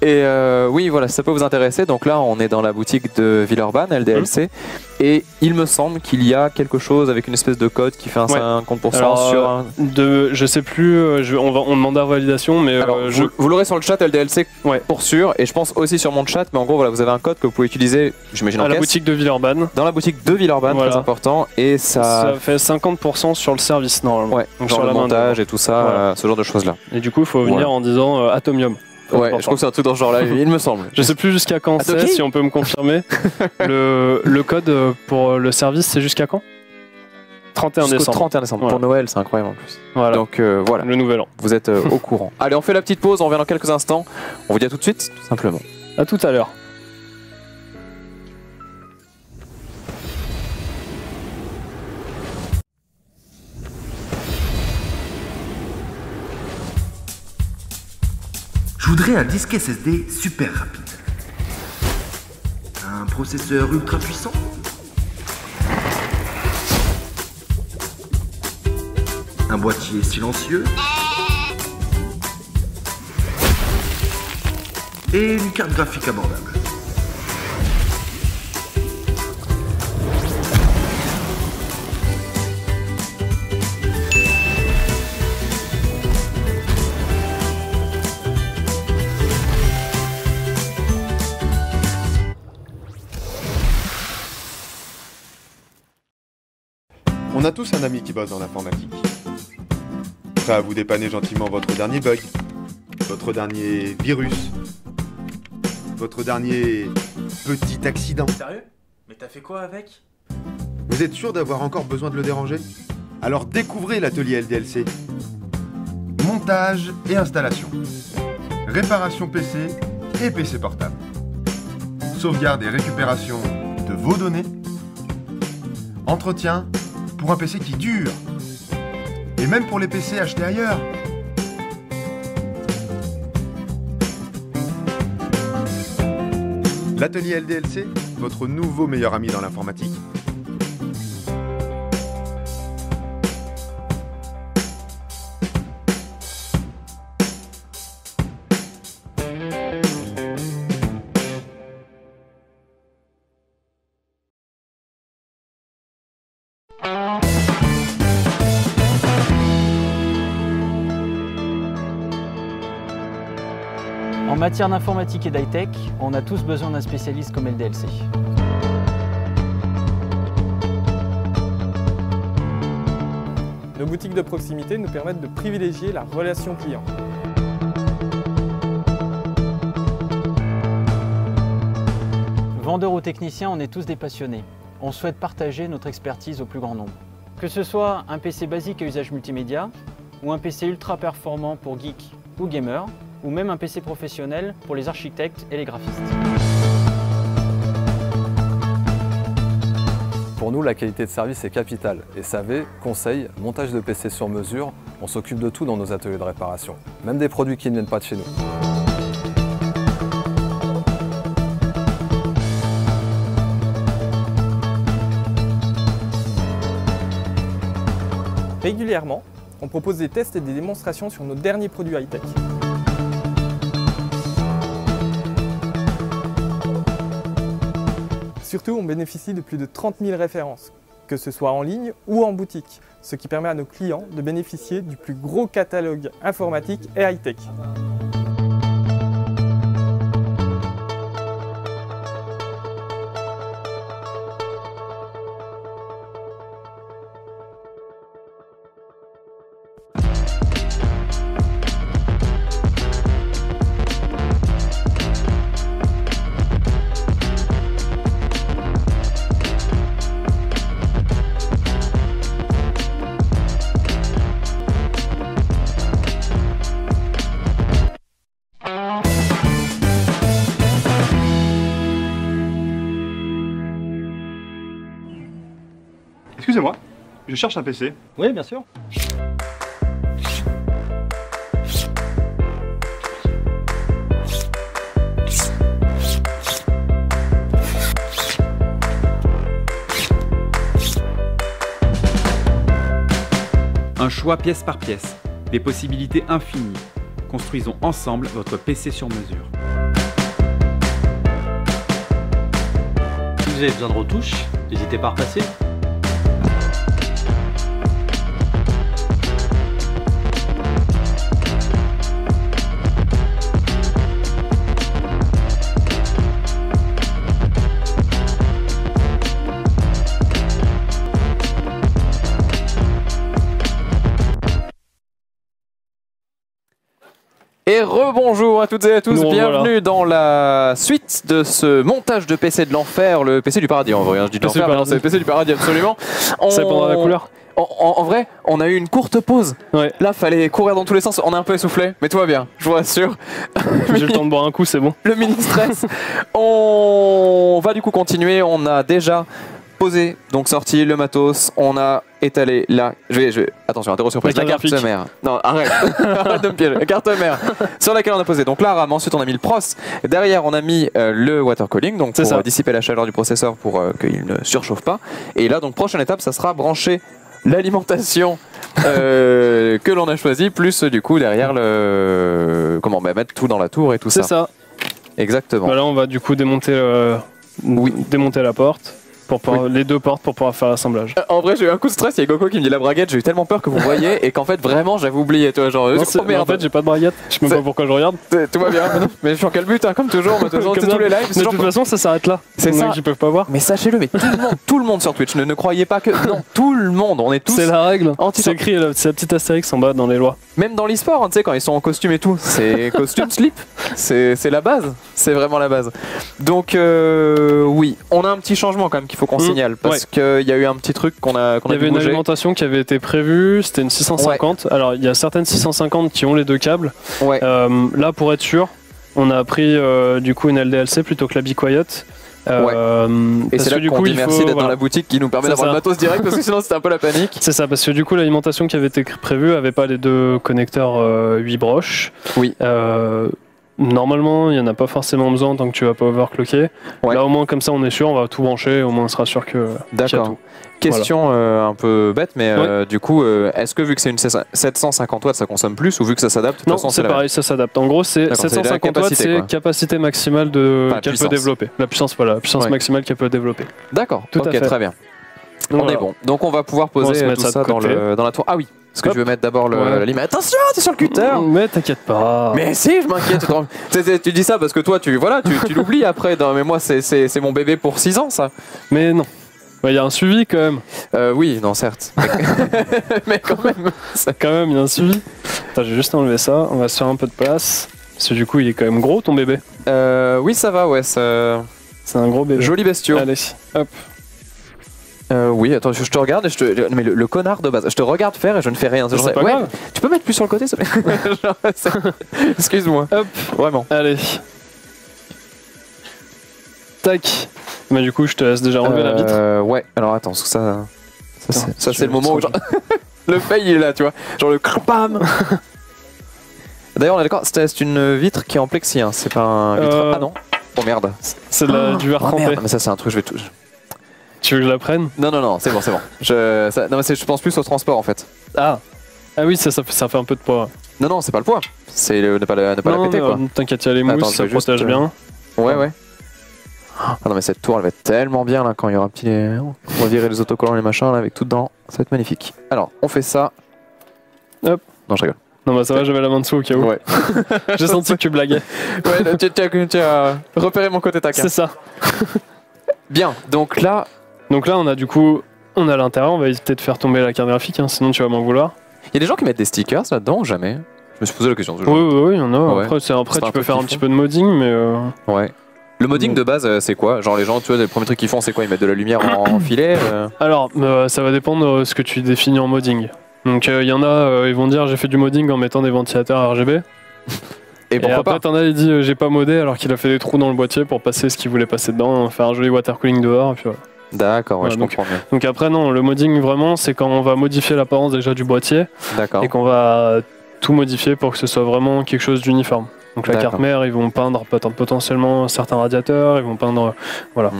Et euh, oui, voilà, si ça peut vous intéresser. Donc là, on est dans la boutique de Villeurbanne, L D L C. Mmh. Et il me semble qu'il y a quelque chose avec une espèce de code qui fait un ouais. cinquante pour cent alors, sur un... De, je sais plus, je, on, va, on demandera validation, mais... Alors, euh, je... Vous, vous l'aurez sur le chat L D L C ouais. pour sûr, et je pense aussi sur mon chat, mais en gros, voilà, vous avez un code que vous pouvez utiliser, j'imagine en caisse. Dans la boutique de Villeurbanne. Dans la boutique de Villeurbanne, voilà. très important, et ça... Ça fait cinquante pour cent sur le service, normalement. Ouais, donc genre sur le montage et tout ça, voilà. euh, ce genre de choses-là. Et du coup, il faut venir voilà. en disant euh, Atomium. Ouais, important. Je trouve que c'est un truc dans ce genre-là, il me semble. Je sais plus jusqu'à quand c'est, si on peut me confirmer. le, le code pour le service, c'est jusqu'à quand? trente et un décembre. trente et un décembre. Voilà. Pour Noël, c'est incroyable en plus. Voilà. Donc euh, voilà. Le nouvel an. Vous êtes euh, au courant. Allez, on fait la petite pause, on revient dans quelques instants. On vous dit à tout de suite, tout simplement. À tout à l'heure. Je voudrais un disque S S D super rapide, un processeur ultra puissant, un boîtier silencieux et une carte graphique abordable. On a tous un ami qui bosse dans l'informatique. Prêt à vous dépanner gentiment votre dernier bug, votre dernier virus, votre dernier petit accident. Sérieux? Mais t'as fait quoi avec? Vous êtes sûr d'avoir encore besoin de le déranger? Alors découvrez l'atelier L D L C. Montage et installation. Réparation P C et P C portable. sauvegarde et récupération de vos données, entretien pour un P C qui dure, et même pour les P C achetés ailleurs. L'atelier L D L C, votre nouveau meilleur ami dans l'informatique. En matière d'informatique et d'high-tech, on a tous besoin d'un spécialiste comme L D L C. Nos boutiques de proximité nous permettent de privilégier la relation client. Vendeurs ou techniciens, on est tous des passionnés. On souhaite partager notre expertise au plus grand nombre. Que ce soit un P C basique à usage multimédia, ou un P C ultra performant pour geeks ou gamers, ou même un P C professionnel pour les architectes et les graphistes. Pour nous, la qualité de service est capitale. Et S A V, conseils, montage de P C sur mesure, on s'occupe de tout dans nos ateliers de réparation, même des produits qui ne viennent pas de chez nous. Régulièrement, on propose des tests et des démonstrations sur nos derniers produits high-tech. Surtout, on bénéficie de plus de trente mille références, que ce soit en ligne ou en boutique, ce qui permet à nos clients de bénéficier du plus gros catalogue informatique et high-tech. Excusez-moi, je cherche un P C. Oui, bien sûr. Un choix pièce par pièce, des possibilités infinies. Construisons ensemble votre P C sur mesure. Si vous avez besoin de retouches, n'hésitez pas à repasser. Et rebonjour à toutes et à tous, non, bienvenue voilà. Dans la suite de ce montage de P C de l'enfer, le P C du paradis en vrai, hein. Je dis de l'enfer, mais non, c'est le P C du paradis absolument. On... Ça dépendra de la couleur. En, en, en vrai, on a eu une courte pause. Ouais. Là, fallait courir dans tous les sens. On est un peu essoufflé, mais tout va bien, je vous rassure. J'ai le temps de boire un coup, c'est bon. Le mini-stress. On va du coup continuer. On a déjà posé, donc sorti le matos. On a étalé la. Je vais, je vais. Attention, interro surprise. La carte mère. Non, arrête. Arrête de me piéger. La carte mère sur laquelle on a posé. Donc la RAM. Ensuite, on a mis le pros. Derrière, on a mis euh, le water cooling, donc pour euh, dissiper la chaleur du processeur pour euh, qu'il ne surchauffe pas. Et là, donc prochaine étape, ça sera brancher l'alimentation euh, que l'on a choisi, plus du coup derrière le comment bah, mettre tout dans la tour et tout ça. C'est ça. Exactement. Bah là on va du coup démonter, euh, oui. démonter la porte, pour pouvoir, oui. les deux portes pour pouvoir faire l'assemblage. Euh, en vrai j'ai eu un coup de stress, il y a Goku qui me dit la braguette, j'ai eu tellement peur que vous voyez et qu'en fait vraiment j'avais oublié. Toi, genre, non, oh, en fait j'ai pas de braguette, je sais même pas pourquoi je regarde. Tout va bien, mais je suis en quel but hein, comme toujours, on toujours tous les lives. De toute façon ça s'arrête là, c'est ça qu'ils peuvent pas voir. Mais sachez-le, mais tout le monde, tout le monde sur Twitch, ne, ne croyez pas que... Non, tout le monde, on est tous... C'est la règle, c'est écrit, c'est la petite astérix en bas dans les lois. Même dans l'e-sport, hein, tu sais quand ils sont en costume et tout, c'est costume slip, c'est la base, c'est vraiment la base. Donc euh, oui, on a un petit changement quand même qu'il faut qu'on mmh, signale parce ouais. qu'il y a eu un petit truc qu'on a qu'on a Il y avait une bouger. alimentation qui avait été prévue, c'était une six cent cinquante. Ouais. Alors il y a certaines six cent cinquante qui ont les deux câbles. Ouais. Euh, là pour être sûr, on a pris euh, du coup une L D L C plutôt que la Be Quiet. Euh, ouais. Et c'est là que du qu'on coup, dit merci faut... d'être voilà. dans la boutique qui nous permet d'avoir le matos direct parce que sinon c'était un peu la panique. C'est ça, parce que du coup l'alimentation qui avait été prévue avait pas les deux connecteurs euh, huit broches. Oui. Euh, normalement il n'y en a pas forcément besoin tant que tu vas pas overclocker. Ouais. Là au moins comme ça on est sûr, on va tout brancher, au moins on sera sûr que... D'accord. Question voilà. euh, un peu bête, mais oui. euh, du coup, euh, est-ce que vu que c'est une sept cent cinquante watts, ça consomme plus ou vu que ça s'adapte? Non, c'est pareil, ça s'adapte. En gros, c'est sept cent cinquante watts, c'est capacité maximale de... enfin, qu'elle peut développer. La puissance, voilà, la puissance ouais. maximale qu'elle peut développer. D'accord, tout okay, à fait. Très bien. On voilà. est bon. Donc on va pouvoir poser tout ça, ça dans, le, dans la tour. Ah oui, parce que Hop. je veux mettre d'abord le, ouais. la lime. Attention, t'es sur le cutter. Mais t'inquiète pas. Mais si, je m'inquiète. Tu dis ça parce que toi, tu voilà, tu, tu l'oublies après. Non, mais moi, c'est mon bébé pour six ans, ça. Mais non. Il ouais, y a un suivi quand même. Euh, oui, non, certes. Mais quand même. Ça... Quand même, il y a un suivi. Attends, j'ai juste enlevé ça. On va se faire un peu de place. Parce que du coup, il est quand même gros, ton bébé. Euh, oui, ça va, ouais. Ça... C'est un gros bébé. Joli bestiau. Allez, hop. Euh, oui, attends, je te regarde et je te... Mais le, le connard de base, je te regarde faire et je ne fais rien. C'est pas ouais, grave. Tu peux mettre plus sur le côté, s'il te plaît. Excuse-moi. Hop. Vraiment. Allez. Tac. Mais du coup, je te laisse déjà enlever euh, la vitre. Ouais, alors attends, parce que ça, ça, ça c'est le moment où genre, le fail il est là, tu vois. Genre le crampam. D'ailleurs, on est d'accord, c'est une vitre qui est en plexi, hein. C'est pas un vitre. Euh... Ah non. Oh merde. C'est oh, du verre trempé. Mais ça, c'est un truc, je vais tout. Tu veux que je la prenne? Non, non, non, c'est bon, c'est bon. Je, ça, non, mais je pense plus au transport en fait. Ah. Ah oui, ça, ça, ça fait un peu de poids. Non, non, c'est pas le poids. C'est ne pas, le, ne pas non, la péter non, quoi. T'inquiète, il y a les mousses, attends, ça protège juste... bien. Ouais, ouais. Ah non mais cette tour elle va être tellement bien là quand il y aura un petit... On va virer les autocollants les machins là avec tout dedans, ça va être magnifique. Alors on fait ça. Hop. Non je rigole. Non bah ça va, j'avais la main dessous au cas où. Ouais. J'ai senti que tu blaguais. Ouais, là, tu, tu, as, tu as repéré mon côté taquin. C'est ça. Bien, donc là... Donc là on a du coup, on a l'intérieur, on va éviter de faire tomber la carte graphique, hein, sinon tu vas m'en vouloir. Il y a des gens qui mettent des stickers là-dedans ou jamais? Je me suis posé la question. Oui, oui, oui, il y en a. Après, ouais. après tu peux faire un petit peu de modding mais... Euh... Ouais. Le modding de base, c'est quoi? Genre les gens, tu vois, les premiers trucs qu'ils font, c'est quoi? Ils mettent de la lumière en filet euh... Alors, euh, ça va dépendre de ce que tu définis en modding. Donc il euh, y en a, euh, ils vont dire j'ai fait du modding en mettant des ventilateurs R G B. Et, et après t'en as, il dit euh, j'ai pas modé alors qu'il a fait des trous dans le boîtier pour passer ce qu'il voulait passer dedans, hein, faire un joli water cooling dehors. Voilà. D'accord, ouais, ouais, je donc, comprends bien. Donc après non, le modding vraiment, c'est quand on va modifier l'apparence déjà du boîtier et qu'on va tout modifier pour que ce soit vraiment quelque chose d'uniforme. Donc la carte mère, ils vont peindre potentiellement certains radiateurs, ils vont peindre... Voilà.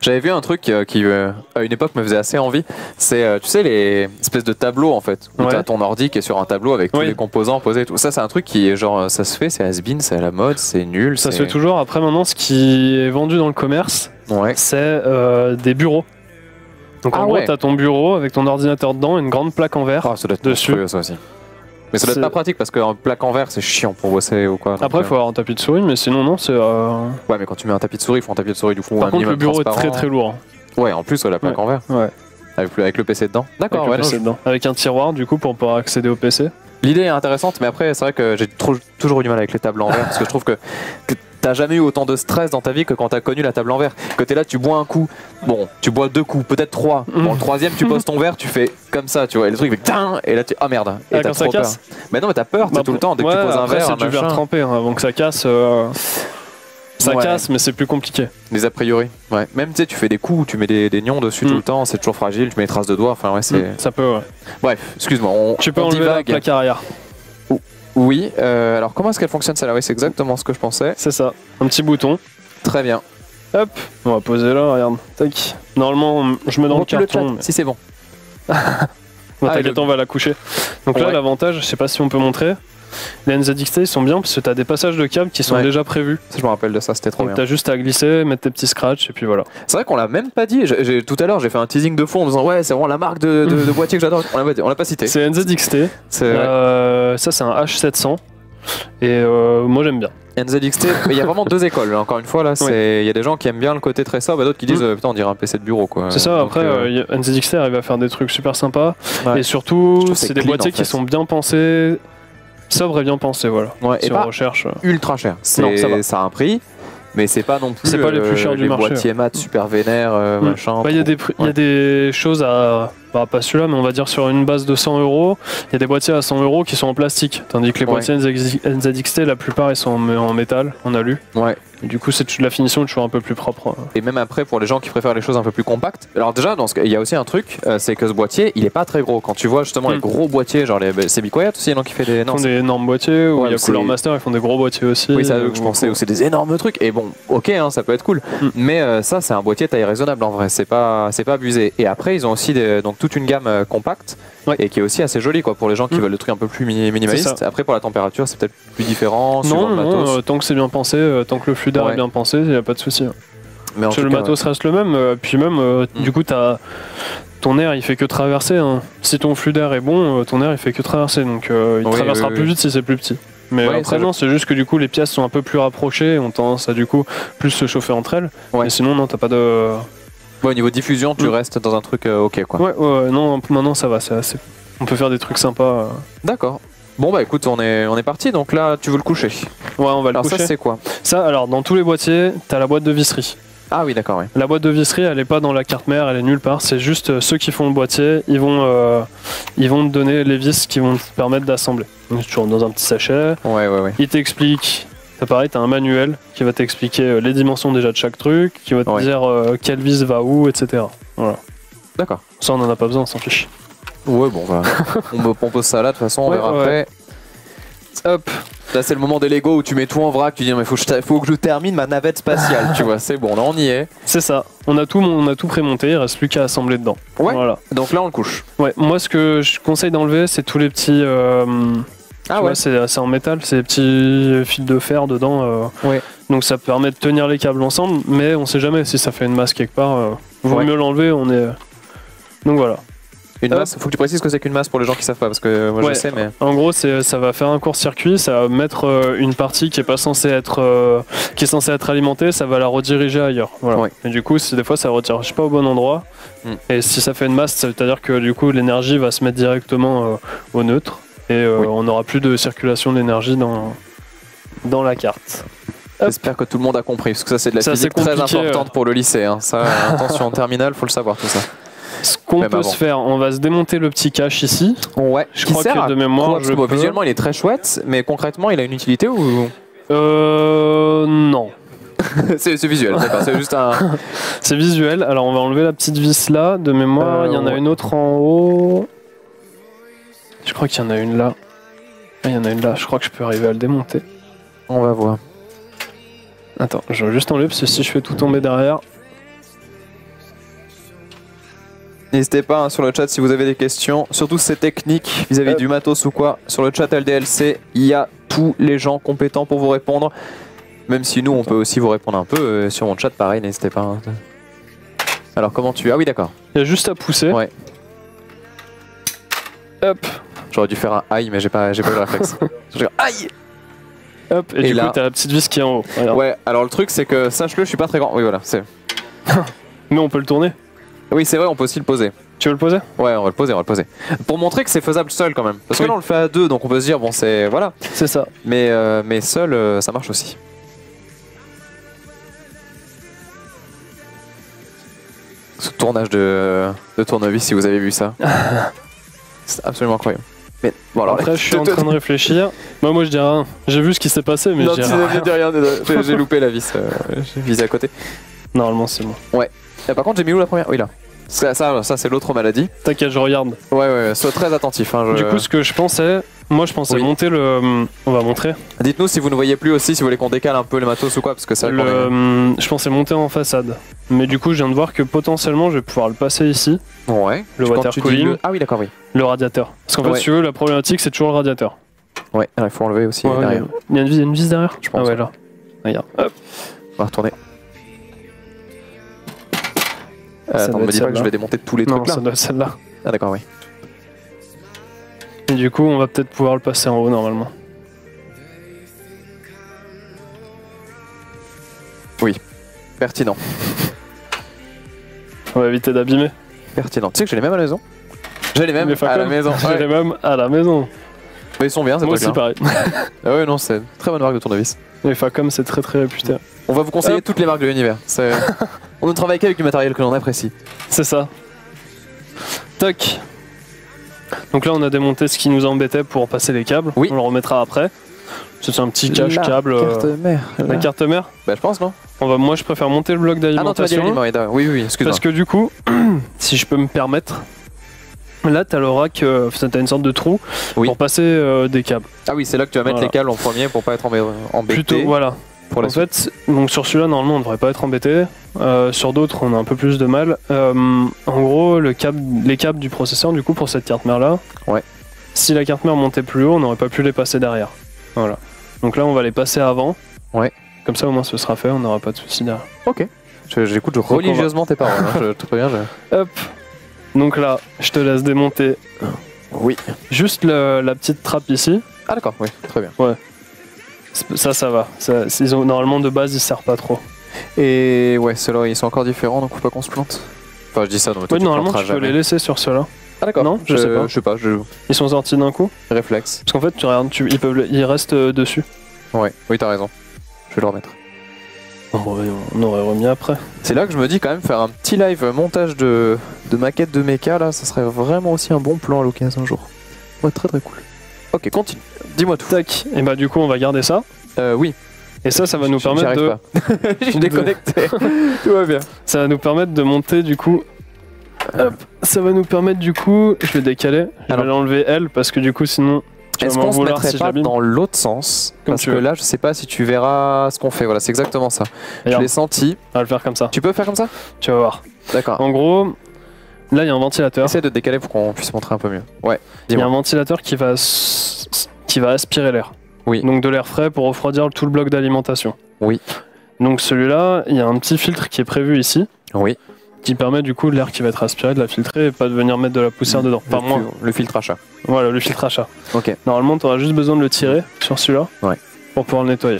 J'avais vu un truc euh, qui, euh, à une époque, me faisait assez envie. C'est, euh, tu sais, les espèces de tableaux, en fait, où ouais. t'as ton ordi qui est sur un tableau avec tous oui. les composants posés et tout. Ça, c'est un truc qui est genre, ça se fait, c'est has-been, c'est à la mode, c'est nul. Ça se fait toujours. Après, maintenant, ce qui est vendu dans le commerce, ouais. c'est euh, des bureaux. Donc ah en gros, ouais. t'as ton bureau avec ton ordinateur dedans, une grande plaque en verre oh, ça doit être dessus. Monstrueux, ça aussi. Mais ça doit être pas pratique parce qu'un plaque en verre c'est chiant pour bosser ou quoi. Après il faut avoir un tapis de souris mais sinon non c'est... Euh... Ouais mais quand tu mets un tapis de souris il faut un tapis de souris du fond. Par contre le bureau est très très lourd. Ouais en plus ouais, la plaque ouais. en verre. Ouais. Avec le, avec le P C dedans. D'accord ouais, dedans. Avec un tiroir du coup pour pouvoir accéder au P C. L'idée est intéressante mais après c'est vrai que j'ai toujours eu du mal avec les tables en verre parce que je trouve que... que t'as jamais eu autant de stress dans ta vie que quand t'as connu la table en verre. Que t'es là, tu bois un coup, bon, tu bois deux coups, peut-être trois. Mmh. Bon, le troisième, tu poses ton verre, tu fais comme ça, tu vois. Et le truc fait tain, et là tu ah merde. Et ah, t'as trop peur. Mais non, mais t'as peur, t'es bah, tout le temps dès ouais, que tu poses après, un verre. C'est du verre trempé, hein, avant que ça casse. Euh... Ça ouais. casse, mais c'est plus compliqué. Les a priori. Ouais. Même tu sais, tu fais des coups, tu mets des, des nions dessus mmh. tout le temps, c'est toujours fragile. Tu mets des traces de doigts. Enfin ouais, c'est. Mmh. Ça peut. Ouais. Bref, excuse-moi. On, tu peux on enlever la plaque arrière. Oui, euh, alors comment est-ce qu'elle fonctionne celle-là? Oui, c'est exactement ce que je pensais. C'est ça, un petit bouton. Très bien. Hop, on va poser là, regarde. Tac. Normalement, je mets dans Montre le carton. Le mais... Si c'est bon. bon ah, T'inquiète, le... on va la coucher. Donc ouais. là, l'avantage, je sais pas si on peut montrer, les N Z X T ils sont bien parce que t'as des passages de câbles qui sont ouais. déjà prévus. Je me rappelle de ça, c'était trop donc bien. T'as juste à glisser, mettre tes petits scratchs et puis voilà. C'est vrai qu'on l'a même pas dit. J'ai, tout à l'heure j'ai fait un teasing de fond en disant ouais c'est vraiment la marque de, de, de boîtier que j'adore. On l'a, on l'a pas cité. C'est N Z X T. C'est euh, ça c'est un H sept cents et euh, moi j'aime bien. N Z X T, il y a vraiment deux écoles. Encore une fois là, il oui. y a des gens qui aiment bien le côté très sobre et d'autres qui disent mmh. putain on dirait un P C de bureau quoi. C'est ça. Donc, après euh, N Z X T arrive à faire des trucs super sympas ouais. et surtout c'est des boîtiers en fait. Qui sont bien pensés. Sobre et bien pensé, voilà. Ouais, et pas recherche. Ultra cher. Non, ça, va. Ça a un prix, mais c'est pas non plus. C'est pas euh, les plus chers du marché. Les boîtiers mat super vénères, euh, mmh. machin. Bah, il y a des, ouais. y a des choses à Bah, pas celui-là, mais on va dire sur une base de cent euros, il y a des boîtiers à cent euros qui sont en plastique, tandis que les ouais. boîtiers N Z X T, la plupart, ils sont en métal, on a lu. Ouais. Et du coup, c'est la finition est toujours un peu plus propre. Et même après, pour les gens qui préfèrent les choses un peu plus compactes, alors déjà, dans ce... il y a aussi un truc, euh, c'est que ce boîtier, il est pas très gros. Quand tu vois justement mm. les gros boîtiers, genre les... c'est Be Quiet aussi, il y en a qui fait des énormes. Ils font des énormes boîtiers, ou ouais, il y a Cooler Master, ils font des gros boîtiers aussi. Oui, c'est à eux que je pensais, où c'est des énormes trucs. Et bon, ok, hein, ça peut être cool, mm. mais euh, ça, c'est un boîtier taille raisonnable en vrai, c'est pas, c'est pas abusé. Et après, ils ont aussi des... donc toute une gamme euh, compacte ouais. et qui est aussi assez jolie quoi, pour les gens qui mmh. veulent le truc un peu plus mini minimaliste. Après pour la température c'est peut-être plus différent. Non, le matos. non euh, tant que c'est bien pensé, euh, tant que le flux d'air ouais. est bien pensé, il n'y a pas de souci. Mais en tout cas, le matos ouais. reste le même, euh, puis même euh, mmh. du coup t'as... ton air il fait que traverser. Hein. Si ton flux d'air est bon, euh, ton air il fait que traverser, donc euh, il oui, traversera oui, oui, plus vite oui. si c'est plus petit. Mais ouais, après non, c'est juste que du coup les pièces sont un peu plus rapprochées, ont tendance à du coup plus se chauffer entre elles. Ouais. Mais sinon non, t'as pas de... Ouais, au niveau de diffusion, tu mmh. restes dans un truc euh, ok quoi. Ouais, ouais, non, maintenant ça va, c'est assez. On peut faire des trucs sympas. Euh. D'accord. Bon bah écoute, on est, on est parti, donc là tu veux le coucher. Ouais, on va alors le coucher. Alors ça c'est quoi? Ça, alors dans tous les boîtiers, t'as la boîte de visserie. Ah oui, d'accord, oui. La boîte de visserie, elle est pas dans la carte mère, elle est nulle part. C'est juste euh, ceux qui font le boîtier, ils vont, euh, ils vont te donner les vis qui vont te permettre d'assembler. Donc tu rentres dans un petit sachet. Ouais, ouais, ouais. Ils t'expliquent. C'est pareil, t'as un manuel qui va t'expliquer les dimensions déjà de chaque truc, qui va te ouais. dire euh, quelle vis va où, et cetera. Voilà. D'accord. Ça, on en a pas besoin, on s'en fiche. Ouais, bon, bah, on propose ça là, de toute façon, on ouais, verra ouais. après. Hop. Là, c'est le moment des Lego où tu mets tout en vrac, tu dis, mais faut que je, faut que je termine ma navette spatiale, tu vois, c'est bon, là, on y est. C'est ça. On a tout, on a tout prémonté, il reste plus qu'à assembler dedans. Ouais. Voilà. Donc là, on le couche. Ouais. Moi, ce que je conseille d'enlever, c'est tous les petits... Euh, Ah ouais, ouais c'est en métal, c'est des petits fils de fer dedans, euh, ouais. donc ça permet de tenir les câbles ensemble, mais on sait jamais si ça fait une masse quelque part, euh, vaut ouais. mieux l'enlever, on est... Donc voilà. Une masse, faut que tu précises ce que c'est qu'une masse pour les gens qui savent pas, parce que moi ouais. je sais mais... En gros ça va faire un court-circuit, ça va mettre une partie qui est pas censée être, euh, qui est censée être alimentée, ça va la rediriger ailleurs. Voilà. Ouais. Et du coup des fois ça ne redirige pas au bon endroit, mm. et si ça fait une masse, c'est-à-dire que du coup l'énergie va se mettre directement euh, au neutre. Et euh, oui. on n'aura plus de circulation d'énergie dans, dans la carte. J'espère que tout le monde a compris, parce que ça c'est de la ça, physique très importante euh... pour le lycée. Hein. Ça, attention, en terminale, il faut le savoir tout ça. Ce qu'on peut avant. se faire, on va se démonter le petit cache ici. Ouais, je Qui crois sert que de mémoire. Je peux... Visuellement, il est très chouette, mais concrètement, il a une utilité ou... Euh... Non. C'est visuel, c'est juste un... C'est visuel, alors on va enlever la petite vis là, de mémoire, euh, il y en ouais. a une autre en haut... Je crois qu'il y en a une là. Ah, il y en a une là, je crois que je peux arriver à le démonter. On va voir. Attends, je vais juste enlever parce que si je fais tout tomber derrière... N'hésitez pas hein, sur le chat si vous avez des questions, surtout ces techniques vis-à-vis euh. du matos ou quoi. Sur le chat L D L C, il y a tous les gens compétents pour vous répondre. Même si nous, on peut aussi vous répondre un peu. Euh, sur mon chat, pareil, n'hésitez pas. Hein. Alors comment tu... Ah oui, d'accord. Il y a juste à pousser. Ouais. Hop. J'aurais dû faire un aïe, mais j'ai pas, j'ai pas eu le réflexe. Aïe. Hop, et, et du là... coup, t'as la petite vis qui est en haut. Regarde. Ouais, alors le truc, c'est que, sache-le, je suis pas très grand. Oui, voilà, c'est. Mais on peut le tourner. Oui, c'est vrai, on peut aussi le poser. Tu veux le poser? Ouais, on va le poser, on va le poser. Pour montrer que c'est faisable seul quand même. Parce oui. que là, on le fait à deux, donc on peut se dire, bon, c'est. Voilà. C'est ça. Mais, euh, mais seul, euh, ça marche aussi. Ce tournage de, de tournevis, si vous avez vu ça. C'est absolument incroyable. Mais bon, alors, après, je suis en train de réfléchir. Moi, moi, je dis rien. J'ai vu ce qui s'est passé, mais non, je dis rien. rien. J'ai loupé la vis. Euh, J'ai visé à côté. Normalement, c'est bon. Ouais. Et par contre, j'ai mis où la première? Oui, là. Ça, ça, ça c'est l'autre maladie. T'inquiète, je regarde. Ouais, ouais. Sois très attentif. Hein, je... Du coup, ce que je pensais, moi, je pensais oui. monter le. On va montrer. Dites-nous si vous ne voyez plus aussi, si vous voulez qu'on décale un peu les matos ou quoi, parce que c'est. Le... Je pensais monter en façade, mais du coup, je viens de voir que potentiellement, je vais pouvoir le passer ici. Ouais. Le water cooling. Le... Ah oui, d'accord, oui. Le radiateur. Parce qu'en fait, ouais. si tu veux, la problématique, c'est toujours le radiateur. Ouais, alors, il faut enlever aussi ouais, derrière. Il y a une vis, une vis derrière, je pense. Ah ouais, là. Regarde. Hop. On va retourner. Euh, attends, me dis pas que je vais démonter tous les non, trucs là. Ça doit être celle-là. Ah d'accord, oui. Et du coup, on va peut-être pouvoir le passer en haut, normalement. Oui. Pertinent. On va éviter d'abîmer. Pertinent. Tu sais que j'ai les mêmes à la maison. J'ai les mêmes les à la maison. J'ai ouais. les mêmes à la maison. Mais ils sont bien, c'est Moi aussi, bien. pareil. Ah ouais, non, c'est une très bonne marque de tournevis. Les Facom, c'est très très réputé. On va vous conseiller Hop. toutes les marques de l'univers. On ne travaille qu'avec du matériel que l'on apprécie. C'est ça. Tac. Donc là, on a démonté ce qui nous embêtait pour passer les câbles. Oui. On le remettra après. C'est un petit cache-câble. La carte mère. La là. carte mère Bah, je pense, non on va, Moi, je préfère monter le bloc d'alimentation. Ah non, tu vas oui, oui, excuse-moi. Parce que du coup, si je peux me permettre, là, tu as le rack, euh, t'as une sorte de trou oui. pour passer euh, des câbles. Ah oui, c'est là que tu vas mettre voilà. les câbles en premier pour pas être embêté. Plutôt, voilà. Pour en fait, suite. donc sur celui-là, normalement, on ne devrait pas être embêté. Euh, sur d'autres, on a un peu plus de mal. Euh, en gros, le câble, les câbles du processeur, du coup, pour cette carte mère-là, ouais. si la carte mère montait plus haut, on n'aurait pas pu les passer derrière. Voilà. Donc là, on va les passer avant. Ouais. Comme ça, au moins, ce sera fait. On n'aura pas de soucis derrière. Ok. J'écoute religieusement tes paroles. Hein. Je te préviens. Je... Hop. Donc là, je te laisse démonter. Oui. Juste le, la petite trappe ici. Ah d'accord. Oui. Très bien. Ouais. Ça, ça va. Ça, ils ont, normalement, de base, ils servent pas trop. Et ouais, ceux-là, ils sont encore différents, donc faut pas qu'on se plante. Enfin, je dis ça. Donc ouais, tu normalement, tu peux les laisser sur ceux-là. Ah d'accord. Non, je, je sais pas. Je sais pas. Je... Ils sont sortis d'un coup. Réflexe. Parce qu'en fait, tu regardes, tu, ils peuvent, ils restent dessus. Ouais. Oui, t'as raison. Je vais le remettre. On aurait remis après. C'est là que je me dis quand même faire un petit live montage de, de maquette de méca là, ça serait vraiment aussi un bon plan à l'occasion un jour. Ouais, très très cool. Ok, continue. Dis-moi tout. Tac. Et bah du coup on va garder ça. Euh, oui. Et ça, ça va nous permettre de. Je suis déconnecté. Tout va bien. Ça va nous permettre de monter du coup. Hop. Ça va nous permettre du coup. Je vais décaler. Je vais l'enlever L parce que du coup sinon. Est-ce qu'on se mettrait si pas dans l'autre sens? Comme Parce que veux. là, je sais pas si tu verras ce qu'on fait. Voilà, c'est exactement ça. Regarde. Je l'ai senti. On va le faire comme ça. Tu peux faire comme ça? Tu vas voir. D'accord. En gros, là, il y a un ventilateur. Essaye de te décaler pour qu'on puisse montrer un peu mieux. Ouais. Il y a un ventilateur qui va, qui va aspirer l'air. Oui. Donc de l'air frais pour refroidir tout le bloc d'alimentation. Oui. Donc celui-là, il y a un petit filtre qui est prévu ici. Oui. Qui permet du coup de l'air qui va être aspiré de la filtrer et pas de venir mettre de la poussière dedans. Par moins le filtre à chat. Voilà, le filtre à chat. Ok. Normalement, tu auras juste besoin de le tirer sur celui-là ouais. pour pouvoir le nettoyer.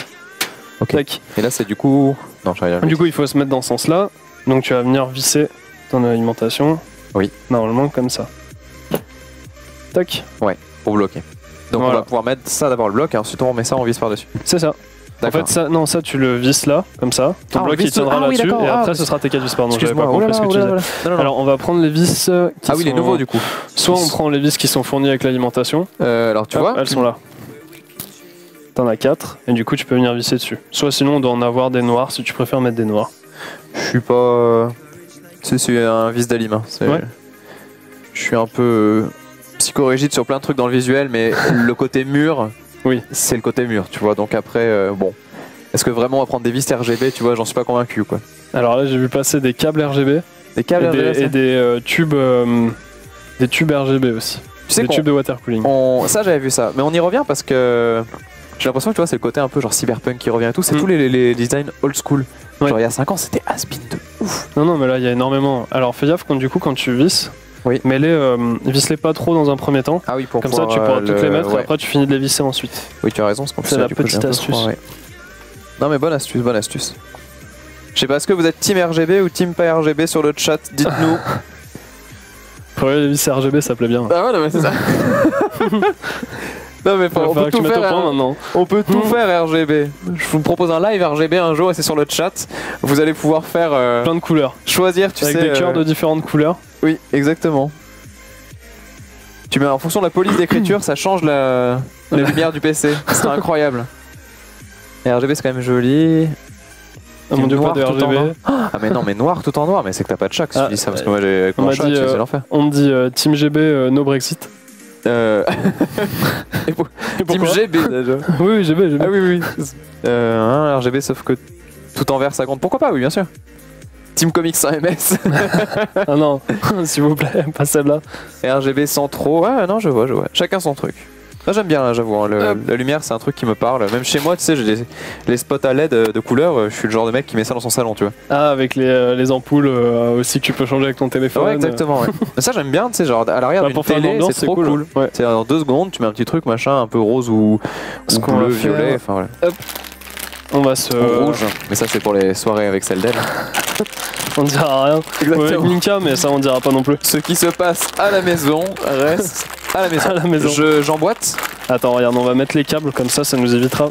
Ok. Tac. Et là, c'est du coup. Non, j'arrive à le... Du coup, il faut se mettre dans ce sens-là. Donc, tu vas venir visser ton alimentation. Oui. Normalement, comme ça. Tac. Ouais. Pour bloquer. Donc, voilà. On va pouvoir mettre ça d'abord le bloc et ensuite on met ça, on visse par-dessus. C'est ça. En fait, ça, non, ça tu le visses là, comme ça. Ton ah, bloc il tiendra ah, là-dessus, oui, et après ah, ce sera tes quatre vis. Pardon, j'avais pas compris ce que tu disais. Non, non, non. Alors, on va prendre les vis. Qui ah oui, sont... les nouveaux du coup. Soit on prend les vis qui sont fournies avec l'alimentation. Euh, alors tu Hop, vois Elles sont là. T'en as quatre, et du coup tu peux venir visser dessus. Soit sinon on doit en avoir des noirs si tu préfères mettre des noirs. Je suis pas. C'est un vis d'aliment. Ouais. Je suis un peu psychorigide sur plein de trucs dans le visuel, mais le côté mûr. Oui, c'est le côté mûr, tu vois. Donc après, euh, bon, est-ce que vraiment on va prendre des vis R G B, tu vois, j'en suis pas convaincu, quoi. Alors là, j'ai vu passer des câbles R G B, des câbles et des, R G B, et des euh, tubes, euh, des tubes R G B aussi. Tu sais des tubes de water cooling. On... Ça, j'avais vu ça, mais on y revient parce que j'ai l'impression que tu vois, c'est le côté un peu genre cyberpunk qui revient et tout. C'est mm. tous les, les designs old school. Ouais. Genre il y a cinq ans, c'était has-been de ouf. Non, non, mais là, il y a énormément. Alors fais gaffe quand du coup, quand tu visses. Oui. Mais les, euh, visse-les pas trop dans un premier temps. Ah oui, pour Comme ça, tu pourras euh, toutes le... les mettre ouais. et après tu finis de les visser ensuite. Oui, tu as raison. C'est la petite astuce. Froid, ouais. Non, mais bonne astuce, bonne astuce. Je sais pas, est-ce que vous êtes team R G B ou team pas R G B sur le chat? Dites-nous. Pour les vis R G B, ça plaît bien. Ah ouais, non, mais c'est ça. Non, mais on peut tout faire. On peut tout faire R G B. Je vous propose un live R G B un jour et c'est sur le chat. Vous allez pouvoir faire. Euh, Plein de couleurs. Choisir, tu Avec sais. Avec des cœurs euh... de différentes couleurs. Oui, exactement. Tu mets en fonction de la police d'écriture, ça change la, la lumière du P C. C'est incroyable. Et R G B, c'est quand même joli. Ah mon dieu, pas de R G B. Ah, mais non, mais noir tout en noir, mais c'est que t'as pas de chac si ah, tu dis ça, parce que moi j'ai. On m'a dit, euh, on me dit euh, Team G B, euh, no Brexit. Euh. Et pour... Et Team G B déjà. Oui, G B, G B. Ah oui, oui. oui. Euh, hein, R G B, sauf que tout en vert ça compte. Pourquoi pas, oui, bien sûr. Team Comics sans M S. Ah non, s'il vous plaît, pas celle-là. R G B sans trop. Ah non, je vois, je vois. Chacun son truc. Moi j'aime bien, là, j'avoue. Hein. Euh... La lumière, c'est un truc qui me parle. Même chez moi, tu sais, j'ai les... les spots à L E D de couleur. Je suis le genre de mec qui met ça dans son salon, tu vois. Ah, avec les, euh, les ampoules euh, aussi que tu peux changer avec ton téléphone. Ouais, exactement. Ouais. Ça, j'aime bien, tu sais, genre à l'arrière d'une télé, c'est trop cool. cool. Ouais. C'est dans deux secondes, tu mets un petit truc, machin, un peu rose ou, ou bleu, violet. Enfin, voilà. Hop. On va se... Rouge, mais ça c'est pour les soirées avec celle d'elle. On dira rien. Exactement. Avec Minka, mais ça on dira pas non plus. Ce qui se passe à la maison reste à la maison. À la maison. Je, j'emboîte. Attends, regarde, on va mettre les câbles, comme ça, ça nous évitera.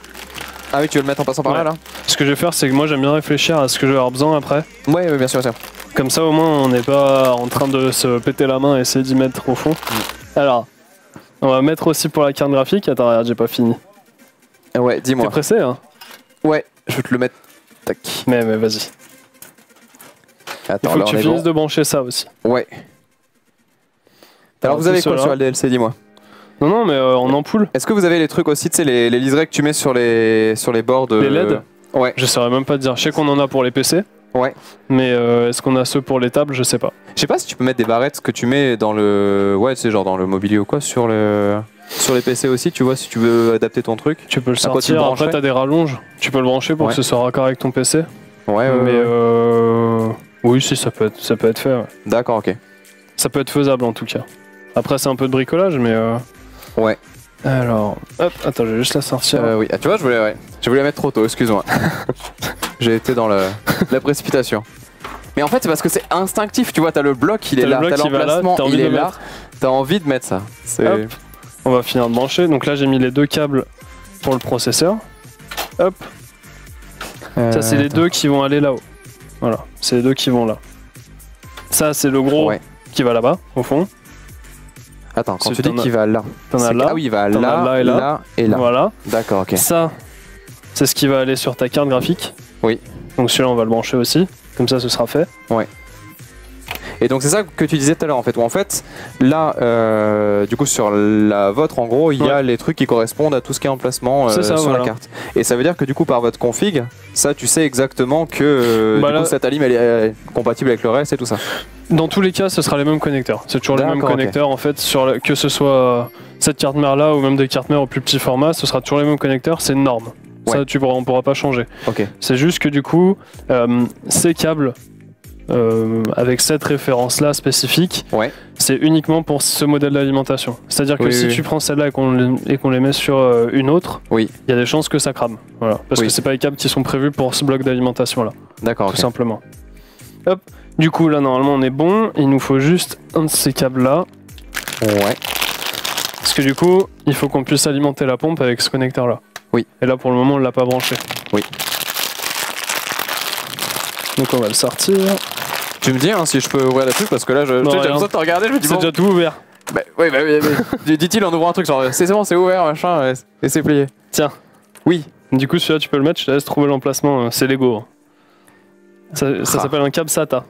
Ah oui, tu veux le mettre en passant par ouais. là, là. Ce que je vais faire, c'est que moi j'aime bien réfléchir à ce que je vais avoir besoin après. Ouais, ouais bien sûr, bien sûr. Comme ça au moins on n'est pas en train de se péter la main et essayer d'y mettre au fond. Alors, on va mettre aussi pour la carte graphique. Attends, regarde, j'ai pas fini. Ouais, dis-moi. T'es pressé, hein? Ouais, je vais te le mettre. Tac. Mais, mais vas-y. Attends, il faut alors que tu finisses bon. de brancher ça aussi. Ouais. Alors, alors vous avez quoi sur L D L C, dis-moi? Non, non, mais euh, en ampoule. Est-ce que vous avez les trucs aussi, tu sais, les, les liserés que tu mets sur les, sur les bords de... Les L E D? Ouais. Je saurais même pas te dire. Je sais qu'on en a pour les P C. Ouais. Mais euh, est-ce qu'on a ceux pour les tables? Je sais pas. Je sais pas si tu peux mettre des barrettes que tu mets dans le... Ouais, c'est genre dans le mobilier ou quoi, sur le... Sur les P C aussi, tu vois, si tu veux adapter ton truc. Tu peux le sortir, après t'as des rallonges. Tu peux le brancher pour ouais. que ce soit raccord avec ton P C. Ouais, ouais. Mais euh... oui, si, ça peut être, ça peut être fait. Ouais. D'accord, ok. Ça peut être faisable en tout cas. Après, c'est un peu de bricolage, mais... Euh... Ouais. Alors, hop, attends, je vais juste la sortir. Euh, oui, ah, tu vois, je voulais, ouais. je voulais la mettre trop tôt, excuse-moi. J'ai été dans le, la précipitation. Mais en fait, c'est parce que c'est instinctif, tu vois, t'as le bloc, il est là, t'as l'emplacement, il est là, t'as envie de mettre ça. Hop. On va finir de brancher, donc là j'ai mis les deux câbles pour le processeur. Hop. Euh, ça c'est les deux qui vont aller là-haut. Voilà, c'est les deux qui vont là. Ça c'est le gros ouais. qui va là-bas, au fond. Attends, quand tu dis qu'il va là, t'en as là, ah oui, il va là, là et là, là et là. Voilà. D'accord, ok. Ça, c'est ce qui va aller sur ta carte graphique. Oui. Donc celui-là, on va le brancher aussi. Comme ça, ce sera fait. Ouais. Et donc c'est ça que tu disais tout à l'heure en fait. Où en fait, là, euh, du coup sur la vôtre, en gros, il ouais. y a les trucs qui correspondent à tout ce qui est emplacement euh, est ça, sur voilà. la carte. Et ça veut dire que du coup par votre config, ça tu sais exactement que euh, bah du là... coup, cette alim elle est compatible avec le reste et tout ça. Dans tous les cas, ce sera les mêmes connecteurs. C'est toujours les mêmes connecteurs okay. en fait, sur la... que ce soit cette carte mère là ou même des cartes mères au plus petit format, ce sera toujours les mêmes connecteurs, c'est une norme. Ouais. Ça tu pourras, on pourra pas changer. Okay. C'est juste que du coup, euh, ces câbles, Euh, avec cette référence-là spécifique, ouais. c'est uniquement pour ce modèle d'alimentation. C'est-à-dire que oui, si oui. tu prends celle-là et qu'on les, qu'on les met sur euh, une autre, il oui. y a des chances que ça crame. Voilà. Parce oui. que c'est pas les câbles qui sont prévus pour ce bloc d'alimentation-là. D'accord. Tout okay. simplement. Hop. Du coup, là, normalement, on est bon. Il nous faut juste un de ces câbles-là. Ouais. Parce que du coup, il faut qu'on puisse alimenter la pompe avec ce connecteur-là. Oui. Et là, pour le moment, on l'a pas branché. Oui. Donc on va le sortir. Tu me dis hein, si je peux ouvrir la truc parce que là, j'ai l'impression de te regarder, je me dis bon... C'est déjà tout ouvert. Bah, oui, bah, bah, bah dit-il en ouvrant un truc, genre c'est bon, c'est ouvert, machin, et c'est plié. Tiens. Oui. Du coup, celui-là, tu peux le mettre, je te laisse trouver l'emplacement, c'est Lego. Ça, ah. ça s'appelle un câble SATA.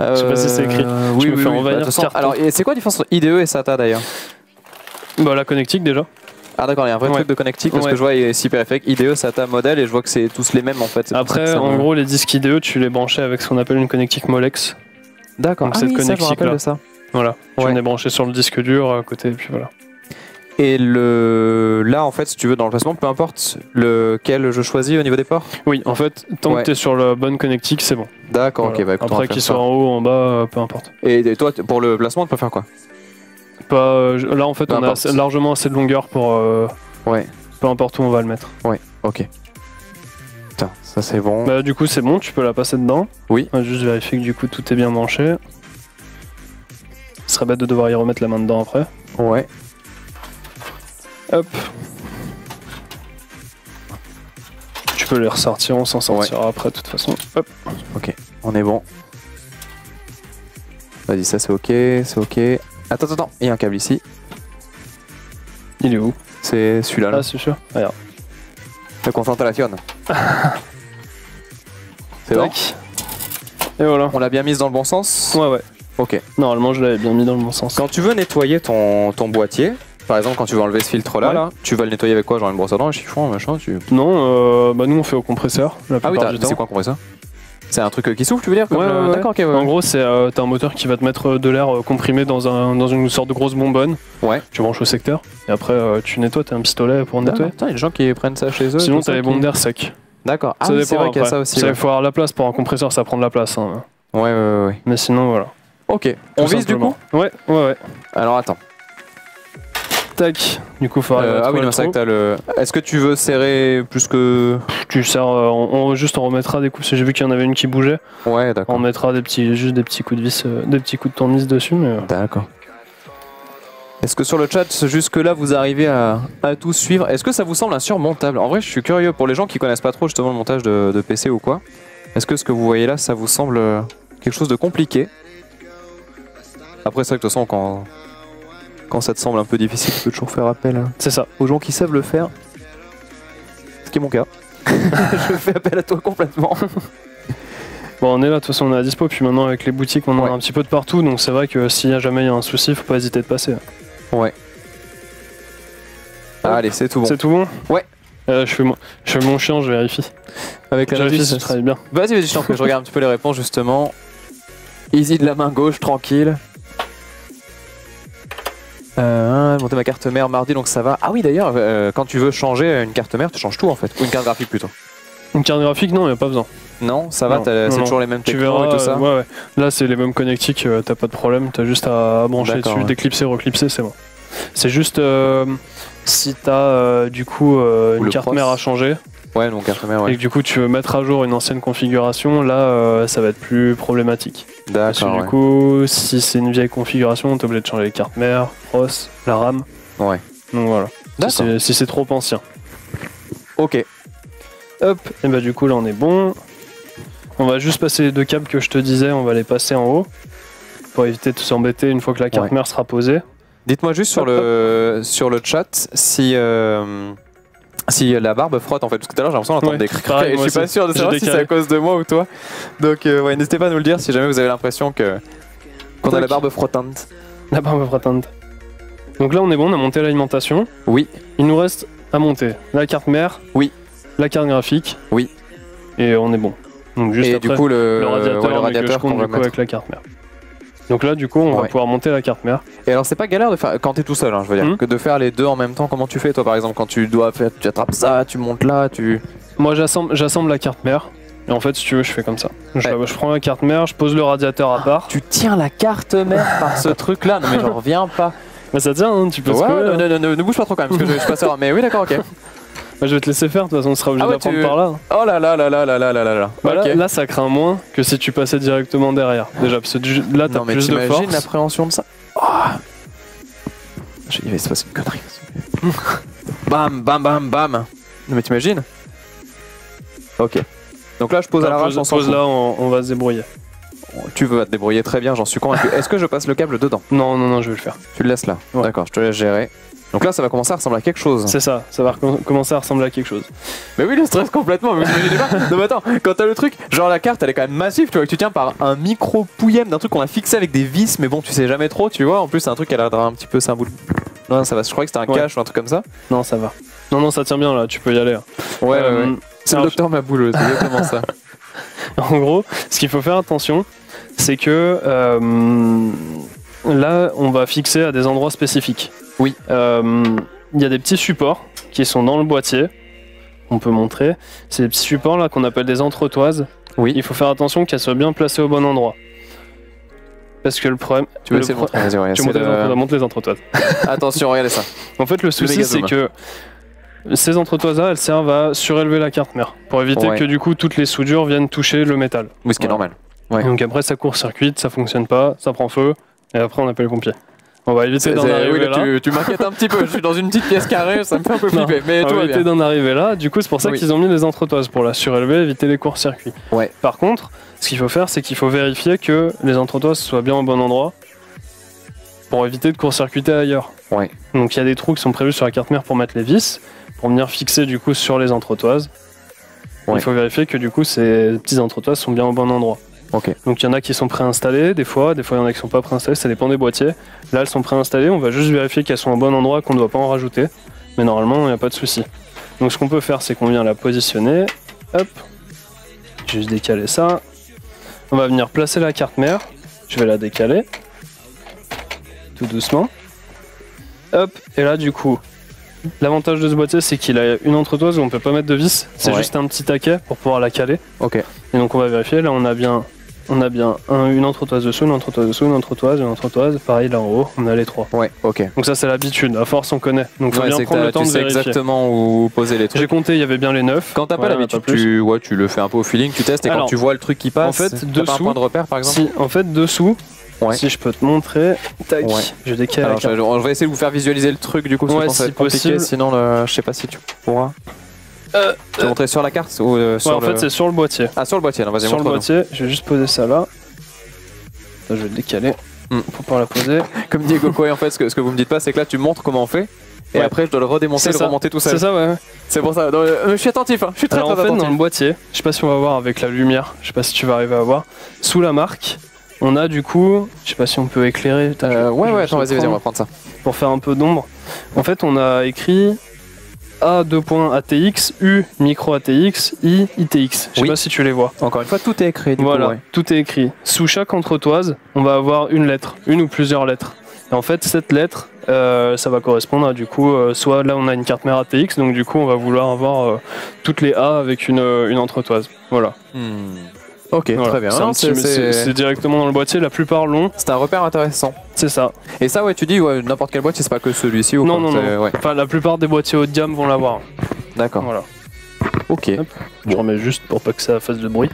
Euh, je sais pas si c'est écrit. Euh, oui, je me oui, fais oui, envahir bah, alors, c'est quoi la différence entre I D E et SATA d'ailleurs? Bah, la connectique déjà. Ah d'accord, il y a un vrai ouais. truc de connectique parce ouais. que je vois il y a SyperFX, I D E, SATA, modèle et je vois que c'est tous les mêmes en fait. Après en gros les disques I D E tu les branchais avec ce qu'on appelle une connectique Molex. D'accord, ah cette oui, connectique ça, je là. De ça. Voilà, tu ouais. les branchais sur le disque dur à côté et puis voilà. Et le... là en fait si tu veux dans le placement, peu importe lequel je choisis au niveau des ports. Oui en fait tant ouais. que tu es sur la bonne connectique c'est bon. D'accord, voilà. ok. Bah, écoute, après qu'ils soient en haut en bas, peu importe. Et toi pour le placement tu peux faire quoi? Pas, là en fait peu on importe. a assez, largement assez de longueur pour euh, ouais. peu importe où on va le mettre. Ouais, ok. Putain, ça c'est bon. Bah du coup c'est bon, tu peux la passer dedans. Oui. On va juste vérifier que du coup tout est bien branché. Ce serait bête de devoir y remettre la main dedans après. Ouais. Hop. Tu peux les ressortir, on s'en sortira ouais. après de toute façon. Hop. Ok, on est bon. Vas-y, ça c'est ok, c'est ok. Attends, attends, il y a un câble ici. Il est où? C'est celui-là. Là, là. Ah, c'est sûr. Regarde. Le concentration. C'est bon. Et voilà. On l'a bien mise dans le bon sens? Ouais, ouais. Ok. Normalement, je l'avais bien mis dans le bon sens. Quand tu veux nettoyer ton, ton boîtier, par exemple, quand tu veux enlever ce filtre-là, ouais. là, tu vas le nettoyer avec quoi? Genre une brosse à dents, un chiffon, un machin tu... Non, euh, bah nous on fait au compresseur. La ah oui, c'est quoi un compresseur? C'est un truc qui souffle, tu veux dire? Ouais, euh, ouais. D'accord, ok. Ouais. En gros, c'est euh, t'as un moteur qui va te mettre de l'air euh, comprimé dans, un, dans une sorte de grosse bonbonne. Ouais. Tu branches au secteur et après euh, tu nettoies, t'as un pistolet pour nettoyer. Putain, il y a des gens qui prennent ça chez eux. Sinon, t'as les bombes qui... d'air secs. D'accord. Ah, c'est vrai qu'il y a ça aussi. Il ouais. faut avoir la place pour un compresseur, ça prend de la place. Hein. Ouais, ouais, ouais, ouais. Mais sinon, voilà. Ok. On vise du coup? Ouais, ouais, ouais. Alors attends. Tac. Du coup, faut euh, ah oui, c'est vrai que t'as le. Est-ce que tu veux serrer plus que. Tu serres. Euh, on, on, juste, on remettra des coups. J'ai vu qu'il y en avait une qui bougeait. Ouais, d'accord. On mettra des petits, juste des petits coups de vis, euh, des petits coups de tournevis dessus. Mais... D'accord. Est-ce que sur le chat, jusque-là, vous arrivez à, à tout suivre? Est-ce que ça vous semble insurmontable? En vrai, je suis curieux. Pour les gens qui connaissent pas trop justement le montage de, de P C ou quoi, est-ce que ce que vous voyez là, ça vous semble quelque chose de compliqué. Après, c'est vrai que de toute façon, quand, quand ça te semble un peu difficile, tu peux toujours faire appel c'est ça. aux gens qui savent le faire. Ce qui est mon cas. Je fais appel à toi complètement. Bon, on est là, de toute façon, on est à dispo. Puis maintenant, avec les boutiques, on en ouais. a un petit peu de partout. Donc, c'est vrai que s'il y a jamais y a un souci, faut pas hésiter de passer. Ouais. Ah, allez, c'est tout bon. C'est tout bon. Ouais. Euh, je, fais mon... je fais mon chien, je vérifie. Avec la vérifie, ça travaille bien. Vas-y, vas-y, je t'en prie, je regarde un petit peu les réponses justement. Easy de la main gauche, tranquille. Euh, monter ma carte mère mardi, donc ça va. Ah oui, d'ailleurs, euh, quand tu veux changer une carte mère, tu changes tout en fait. Ou une carte graphique plutôt. Une carte graphique, non, il n'y a pas besoin. Non, ça va, c'est toujours les mêmes technos et tout ça. Ouais, ouais. Là, c'est les mêmes connectiques, euh, t'as pas de problème, t'as juste à brancher dessus, ouais. déclipser, reclipser, c'est bon. C'est juste euh, si t'as euh, du coup euh, une carte mère à changer. Ouais, donc carte mère, ouais. Et que du coup, tu veux mettre à jour une ancienne configuration, là, euh, ça va être plus problématique. D'accord. Parce que ouais. du coup, si c'est une vieille configuration, t'es obligé de changer les cartes mères, O S, la RAM. Ouais. Donc voilà. D'accord. Si, si c'est trop ancien. Ok. Hop, et bah du coup là on est bon. On va juste passer les deux câbles que je te disais, on va les passer en haut pour éviter de s'embêter une fois que la carte ouais. mère sera posée. Dites-moi juste hop, sur, le, sur le chat si, euh, si la barbe frotte en fait, parce que tout à l'heure j'ai l'impression d'entendre ouais, des cric cric et je suis pas sûr de savoir si c'est à cause de moi ou toi. Donc euh, ouais, n'hésitez pas à nous le dire si jamais vous avez l'impression que qu'on a la barbe frottante. La barbe frottante. Donc là on est bon, on a monté l'alimentation. Oui. Il nous reste à monter la carte mère. Oui. La carte graphique, oui, et on est bon. Donc juste et après, du coup le, le radiateur, ouais, le radiateur qu'on va mettre avec la carte mère. Donc là du coup on ouais. va pouvoir monter la carte mère. Et alors c'est pas galère de faire quand t'es tout seul, hein, je veux dire, mmh. que de faire les deux en même temps. Comment tu fais toi par exemple quand tu dois faire, tu attrapes ça, tu montes là, tu. Moi j'assemble, j'assemble la carte mère. Et en fait si tu veux je fais comme ça. Je, ouais. je prends la carte mère, je pose le radiateur à part. Tu tiens la carte mère par ce truc là, non mais j'en reviens pas. Mais ça tient, hein, tu peux. Ouais, se coller, non, hein. non, non, ne bouge pas trop quand même parce que je, je passe. Mais oui d'accord ok. Bah, je vais te laisser faire, de toute façon on sera obligé ah ouais, d'apprendre tu... par là. Oh là là là là là là là là bah okay. là Là ça craint moins que si tu passais directement derrière. Déjà, parce que là t'as plus de force. Non mais t'imagines l'appréhension de ça oh. J'ai dit il va se passer une connerie. Bam bam bam bam. Non mais t'imagines. Ok. Donc là je pose là, à l'arrache, on s'en fout. Là on, on va se débrouiller. Tu vas te débrouiller très bien, j'en suis convaincu. Est-ce que je passe le câble dedans? Non non non je vais le faire. Tu le laisses là ouais. D'accord, je te laisse gérer. Donc là, ça va commencer à ressembler à quelque chose. C'est ça, ça va commencer à ressembler à quelque chose. Mais oui, le stress complètement, mais vous imaginez pas. Non mais attends, quand t'as le truc, genre la carte, elle est quand même massive, tu vois, que tu tiens par un micro-pouillème d'un truc qu'on a fixé avec des vis, mais bon, tu sais jamais trop, tu vois. En plus, c'est un truc qui a l'air un petit peu symbole. Non, ça va, je croyais que c'était un ouais. cache ou un truc comme ça. Non, ça va. Non, non, ça tient bien là, tu peux y aller. Hein. Ouais, euh, ouais, ouais. C'est le docteur je... Maboule, c'est exactement ça. En gros, ce qu'il faut faire attention, c'est que euh, là, on va fixer à des endroits spécifiques. Oui, il euh, y a des petits supports qui sont dans le boîtier, on peut montrer. C'est des petits supports là qu'on appelle des entretoises. Oui. Il faut faire attention qu'elles soient bien placées au bon endroit. Parce que le problème... Tu veux essayer de montrer, vas-y, ouais, tu montes le... les entretoises. Attention, regardez ça. En fait, le souci, c'est que ces entretoises-là, elles servent à surélever la carte mère, pour éviter ouais. que du coup, toutes les soudures viennent toucher le métal. Oui, ce qui voilà. est normal. Ouais. Donc après, ça court-circuite, ça fonctionne pas, ça prend feu, et après, on appelle le pompier. On va éviter d'en arriver oui, là. Tu, tu m'inquiètes un petit peu, je suis dans une petite pièce carrée, ça me fait un peu flipper. Mais on va éviter d'en arriver là, du coup c'est pour ça oui. qu'ils ont mis les entretoises, pour la surélever, éviter les courts-circuits. Ouais. Par contre, ce qu'il faut faire, c'est qu'il faut vérifier que les entretoises soient bien au bon endroit, pour éviter de court-circuiter ailleurs. Ouais. Donc il y a des trous qui sont prévus sur la carte mère pour mettre les vis, pour venir fixer du coup sur les entretoises. Ouais. Il faut vérifier que du coup ces petites entretoises sont bien au bon endroit. Okay. Donc il y en a qui sont préinstallés des fois, des fois il y en a qui sont pas préinstallés, ça dépend des boîtiers. Là elles sont préinstallées, on va juste vérifier qu'elles sont au bon endroit, qu'on ne doit pas en rajouter. Mais normalement il n'y a pas de souci. Donc ce qu'on peut faire c'est qu'on vient la positionner, hop, je vais juste décaler ça. On va venir placer la carte mère, je vais la décaler, tout doucement. Hop, et là du coup, l'avantage de ce boîtier c'est qu'il a une entretoise où on ne peut pas mettre de vis, c'est ouais. juste un petit taquet pour pouvoir la caler. Okay. Et donc on va vérifier, là on a bien... On a bien un, une entretoise dessous, une entretoise dessous, une entretoise, une entretoise. Pareil là en haut, on a les trois. Ouais, ok. Donc ça c'est l'habitude, à force on connaît. Donc faut ouais, bien prendre le temps de vérifier. Tu sais exactement où poser les trucs. J'ai compté, il y avait bien les neuf. Quand t'as pas ouais, l'habitude, tu, ouais, tu le fais un peu au feeling, tu testes et alors, quand tu vois le truc qui passe, en fait, dessous, pas un point de repère par exemple. Si, en fait dessous, ouais. si je peux te montrer, tac, ouais. je décale. Alors, je, je vais essayer de vous faire visualiser le truc du coup, ouais, si c'est possible. Sinon, le, je sais pas si tu pourras. Euh, tu veux montrer sur la carte ou euh, ouais, sur en le... fait c'est sur le boîtier. Ah sur le boîtier, non, vas-y montre-nous. Sur le boîtier, je vais juste poser ça là. ça je vais le décaler mm. pour pouvoir la poser. Comme dit Gokoi, en fait, ce que, ce que vous me dites pas, c'est que là tu montres comment on fait. Et ouais. après, je dois le redémonter et le ça. remonter tout seul. C'est ça, ouais. ouais. C'est pour ça. Donc, euh, je suis attentif, hein. je suis très, Alors, très en fait, attentif. Dans le boîtier, je sais pas si on va voir avec la lumière, je sais pas si tu vas arriver à voir, sous la marque, on a du coup, je sais pas si on peut éclairer. Euh, ouais, ouais, attends, vas-y, vas-y, on va prendre ça. Pour faire un peu d'ombre. En fait, on a écrit A deux point A T X, U micro A T X, I I T X. Je sais oui. pas si tu les vois. Encore une fois, tout est écrit. Du voilà, coup, ouais. tout est écrit. Sous chaque entretoise, on va avoir une lettre, une ou plusieurs lettres. Et en fait, cette lettre, euh, ça va correspondre à du coup, euh, soit là on a une carte mère A T X, donc du coup on va vouloir avoir euh, toutes les A avec une, une entretoise. Voilà. Hmm. Ok, voilà. Très bien. C'est directement dans le boîtier, la plupart l'ont. C'est un repère intéressant. C'est ça. Et ça, ouais, tu dis, ouais, n'importe quel boîtier, c'est pas que celui-ci ou Non, non, non. Ouais. Enfin, la plupart des boîtiers haut de gamme vont l'avoir. D'accord. Voilà. Ok. Hop. Je remets juste pour pas que ça fasse de bruit.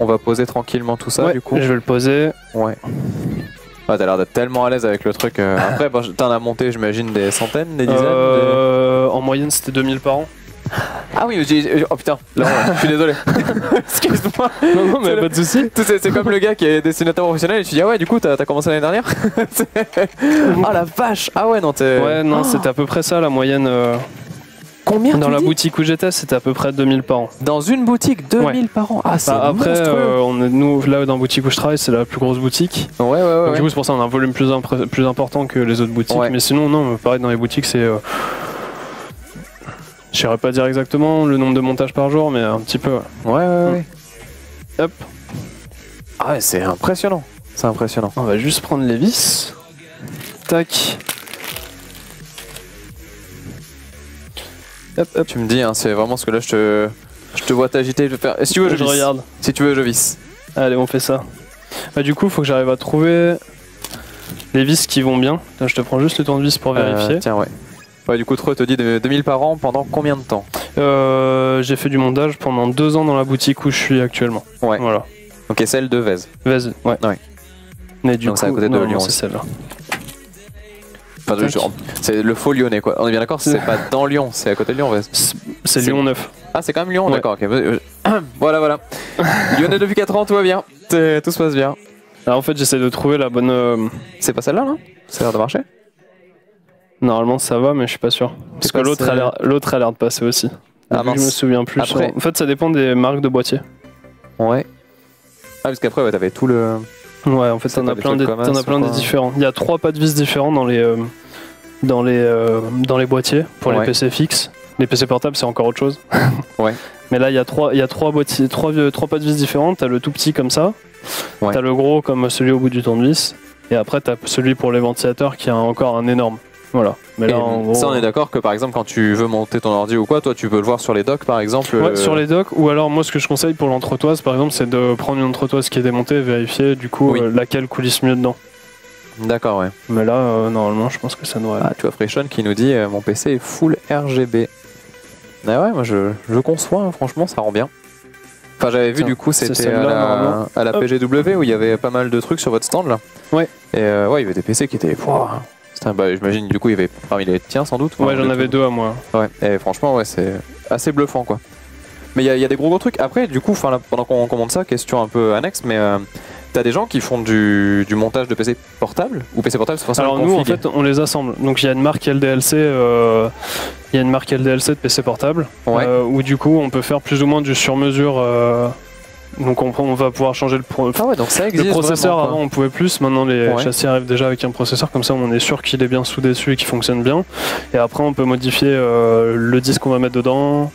On va poser tranquillement tout ça, ouais, du coup. Je vais le poser. Ouais. Ah, t'as l'air d'être tellement à l'aise avec le truc. Après, bon, t'en as monté, j'imagine, des centaines, des dizaines euh, des... En moyenne, c'était deux mille par an. Ah oui, j'ai... oh putain, là, je suis désolé. Excuse-moi. Non, non, mais pas de soucis. C'est comme le gars qui est dessinateur professionnel et tu dis, ah ouais, du coup, t'as commencé l'année dernière. Ah la vache. Ah ouais, non, t'es... Ouais, non, oh. c'était à peu près ça, la moyenne. Euh... Combien Dans la boutique où j'étais, c'était à peu près deux mille par an. Dans une boutique, deux mille ouais. par an. Ah, c'est bah, Après, euh, on est, nous, là, dans la boutique où je travaille, c'est la plus grosse boutique. Ouais, ouais, ouais. Donc, du coup, c'est pour ça qu'on a un volume plus, plus important que les autres boutiques. Ouais. Mais sinon, non, pareil, dans les boutiques, c'est... Euh, je ne saurais pas dire exactement le nombre de montages par jour, mais un petit peu. Ouais, ouais, ouais. ouais. Hop. Ah, ouais, c'est impressionnant. C'est impressionnant. On va juste prendre les vis. Tac. Hop, hop. Tu me dis, hein, c'est vraiment ce que là je te, je te vois t'agiter. Je faire... Si tu veux, je, je visse. Regarde. Si tu veux, je visse. Allez, on fait ça. Bah, du coup, il faut que j'arrive à trouver les vis qui vont bien. Là, je te prends juste le tournevis pour vérifier. Euh, tiens, ouais. ouais. Du coup, Treux te dit deux mille par an pendant combien de temps? euh, J'ai fait du montage pendant deux ans dans la boutique où je suis actuellement. Ouais. Voilà. Ok, celle de Vez. Vez, ouais. ouais. Mais du Donc, coup, c'est à côté de non, Lyon. C'est celle-là. Enfin, c'est le faux lyonnais quoi, on est bien d'accord, c'est pas dans Lyon, c'est à côté de Lyon. C'est Lyon neuf. Ah c'est quand même Lyon, ouais. D'accord, ok. Voilà, voilà. Lyonnais depuis quatre ans, tout va bien, tout se passe bien. Alors en fait j'essaie de trouver la bonne... Euh... C'est pas celle-là là, ça a l'air de marcher. Normalement ça va mais je suis pas sûr. Parce pas que l'autre a l'air de passer aussi. Ah mince. Je me souviens plus. Après... Sur... En fait ça dépend des marques de boîtiers. Ouais. Ah parce qu'après ouais, t'avais tout le... Ouais, en fait, t'en as plein des, commun, as plein des différents. Il y a trois pas de vis différents dans les, euh, dans les, euh, dans les boîtiers pour ouais. les P C fixes. Les P C portables, c'est encore autre chose. ouais. Mais là, il y a trois, il y a trois boîtiers, trois, trois pas de vis différents. T'as le tout petit comme ça, ouais. t'as le gros comme celui au bout du tournevis, et après t'as celui pour les ventilateurs qui a encore un énorme. Voilà. Mais là, en gros, ça, on est d'accord que par exemple, quand tu veux monter ton ordi ou quoi, toi, tu peux le voir sur les docks, par exemple. Ouais, euh... sur les docks. Ou alors, moi, ce que je conseille pour l'entretoise, par exemple, c'est de prendre une entretoise qui est démontée et vérifier du coup oui. euh, laquelle coulisse mieux dedans. D'accord, ouais. Mais là, euh, normalement, je pense que ça devrait. Ah, tu vois, Freshon qui nous dit euh, mon P C est full R G B. Ah ouais, moi, je, je conçois. Hein, franchement, ça rend bien. Enfin, j'avais vu du coup, c'était à la, à la P G W où il y avait pas mal de trucs sur votre stand là. Ouais. Et euh, ouais, il y avait des P C qui étaient. Wow. Bah, j'imagine du coup il y avait parmi les tiens sans doute. Ouais, j'en avais deux à moi. Ouais, et franchement ouais c'est assez bluffant quoi. Mais il y, y a des gros gros trucs. Après du coup là, pendant qu'on commente ça, question un peu annexe, mais euh, t'as des gens qui font du, du montage de P C portable ou P C portable c'est forcément. Alors nous en fait on les assemble. Donc il y a une marque L D L C, euh, y a une marque L D L C de P C portable ouais. euh, où du coup on peut faire plus ou moins du sur mesure. Euh, Donc on, on va pouvoir changer le, pro ah ouais, donc ça existe, le processeur, vraiment, avant on pouvait plus, maintenant les ouais. châssis arrivent déjà avec un processeur, comme ça on est sûr qu'il est bien soudé dessus et qu'il fonctionne bien. Et après on peut modifier euh, le disque qu'on va mettre dedans,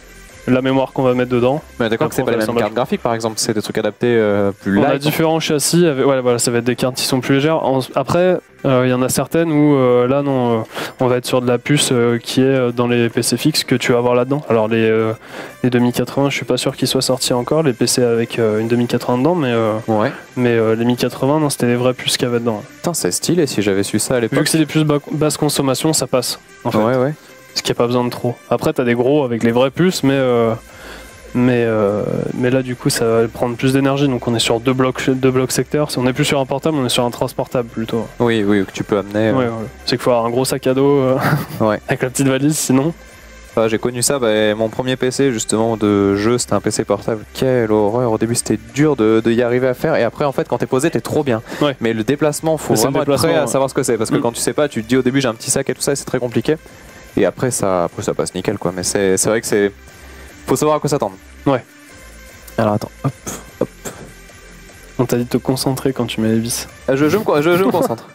la mémoire qu'on va mettre dedans. Mais d'accord que c'est pas les mêmes cartes graphiques par exemple, c'est des trucs adaptés euh, plus large. On a différents châssis, avec, ouais, voilà, ça va être des cartes qui sont plus légères. En, après il euh, y en a certaines où euh, là non, euh, on va être sur de la puce euh, qui est euh, dans les P C fixes que tu vas avoir là-dedans. Alors les, euh, les deux mille quatre-vingts, je suis pas sûr qu'ils soient sortis encore, les P C avec euh, une deux mille quatre-vingts dedans, mais, euh, ouais. mais euh, les mille quatre-vingts, non, c'était les vraies puces qu'il y avait dedans. Putain, c'est stylé si j'avais su ça à l'époque. Vu que c'est des puces bas, basse consommation, ça passe en fait. Ouais, ouais. Parce qu'il n'y a pas besoin de trop. Après, t'as des gros avec les vraies puces, mais, euh, mais, euh, mais là, du coup, ça va prendre plus d'énergie. Donc, on est sur deux blocs, deux blocs secteurs. On n'est plus sur un portable, on est sur un transportable plutôt. Oui, oui, que tu peux amener. Euh... Ouais, ouais. C'est qu'il faut avoir un gros sac à dos euh, ouais. avec la petite valise, sinon. Ah, j'ai connu ça, bah, mon premier P C justement de jeu, c'était un P C portable, quelle horreur, au début c'était dur de, de y arriver à faire, et après en fait quand t'es posé t'es trop bien, ouais. Mais le déplacement, faut vraiment être prêt à savoir ce que c'est, parce que mmh. quand tu sais pas, tu te dis au début j'ai un petit sac et tout ça, c'est très compliqué, et après ça, après ça passe nickel quoi, mais c'est vrai que c'est, faut savoir à quoi s'attendre. Ouais. Alors attends, hop, hop. On t'a dit de te concentrer quand tu mets les vis. Ah, je, je, me, je, je me concentre.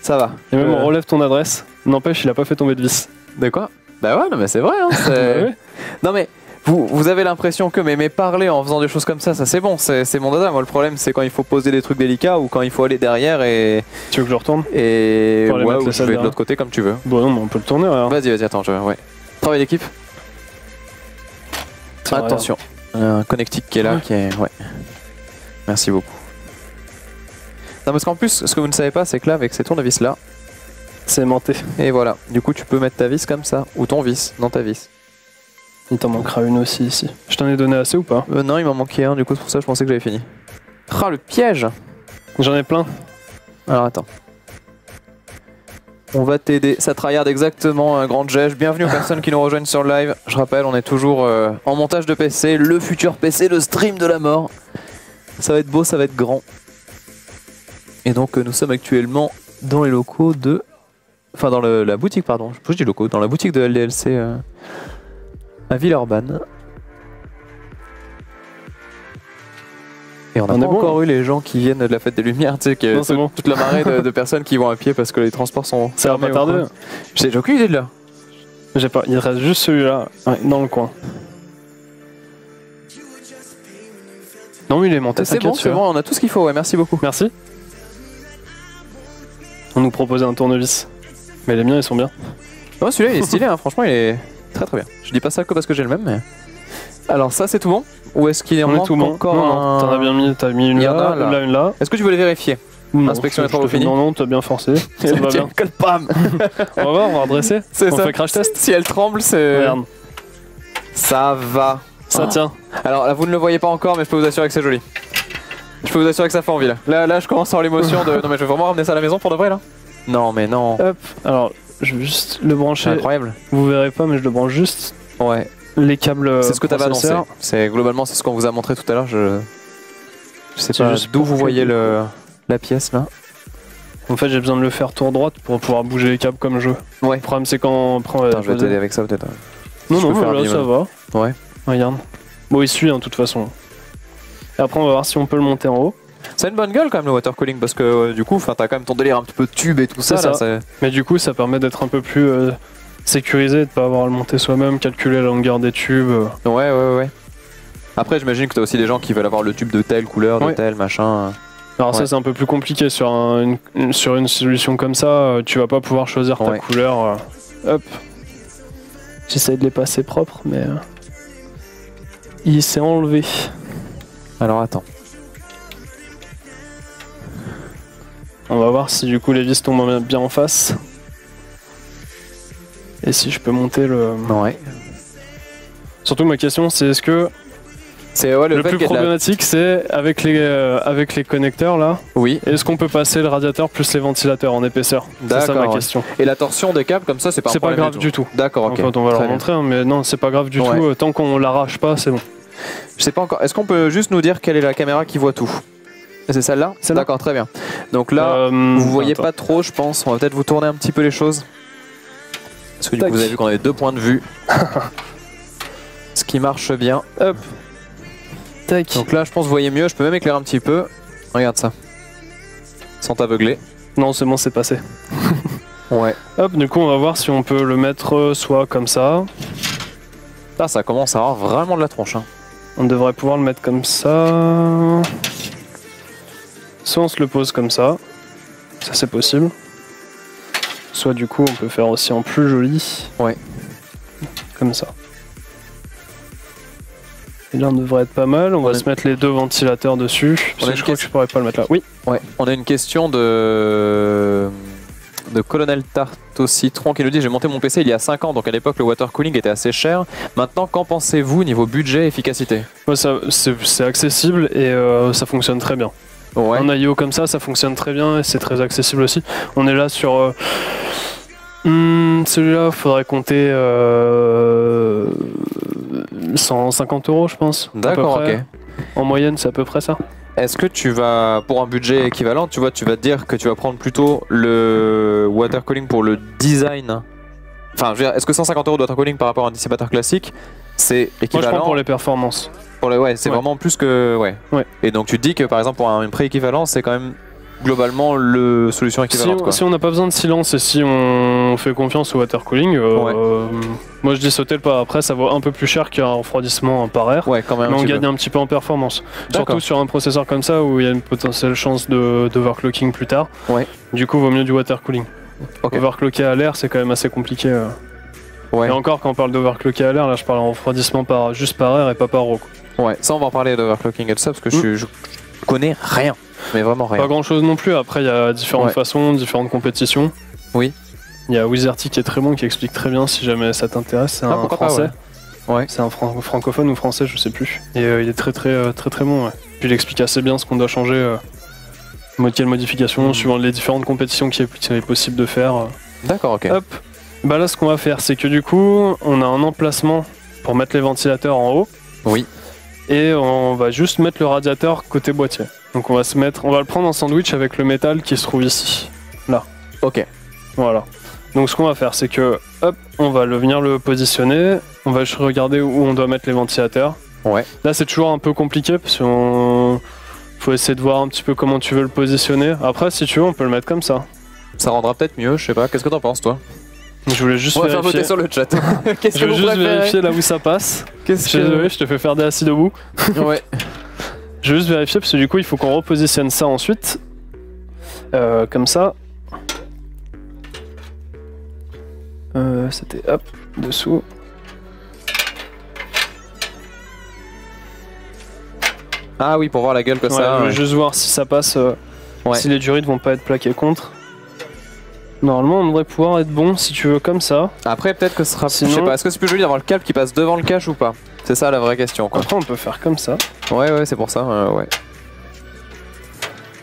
Ça va. Et même euh... on relève ton adresse. N'empêche, il a pas fait tomber de vis. De quoi? Bah ouais, non mais c'est vrai. Hein, ouais. Non mais vous, vous avez l'impression que mais, mais parler en faisant des choses comme ça, ça c'est bon, c'est mon dada. Moi le problème c'est quand il faut poser des trucs délicats ou quand il faut aller derrière et. Tu veux que je retourne? Et ouais, ou je vais de l'autre côté comme tu veux. Bon non, mais on peut le tourner. Vas-y, vas-y, attends, je ouais. Travail d'équipe. Attention, un connectique qui est là, ouais. qui est ouais. Merci beaucoup. Non, parce qu'en plus, ce que vous ne savez pas, c'est que là, avec ces tournevis là, c'est aimanté. Et voilà, du coup, tu peux mettre ta vis comme ça, ou ton vis dans ta vis. Il t'en manquera une aussi ici. Je t'en ai donné assez ou pas? euh, Non, il m'en manquait un, du coup, c'est pour ça que je pensais que j'avais fini. Ah, le piège! J'en ai plein. Alors attends. On va t'aider, ça tryhard exactement, un grand gèche. Bienvenue aux personnes qui nous rejoignent sur le live. Je rappelle, on est toujours euh, en montage de P C, le futur P C, le stream de la mort. Ça va être beau, ça va être grand. Et donc nous sommes actuellement dans les locaux de... Enfin dans le, la boutique, pardon, je dis locaux, dans la boutique de L D L C euh, à Villeurbanne. Et on n'a pas encore bon, eu les gens qui viennent de la fête des Lumières, tu sais, que non, tout, bon. toute la marée de, de personnes qui vont à pied parce que les transports sont... Ça va pas tarder. J'ai aucune idée de là. J'ai pas, il reste juste celui-là, ouais, dans le coin. Non mais il est monté, c'est bon, c'est bon, on a tout ce qu'il faut, ouais, merci beaucoup. Merci. On nous proposait un tournevis, mais les miens ils sont bien. Oh, celui-là il est stylé, hein. Franchement il est très très bien. Je dis pas ça que parce que j'ai le même, mais... Alors ça c'est tout bon? Ou est-ce qu'il est, qu est en tout bon encore? Non, non, un... t'en as bien mis, t'as mis une là, un, là, là, une là. Est-ce que tu voulais vérifier? Non, inspection est finie. Non, non, t'as bien forcé. Ça va bien. Colle pam. On va voir, on va redresser. C'est ça. On fait crash test. Si elle tremble, c'est... Merde. Ça va. Ça ah. tient. Alors là vous ne le voyez pas encore, mais je peux vous assurer que c'est joli. Je peux vous assurer que ça fait envie là. Là, là je commence à avoir l'émotion de... Non mais je vais vraiment ramener ça à la maison pour de vrai là. Non mais non. Hop. Alors je vais juste le brancher. Incroyable. Vous verrez pas mais je le branche juste. Ouais. Les câbles. C'est ce que t'avais annoncé. C'est globalement c'est ce qu'on vous a montré tout à l'heure. Je... je sais pas d'où vous voyez le... la pièce là. En fait j'ai besoin de le faire tour droite pour pouvoir bouger les câbles comme je veux. Ouais. Le problème c'est quand on prend... Attends, je vais t'aider avec ça peut-être. Non non, non là ça va. Ouais. Regarde. Bon il suit hein de toute façon. Et après on va voir si on peut le monter en haut. C'est une bonne gueule quand même le water cooling parce que euh, du coup t'as quand même ton délire un petit peu tube et tout ça, ça. Là, mais du coup ça permet d'être un peu plus euh, sécurisé, de pas avoir à le monter soi-même, calculer la longueur des tubes. Euh. Ouais ouais ouais. Après j'imagine que t'as aussi des gens qui veulent avoir le tube de telle couleur, de ouais. tel machin. Alors ouais. ça c'est un peu plus compliqué sur, un, une, une, sur une solution comme ça, euh, tu vas pas pouvoir choisir ta ouais. couleur. Euh. Hop. J'essaie de les passer propres mais... Euh, il s'est enlevé. Alors attends. On va voir si du coup les vis tombent bien en face. Et si je peux monter le... Ouais. Surtout ma question c'est est-ce que... C'est ouais, le, le plus problématique la... c'est avec les euh, avec les connecteurs là. Oui. Est-ce qu'on peut passer le radiateur plus les ventilateurs en épaisseur? C'est ça ma question. Ouais. Et la torsion des câbles comme ça c'est pas un problème. C'est pas grave du tout. tout. D'accord. Ok. En fait, on va leur montrer hein, mais non c'est pas grave du ouais. tout tant qu'on l'arrache pas c'est bon. Je sais pas encore. Est-ce qu'on peut juste nous dire quelle est la caméra qui voit tout? C'est celle-là? Celle-là. D'accord, très bien. Donc là, euh, vous voyez attends. pas trop, je pense. On va peut-être vous tourner un petit peu les choses. Parce que du Tac. coup, vous avez vu qu'on avait deux points de vue. Ce qui marche bien. Hop. Tac. Donc là, je pense que vous voyez mieux. Je peux même éclairer un petit peu. Regarde ça. Sans t'aveugler. Non, c'est bon, c'est passé. Ouais. Hop, du coup, on va voir si on peut le mettre soit comme ça. Là, ça commence à avoir vraiment de la tronche. Hein. On devrait pouvoir le mettre comme ça. Soit on se le pose comme ça, ça c'est possible. Soit du coup on peut faire aussi en plus joli. Ouais. Comme ça. Et là on devrait être pas mal, on, on va est... se mettre les deux ventilateurs dessus. Parce que je crois que je pourrais pas le mettre là. Oui. Ouais. On a une question de... de Colonel Tarte au Citron qui nous dit j'ai monté mon P C il y a cinq ans, donc à l'époque le water cooling était assez cher. Maintenant, qu'en pensez-vous niveau budget et efficacité? Ouais, c'est accessible et euh, ça fonctionne très bien. Ouais. Un A I O comme ça, ça fonctionne très bien et c'est très accessible aussi. On est là sur euh, Mmh, celui-là, il faudrait compter euh, cent cinquante euros, je pense. D'accord, ok. En moyenne, c'est à peu près ça. Est-ce que tu vas, pour un budget équivalent, tu vois, tu vas te dire que tu vas prendre plutôt le water cooling pour le design? Enfin, je veux dire, est-ce que cent cinquante euros de water cooling par rapport à un dissipateur classique, c'est équivalent? Moi, je prends pour les performances. Pour les, ouais, c'est ouais. vraiment plus que... Ouais. ouais. Et donc, tu te dis que, par exemple, pour un prix équivalent, c'est quand même... globalement le solution équivalente. Si on, quoi. Si on n'a pas besoin de silence et si on fait confiance au water cooling, euh, ouais. euh, moi je dis sauter le pas. Après ça vaut un peu plus cher qu'un refroidissement par air, ouais, quand même, mais on gagne peu. un petit peu en performance. Surtout sur un processeur comme ça où il y a une potentielle chance d'overclocking plus tard, ouais. du coup vaut mieux du water cooling. Okay. Overclocker à l'air c'est quand même assez compliqué. Euh. Ouais. Et encore quand on parle d'overclocker à l'air, là je parle en refroidissement par, juste par air et pas par eau. Ouais, ça on va en parler d'overclocking et tout ça parce que mm. je, je connais rien. Mais vraiment rien. Pas grand chose non plus, après il y a différentes ouais. façons, différentes compétitions. Oui. Il y a Wizerty qui est très bon, qui explique très bien si jamais ça t'intéresse, c'est ah, un français. Ouais. Ouais. C'est un fran francophone ou français, je sais plus. Et euh, il est très très très très, très bon, ouais. Puis il explique assez bien ce qu'on doit changer, euh, quelle modification, mmh. suivant les différentes compétitions qu'il est possible de faire. Euh. D'accord, ok. Hop. Bah là ce qu'on va faire, c'est que du coup, on a un emplacement pour mettre les ventilateurs en haut. Oui. Et on va juste mettre le radiateur côté boîtier. Donc on va se mettre, on va le prendre en sandwich avec le métal qui se trouve ici, là. Ok. Voilà. Donc ce qu'on va faire, c'est que, hop, on va le, venir le positionner, on va juste regarder où on doit mettre les ventilateurs. Ouais. Là c'est toujours un peu compliqué parce qu'on faut essayer de voir un petit peu comment tu veux le positionner. Après, si tu veux, on peut le mettre comme ça. Ça rendra peut-être mieux, je sais pas. Qu'est-ce que t'en penses, toi? Je voulais juste on va vérifier. Faire voter sur le chat. Qu'est-ce que vous préférez ? Je voulais juste vérifier là où ça passe. Qu'est-ce que... Désolé, je te fais faire des assis debout. Ouais. Je vais juste vérifier parce que du coup il faut qu'on repositionne ça ensuite, euh, comme ça, euh, c'était hop, dessous, ah oui pour voir la gueule que ouais, ça a. Je veux juste voir si ça passe, euh, ouais. si les jurys ne vont pas être plaqués contre. Normalement on devrait pouvoir être bon si tu veux comme ça. Après peut-être que ce sera, Sinon... je sais pas, est-ce que c'est plus joli d'avoir le câble qui passe devant le cache ou pas? C'est ça la vraie question quoi. Après on peut faire comme ça. Ouais ouais c'est pour ça, euh, ouais.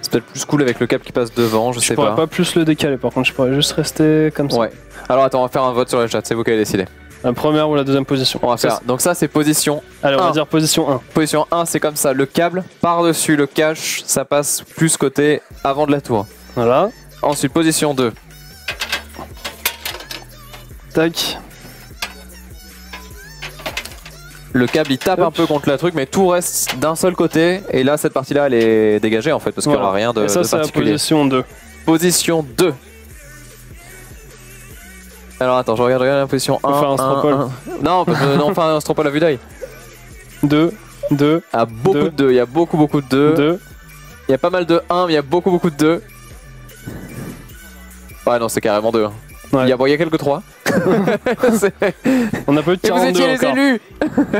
C'est peut-être plus cool avec le câble qui passe devant, je, je sais pas. Je pourrais pas plus le décaler par contre, je pourrais juste rester comme ça. Ouais. Alors attends, on va faire un vote sur le chat, c'est vous qui allez décider. La première ou la deuxième position? On va faire, ça, donc ça c'est position Allez on un. va dire position un. Position un c'est comme ça, le câble par-dessus le cache, ça passe plus côté avant de la tour. Voilà. Ensuite position deux. Tac. Le câble il tape Hop. un peu contre la truc mais tout reste d'un seul côté et là cette partie là elle est dégagée en fait parce voilà. qu'il n'y aura rien de, et ça, de particulier. La position deux. Position deux. Alors attends je regarde, regarde la position un. On peut faire un stropole. Non, non on fait un stropole à vue d'œil. deux, deux. Ah beaucoup deux. De deux, il y a beaucoup beaucoup de deux. deux. Il y a pas mal de un mais il y a beaucoup beaucoup de deux. Ouais non c'est carrément deux. Ouais. Il, y a, bon, il y a quelques trois. On n'a pas eu de quarante-deux encore. Les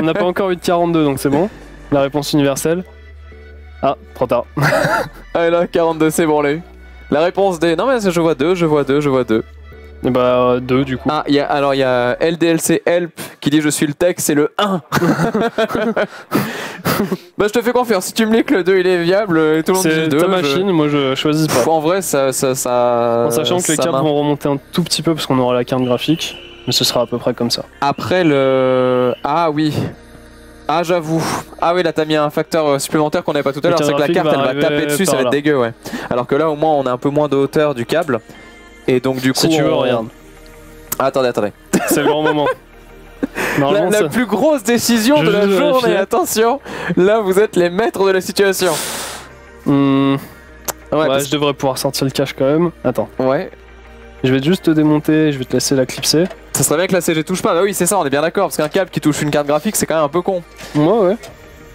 On n'a pas encore eu de quarante-deux donc c'est bon. La réponse universelle. Ah, trop tard. Ah là, quarante-deux c'est bon là. La réponse des... Non mais je vois deux, je vois deux, je vois deux. Et bah deux du coup. Ah, y a, alors il y a L D L C Help qui dit je suis le tech, c'est le un. Bah je te fais confiance, si tu me dis que le deux il est viable et tout le monde dit le deux. C'est ta machine, je... moi je choisis pas. En vrai ça... ça, ça en sachant que ça les cartes vont remonter un tout petit peu parce qu'on aura la carte graphique, mais ce sera à peu près comme ça. Après le... Ah oui. Ah j'avoue. Ah oui là t'as mis un facteur supplémentaire qu'on n'avait pas tout à l'heure, c'est que la carte va elle va taper dessus, ça va être dégueu ouais. Alors que là au moins on a un peu moins de hauteur du câble. Et donc du coup... Si tu veux, on... regarde. Ah, attendez, attendez. C'est le grand moment. La, la plus grosse décision je de la journée, attention. Là, vous êtes les maîtres de la situation. Mmh. Ouais, ouais parce... je devrais pouvoir sortir le cache quand même. Attends. Ouais. Je vais juste te démonter, je vais te laisser la clipser. Ça serait bien que la C G touche pas. Bah oui, c'est ça, on est bien d'accord. Parce qu'un câble qui touche une carte graphique, c'est quand même un peu con. Ouais, ouais.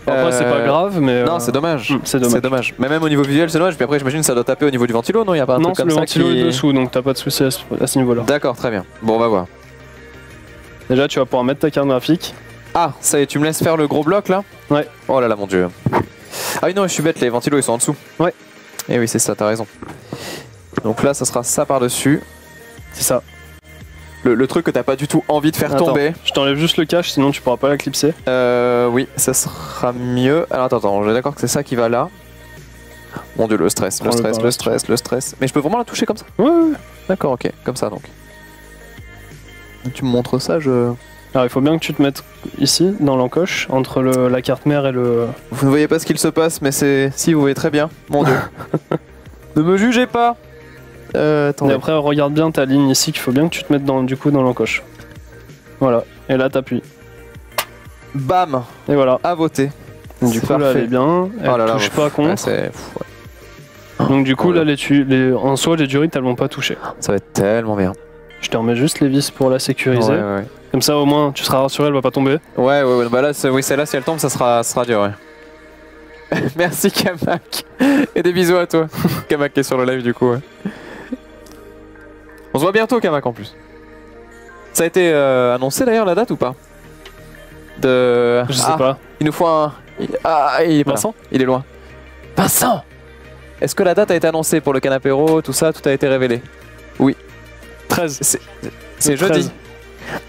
Après, euh... c'est pas grave, mais. Euh... Non, c'est dommage. Mmh, c'est dommage. dommage. Mais même au niveau visuel, c'est dommage. Puis après, j'imagine que ça doit taper au niveau du ventilo, non? Il n'y a pas un non, truc comme ça. Non, le ventilo qui... est dessous, donc t'as pas de soucis à ce, ce niveau-là. D'accord, très bien. Bon, on va voir. Déjà, tu vas pouvoir mettre ta carte graphique. Ah, ça y est, tu me laisses faire le gros bloc là? Ouais. Oh là là, mon dieu. Ah oui, non, je suis bête, les ventilos ils sont en dessous. Ouais. Et oui, c'est ça, t'as raison. Donc là, ça sera ça par-dessus. C'est ça. Le, le truc que t'as pas du tout envie de faire attends, tomber. Je t'enlève juste le cache, sinon tu pourras pas la clipser. Euh, oui, ça sera mieux. Alors attends, attends, on est d'accord que c'est ça qui va là. Mon dieu, le stress, le stress, le stress, le stress. Mais je peux vraiment la toucher comme ça? Ouais, ouais, ouais. D'accord, ok, comme ça donc. Tu me montres ça, je... Alors il faut bien que tu te mettes ici, dans l'encoche, entre le, la carte mère et le... Vous ne voyez pas ce qu'il se passe, mais c'est... Si, vous voyez très bien, mon dieu. Ne me jugez pas. Euh, attendez. Et après, regarde bien ta ligne ici, qu'il faut bien que tu te mettes dans, du coup dans l'encoche. Voilà, et là t'appuies. Bam. Et voilà. À voter. Du coup, parfait. Là, elle est bien, elle oh là là, touche pas contre. Ouais, ouais. Donc du coup, ouais. Là, les les... en soi, les durées, elles vont pas toucher. Ça va être tellement bien. Je te remets juste les vis pour la sécuriser. Ouais, ouais. Comme ça, au moins, tu seras rassuré, elle va pas tomber. Ouais, ouais, ouais. Bah là, oui, celle-là, si elle tombe, ça sera, ça sera dur, ouais. Merci, Kamak. Et des bisous à toi. Kamak est sur le live, du coup, ouais. On se voit bientôt, Kamak, en plus. Ça a été euh, annoncé, d'ailleurs, la date ou pas? De... Je sais ah, pas. Il nous faut un... Ah, il est pas Vincent là. Il est loin. Vincent! Est-ce que la date a été annoncée pour le canapéro, tout ça, tout a été révélé? Oui. treize. C'est jeudi.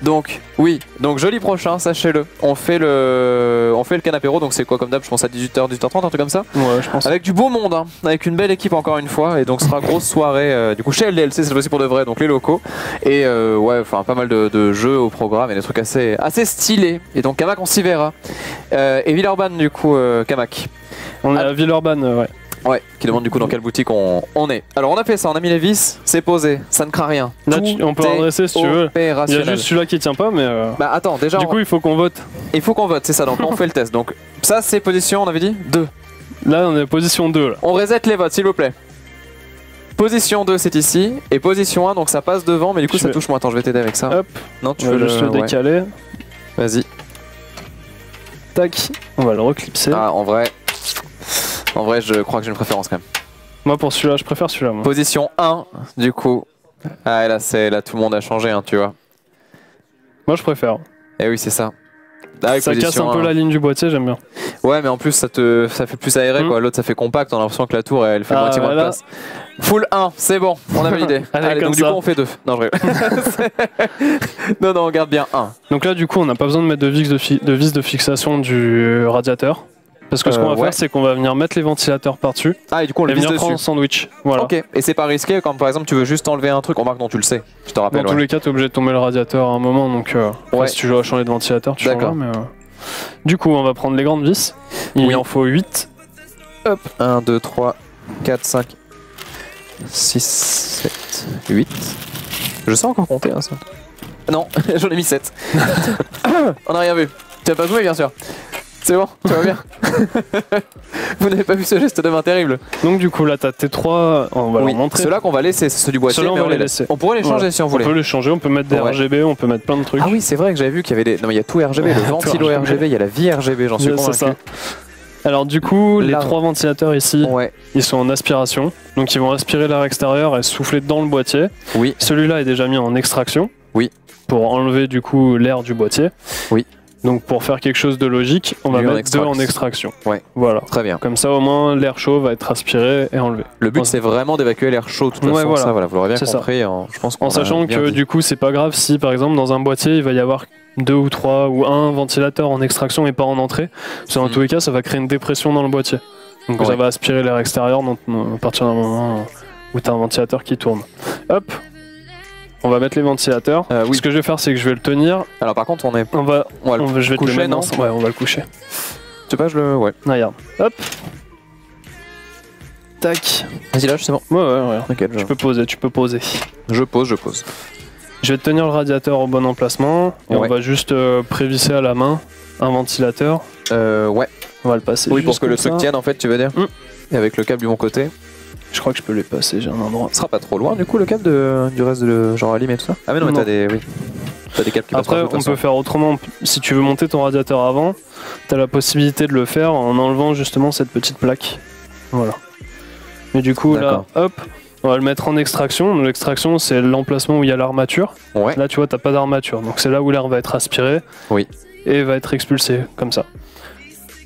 Donc, oui, donc jeudi prochain, sachez-le. On fait le on fait le canapéro, donc c'est quoi comme d'hab, je pense à dix-huit heures, dix-huit heures trente, un truc comme ça. Ouais, je pense. Avec du beau monde, hein, avec une belle équipe encore une fois, et donc ce sera grosse soirée, euh, du coup chez L D L C, cette fois-ci pour de vrai, donc les locaux. Et euh, ouais, enfin pas mal de, de jeux au programme, et des trucs assez, assez stylés. Et donc Kamak, on s'y verra. Euh, et Villeurbanne, du coup, euh, Kamak. On est à, à Villeurbanne, euh, ouais. Ouais, qui demande du coup dans quelle boutique on, on est. Alors on a fait ça, on a mis les vis, c'est posé, ça ne craint rien. Là, tu, on peut redresser si tu veux. Il y a juste celui-là qui tient pas, mais. Euh... Bah attends, déjà. Du on... coup, il faut qu'on vote. Il faut qu'on vote, c'est ça, donc on fait le test. Donc ça, c'est position, on avait dit deux. Là, on est position deux. Là. On reset les votes, s'il vous plaît. Position deux, c'est ici. Et position un, donc ça passe devant, mais du coup, je ça vais... touche moins. Attends, je vais t'aider avec ça. Hop. Non, tu on veux juste le, le décaler. Ouais. Vas-y. Tac, on va le reclipser. Ah, en vrai. En vrai, je crois que j'ai une préférence quand même. Moi pour celui-là, je préfère celui-là. Position un, du coup. Ah, et là, là, tout le monde a changé, hein, tu vois. Moi, je préfère. Eh oui, c'est ça. Là, ça casse un peu la ligne du boîtier, j'aime bien. Ouais, mais en plus, ça, te, ça fait plus aéré, mmh. quoi. L'autre, ça fait compact, on a l'impression que la tour, elle fait ah, moitié bah moins là. De place. Full un, c'est bon, on a validé. Allez, Allez donc ça. Du coup, on fait deux. Non, je rigole. non, non, on garde bien un. Donc là, du coup, on n'a pas besoin de mettre de vis de, fi de, vis de fixation du radiateur. Parce que euh, ce qu'on va ouais. faire, c'est qu'on va venir mettre les ventilateurs par-dessus. Ah, et du coup, on les venir dessus. Prendre un sandwich. Voilà. Ok, et c'est pas risqué quand par exemple tu veux juste enlever un truc. Remarque, non, tu le sais, je te rappelle. Dans ouais. tous les cas, t'es obligé de tomber le radiateur à un moment. Donc, euh, ouais. si tu veux changer de ventilateur, tu changeras. Mais, euh... du coup, on va prendre les grandes vis. Il oui. en faut huit. Hop, un, deux, trois, quatre, cinq, six, sept, huit. Je sais encore compter, hein, ça. Non, j'en ai mis sept. On a rien vu. Tu as pas joué, bien sûr. C'est bon, tu vas bien. Vous n'avez pas vu ce geste de main terrible. Donc du coup là t'as tes trois, on va oui. leur montrer. Ceux-là qu'on va laisser, c'est ceux du boîtier, mais on, va on, les laisser. on pourrait les changer voilà. si on voulait. On peut les changer, on peut mettre des ouais. R G B, on peut mettre plein de trucs. Ah oui c'est vrai que j'avais vu qu'il y avait des... Non mais il y a tout R G B, le ventilo R G B, il y a la vie R G B, j'en suis convaincu. Ça. Alors du coup, les là, trois ventilateurs ici, ouais. ils sont en aspiration. Donc ils vont aspirer l'air extérieur et souffler dans le boîtier. Oui. Celui-là est déjà mis en extraction. Oui. Pour enlever du coup l'air du boîtier. Oui. Donc pour faire quelque chose de logique, on va mettre deux en extraction. Ouais. Voilà. Très bien. Comme ça au moins l'air chaud va être aspiré et enlevé. Le but c'est vraiment d'évacuer l'air chaud de toute ouais, façon. Voilà. Ça, voilà, vous l'aurez bien compris. En, je pense en sachant que dit. Du coup c'est pas grave si par exemple dans un boîtier il va y avoir deux ou trois ou un ventilateur en extraction et pas en entrée. Parce que dans mmh. tous les cas ça va créer une dépression dans le boîtier. Donc ouais. ça va aspirer l'air extérieur dans, à partir d'un moment où tu as un ventilateur qui tourne. Hop. On va mettre les ventilateurs. Euh, oui. Ce que je vais faire, c'est que je vais le tenir. Alors par contre, on est. On va. On va le on va, je vais coucher, te le non ouais, on va le coucher. Tu sais pas, je le. Ouais. Ah, regarde. Hop. Tac. Vas-y lâche, c'est bon. Ouais, ouais, ouais. Okay, tu je... peux poser, tu peux poser. Je pose, je pose. Je vais tenir le radiateur au bon emplacement et ouais. on va juste euh, prévisser à la main un ventilateur. Euh, ouais. On va le passer. Oui, pour que le truc tienne, en fait, tu veux dire. Mmh. Et avec le câble du bon côté. Je crois que je peux les passer, j'ai un endroit. Ce sera pas trop loin du coup le câble de, du reste de genre allumé et tout ça. Ah mais non, non. mais t'as des, oui. t'as des câbles qui après on peut façon. Faire autrement, si tu veux monter ton radiateur avant, t'as la possibilité de le faire en enlevant justement cette petite plaque. Voilà. Mais du coup là, hop, on va le mettre en extraction. L'extraction c'est l'emplacement où il y a l'armature. Ouais. Là tu vois t'as pas d'armature, donc c'est là où l'air va être aspiré oui. et va être expulsé comme ça.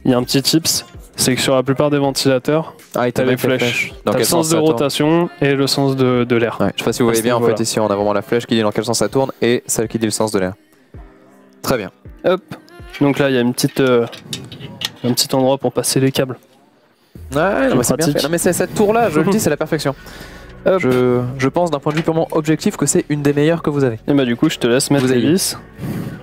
Il y a un petit tips. C'est que sur la plupart des ventilateurs, ah, t'as les flèches. T'as le sens de rotation et le sens de, de l'air. Ouais. Je sais pas si vous voyez bien, en voilà. fait, ici on a vraiment la flèche qui dit dans quel sens ça tourne et celle qui dit le sens de l'air. Très bien. Hop. Donc là, il y a une petite, euh, un petit endroit pour passer les câbles. Ouais, non, mais c'est bien fait. Non, mais cette tour-là, je le dis, c'est la perfection. Je, je pense d'un point de vue purement objectif que c'est une des meilleures que vous avez. Et bah du coup je te laisse mettre les vis.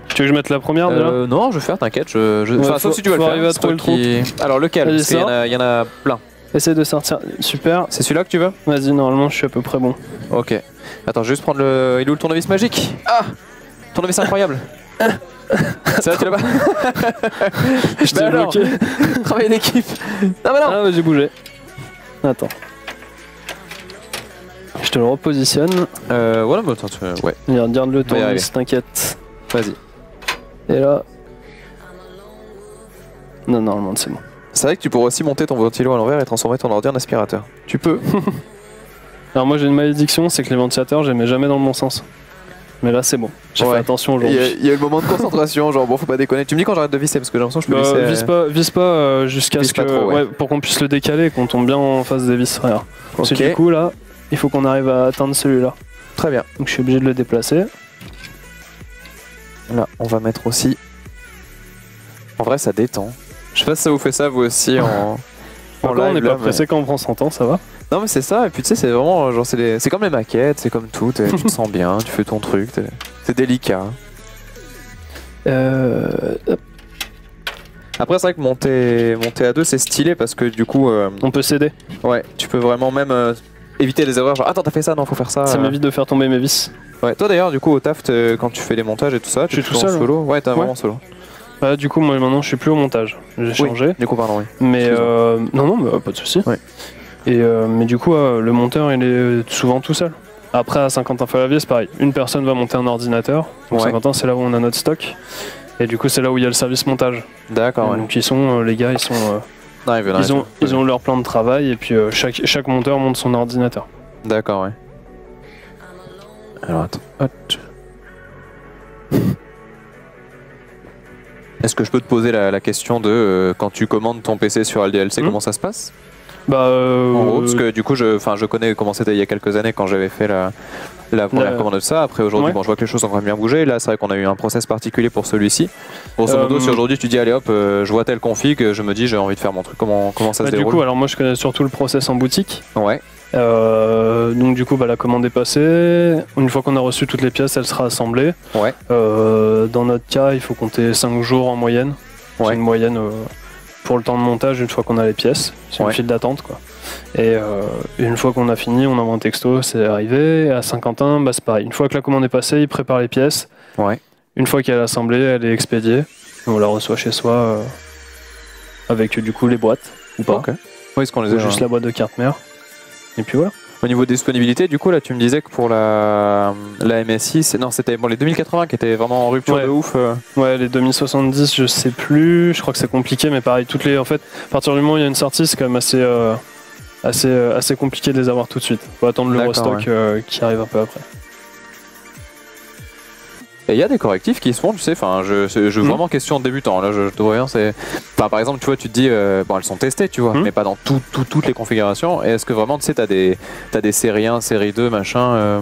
Tu veux que je mette la première déjà? euh, Non, je vais faire, t'inquiette. Je, je... Ouais, enfin, faut, sauf si tu veux le faire. À toi qui... Alors lequel? Il y, y en a plein. Essaye de sortir. Super. C'est celui-là que tu veux? Vas-y, normalement je suis à peu près bon. Ok. Attends, je vais juste prendre le... Il est où le tournevis magique? Ah, tournevis incroyable. C'est là, tu l'as pas? Je t'ai bloqué. Travailler d'équipe. Ah bah non. Ah bah j'ai bougé. Attends. Je te le repositionne. Euh, voilà, bah attends, tu... ouais. Viens, regarde le tournevis, t'inquiète. Vas-y. Et là... Non, normalement c'est bon. C'est vrai que tu pourrais aussi monter ton ventilo à l'envers et transformer ton ordi en aspirateur. Tu peux. Alors moi j'ai une malédiction, c'est que les ventilateurs je les mets jamais dans le bon sens. Mais là c'est bon, j'ai ouais. fait attention aujourd'hui. Il y, y a eu le moment de concentration, genre bon faut pas déconner. Tu me dis quand j'arrête de visser parce que j'ai l'impression que je peux visser... Euh, vise pas, vise pas euh, jusqu'à ce que... Pas trop, ouais. Ouais, pour qu'on puisse le décaler et qu'on tombe bien en face des vis. Frère. Parce okay. que du coup là, il faut qu'on arrive à atteindre celui-là. Très bien. Donc je suis obligé de le déplacer. Là on va mettre aussi... En vrai ça détend. Je sais pas si ça vous fait ça vous aussi en... en live, on est pas là, pressé mais... quand on prend son temps, ça va. Non mais c'est ça, et puis tu sais c'est vraiment genre c'est les... comme les maquettes, c'est comme tout, tu te sens bien, tu fais ton truc, es... c'est délicat. Euh... Après c'est vrai que monter, monter à deux c'est stylé parce que du coup... Euh... On peut s'aider. Ouais, tu peux vraiment même euh, éviter les erreurs genre attends t'as fait ça, non faut faire ça. Ça euh... m'évite de faire tomber mes vis. Ouais, toi d'ailleurs du coup au taft quand tu fais les montages et tout ça, tu es tout seul en solo. Ouais t'es ouais. vraiment solo. Bah du coup moi maintenant je suis plus au montage, j'ai oui, changé. Du coup pardon oui. Mais euh, non non mais, pas de soucis. Oui. Et euh, mais du coup euh, le monteur il est souvent tout seul. Après à cinquante infos la vie c'est pareil, une personne va monter un ordinateur. Donc ouais. cinquante c'est là où on a notre stock. Et du coup c'est là où il y a le service montage. D'accord. Ouais. Donc ils sont euh, les gars ils sont euh, non, ils, veulent, ils, ont, ils ont leur plan de travail et puis euh, chaque, chaque monteur monte son ordinateur. D'accord ouais. Alors attends. Hop. Est-ce que je peux te poser la, la question de euh, quand tu commandes ton P C sur L D L C, mmh. comment ça se passe? Bah euh, en gros, parce que du coup, je, je connais comment c'était il y a quelques années quand j'avais fait la, la première euh, commande de ça. Après aujourd'hui, ouais. bon, je vois que les choses ont quand même bien bougé. Là, c'est vrai qu'on a eu un process particulier pour celui-ci. Grosso modo, euh, si aujourd'hui tu dis allez hop, euh, je vois telle config, je me dis j'ai envie de faire mon truc. Comment, comment ça bah, se déroule? Du coup, alors moi je connais surtout le process en boutique. Ouais. Euh, donc du coup bah, la commande est passée, une fois qu'on a reçu toutes les pièces elle sera assemblée. Ouais. Euh, dans notre cas il faut compter cinq jours en moyenne, ouais. c'est une moyenne euh, pour le temps de montage une fois qu'on a les pièces, c'est ouais. une file d'attente quoi. Et euh, une fois qu'on a fini on envoie un texto c'est arrivé, et à Saint-Quentin bah, c'est pareil, une fois que la commande est passée il prépare les pièces, ouais. une fois qu'elle est assemblée elle est expédiée, on la reçoit chez soi euh, avec du coup les boîtes ou pas, okay. oui, qu'on les a juste la boîte de carte mère. Et puis voilà. Au niveau des disponibilités, du coup, là, tu me disais que pour la, la M S I, c'était bon, les deux mille quatre-vingts qui étaient vraiment en rupture ouais. de ouf. Euh. Ouais, les deux mille soixante-dix, je sais plus. Je crois que c'est compliqué, mais pareil, toutes les, en fait, à partir du moment où il y a une sortie, c'est quand même assez, euh, assez, euh, assez compliqué de les avoir tout de suite. Faut attendre le restock ouais. euh, qui arrive un peu après. Et il y a des correctifs qui se font, tu sais, enfin, je, je, je mmh. vraiment question de débutant, là, je, je te reviens, c'est... Enfin, par exemple, tu vois, tu te dis, euh, bon, elles sont testées, tu vois, mmh. mais pas dans tout, tout, toutes les configurations, et est-ce que vraiment, tu sais, t'as des, t'as des série un, série deux, machin euh...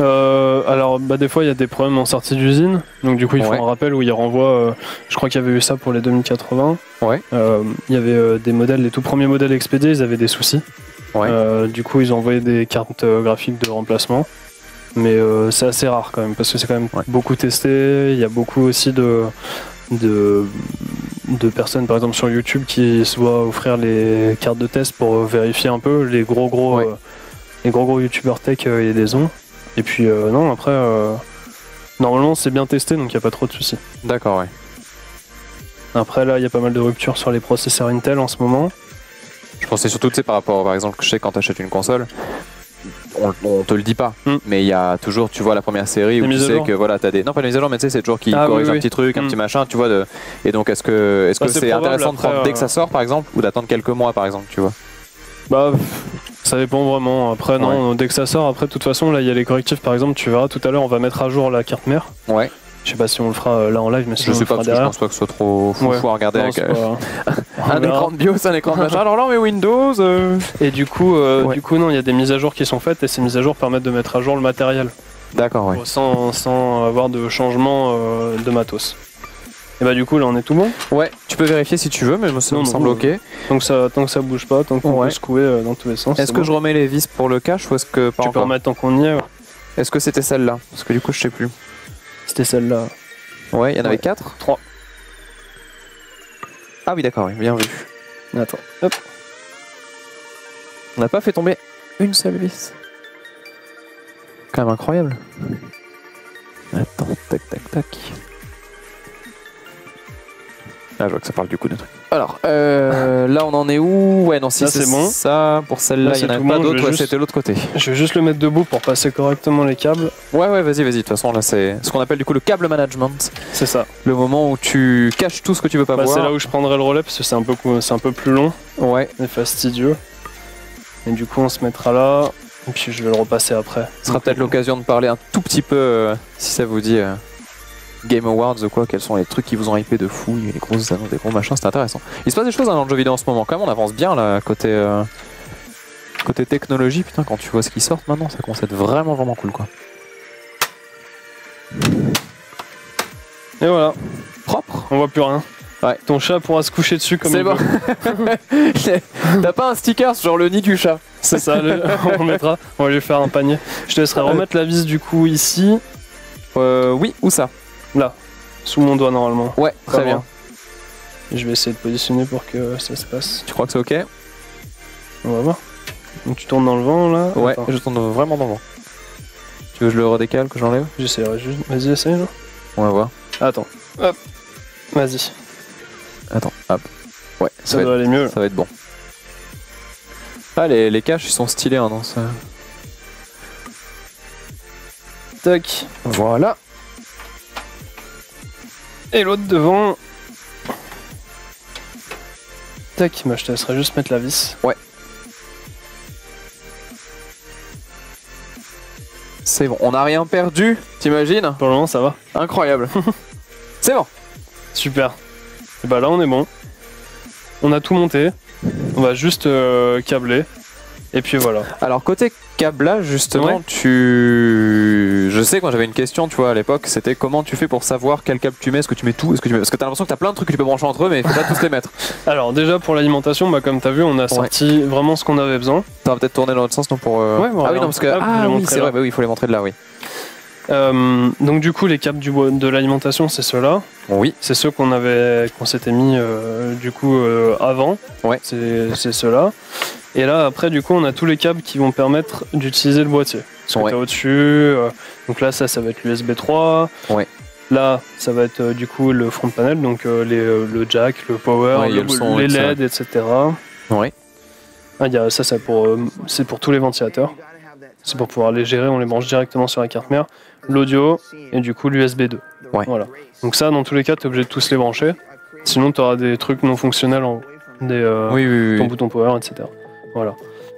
Euh, Alors, bah, des fois, il y a des problèmes en sortie d'usine, donc du coup, ils font ouais. un rappel où ils renvoient, euh, je crois qu'il y avait eu ça pour les deux mille quatre-vingts, ouais. euh, il y avait euh, des modèles, les tout premiers modèles expédiés, ils avaient des soucis, ouais. euh, du coup, ils ont envoyé des cartes graphiques de remplacement. Mais euh, c'est assez rare quand même, parce que c'est quand même ouais. beaucoup testé, il y a beaucoup aussi de, de, de personnes par exemple sur YouTube qui se voient offrir les cartes de test pour vérifier un peu les gros gros, ouais. euh, les gros, gros youtubeurs tech et euh, des ondes. Et puis euh, non, après, euh, normalement c'est bien testé donc il n'y a pas trop de soucis. D'accord, ouais. Après là, il y a pas mal de ruptures sur les processeurs Intel en ce moment. Je pensais surtout, tu sais, par rapport, par exemple, que je sais quand tu achètes une console, On, on te le dit pas, mm. mais il y a toujours, tu vois, la première série où tu sais que voilà, t'as des. Non, pas les mises à jour, mais tu sais, c'est toujours qui ah, corrige oui, oui. un petit truc, mm. un petit machin, tu vois. De... Et donc, est-ce que c'est -ce bah, est est intéressant de prendre euh... dès que ça sort, par exemple, ou d'attendre quelques mois, par exemple, tu vois? Bah, ça dépend vraiment. Après, non, ouais. dès que ça sort, après, de toute façon, là, il y a les correctifs, par exemple, tu verras tout à l'heure, on va mettre à jour la carte mère. Ouais. Je sais pas si on le fera là en live, mais si je sais pas, je pense pas que ce soit trop fou ouais. à regarder non, avec euh... un écran de BIOS, un écran de machin. Alors là, on met Windows. Euh... Et du coup, euh, ouais. du coup, non, il y a des mises à jour qui sont faites et ces mises à jour permettent de mettre à jour le matériel. D'accord, oui. Sans, sans avoir de changement euh, de matos. Et bah du coup là on est tout bon. Ouais, tu peux vérifier si tu veux, mais ça non, me non, semble non. ok. Donc ça, tant que ça bouge pas, tant qu'on ouais. peut secouer dans tous les sens. Est-ce est que bon. je remets les vis pour le cache ou est-ce que pas Tu peux remettre tant qu'on y est. Ouais. Est-ce que c'était celle-là? Parce que du coup je sais plus. C'était celle-là. Ouais, il y en ouais. avait quatre. Trois. Ah oui d'accord, oui, bien vu. Attends, hop. On n'a pas fait tomber une seule vis. Quand même incroyable. Attends, tac tac tac. Ah, je vois que ça parle du coup d'un truc. Alors, euh, là on en est où? Ouais, non, si c'est bon. Ça, pour celle-là, il n'y en a pas d'autre, ouais, c'était l'autre côté. Je vais juste le mettre debout pour passer correctement les câbles. Ouais, ouais, vas-y, vas-y. De toute façon, là c'est ce qu'on appelle du coup le câble management. C'est ça. Le moment où tu caches tout ce que tu veux pas bah, voir. C'est là où je prendrai le relais parce que c'est un peu, c'est un peu plus long. Ouais. C'est fastidieux. Et du coup, on se mettra là. Et puis je vais le repasser après. Ce sera peut-être l'occasion de parler un tout petit peu, euh, si ça vous dit. Euh... Game Awards ou quoi, quels sont les trucs qui vous ont hypé de fou, les grosses annonces, des gros machins, c'est intéressant. Il se passe des choses dans le jeu vidéo en ce moment, quand même on avance bien là, côté, euh, côté technologie, putain quand tu vois ce qui sort maintenant, ça commence à être vraiment vraiment cool quoi. Et voilà. Propre. On voit plus rien. Ouais. Ton chat pourra se coucher dessus comme il bon. veut. C'est bon. T'as pas un sticker, genre le nid du chat. C'est ça, le... on mettra, on va lui faire un panier. Je te laisserai remettre la vis du coup ici. Euh, oui, où ça? Là, sous mon doigt normalement. Ouais, très bien. Je vais essayer de positionner pour que ça se passe. Tu crois que c'est ok? On va voir. Donc tu tournes dans le vent là? Ouais, Attends. je tourne vraiment dans le vent. Tu veux que je le redécale, que j'enlève? J'essaierai juste. Vas-y, essaye là. On va voir. Attends. Hop. Vas-y. Attends, hop. Ouais, ça, ça va doit être... aller mieux. Ça va être bon. Ah, les, les caches ils sont stylés hein, dans ça. Tac. Voilà. Et l'autre devant. Tac, bah je te laisserai juste mettre la vis. Ouais. C'est bon, on n'a rien perdu, t'imagines? Pour le moment ça va. Incroyable. C'est bon. Super. Et bah là on est bon. On a tout monté. On va juste euh, câbler. Et puis voilà. Alors côté câblage justement, ouais. tu, je sais quand j'avais une question, tu vois à l'époque, c'était comment tu fais pour savoir quel câble tu mets, est-ce que tu mets tout, est-ce que tu mets, parce que t'as l'impression que t'as plein de trucs que tu peux brancher entre eux, mais il faut pas tous les mettre. Alors déjà pour l'alimentation, bah comme t'as vu, on a ouais. sorti vraiment ce qu'on avait besoin. T'as peut-être tourné dans l'autre sens non pour. Euh... Ouais, bon, ah oui non parce que ah, ah oui c'est vrai, bah, oui il faut les montrer de là oui. Euh, donc du coup les câbles du, de l'alimentation c'est ceux-là. Oui. C'est ceux qu'on avait, qu'on s'était mis euh, du coup euh, avant. Ouais. C'est ceux-là. Et là, après, du coup, on a tous les câbles qui vont permettre d'utiliser le boîtier. Ce ouais. que tu as au-dessus. Euh, donc là, ça, ça va être l'U S B trois. Ouais. Là, ça va être euh, du coup le front panel, donc euh, les, euh, le jack, le power, ouais, le, le son, les L E D, et cetera. Ouais. Ah, y a, ça, ça pour, euh, c'est pour tous les ventilateurs. C'est pour pouvoir les gérer, on les branche directement sur la carte mère. L'audio et du coup l'U S B deux. Ouais. Voilà. Donc ça, dans tous les cas, tu es obligé de tous les brancher. Sinon, tu auras des trucs non fonctionnels, en, des, euh, oui, oui, oui, ton oui. bouton power, et cetera. Voilà.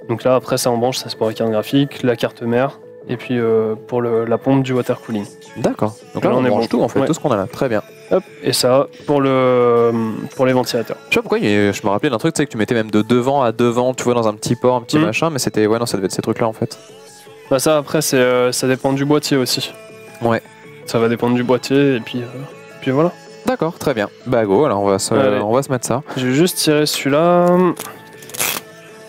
Donc là, après, ça en branche, ça c'est pour la carte graphique, la carte mère, et puis euh, pour le, la pompe du water cooling. D'accord. Donc là, là on, on branche bon. tout, en fait, ouais. tout ce qu'on a là. Très bien. Hop. Et ça, pour, le, pour les ventilateurs. Je sais pas pourquoi, je me rappelais d'un truc, tu sais, que tu mettais même de devant à devant, tu vois, dans un petit port, un petit mmh. machin, mais c'était, ouais, non, ça devait être ces trucs-là, en fait. Bah ça, après, c'est, euh, ça dépend du boîtier aussi. Ouais. Ça va dépendre du boîtier, et puis, euh, puis voilà. D'accord, très bien. Bah go, alors on va se, euh, on va se mettre ça. Je vais juste tirer celui-là...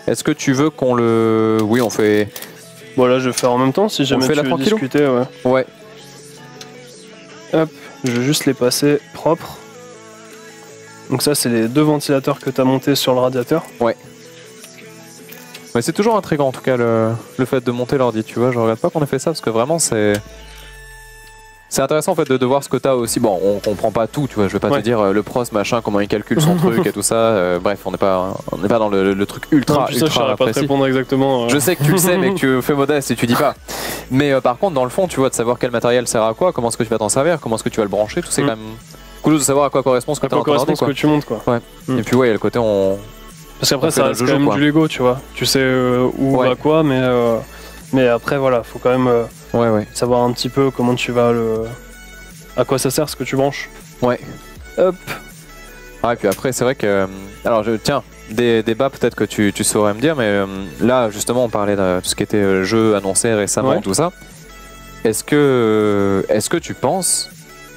Est-ce que tu veux qu'on le... Oui, on fait... Bon, là, je vais faire en même temps, si jamais tu veux discuter. Ouais. ouais. Hop, je vais juste les passer propres. Donc ça, c'est les deux ventilateurs que tu as montés sur le radiateur. Ouais. Mais c'est toujours intriguant, en tout cas, le, le fait de monter l'ordi, tu vois. Je regarde pas qu'on ait fait ça, parce que vraiment, c'est... C'est intéressant en fait de, de voir ce que t'as aussi. Bon, on comprend pas tout, tu vois. Je vais pas ouais. te dire euh, le pros machin, comment il calcule son truc et tout ça. Euh, bref, on n'est pas, on n'est pas dans le, le truc ultra. Non, ultra ça, je pas te répondre exactement. Euh... Je sais que tu le sais, mais que tu fais modeste et tu dis pas. Mais euh, par contre, dans le fond, tu vois, de savoir quel matériel sert à quoi, comment est-ce que tu vas t'en servir, comment est-ce que tu vas le brancher, tout c'est mm. quand même cool de savoir à quoi correspond ce que, à quoi correspond ce que tu montes, quoi. Ouais. Mm. Et puis ouais, il y a le côté on. Parce qu'après, ça reste quand même quoi. du Lego, tu vois. Tu sais euh, où ouais. à quoi, mais euh, mais après voilà, faut quand même. Euh... Ouais, ouais. Savoir un petit peu comment tu vas le. À quoi ça sert ce que tu branches. Ouais. Hop. Ah, et puis après, c'est vrai que. Alors, je... tiens, des débats peut-être que tu, tu saurais me dire, mais euh, là, justement, on parlait de tout ce qui était jeu annoncé récemment, ouais. tout ça. Est-ce que. Est-ce que tu penses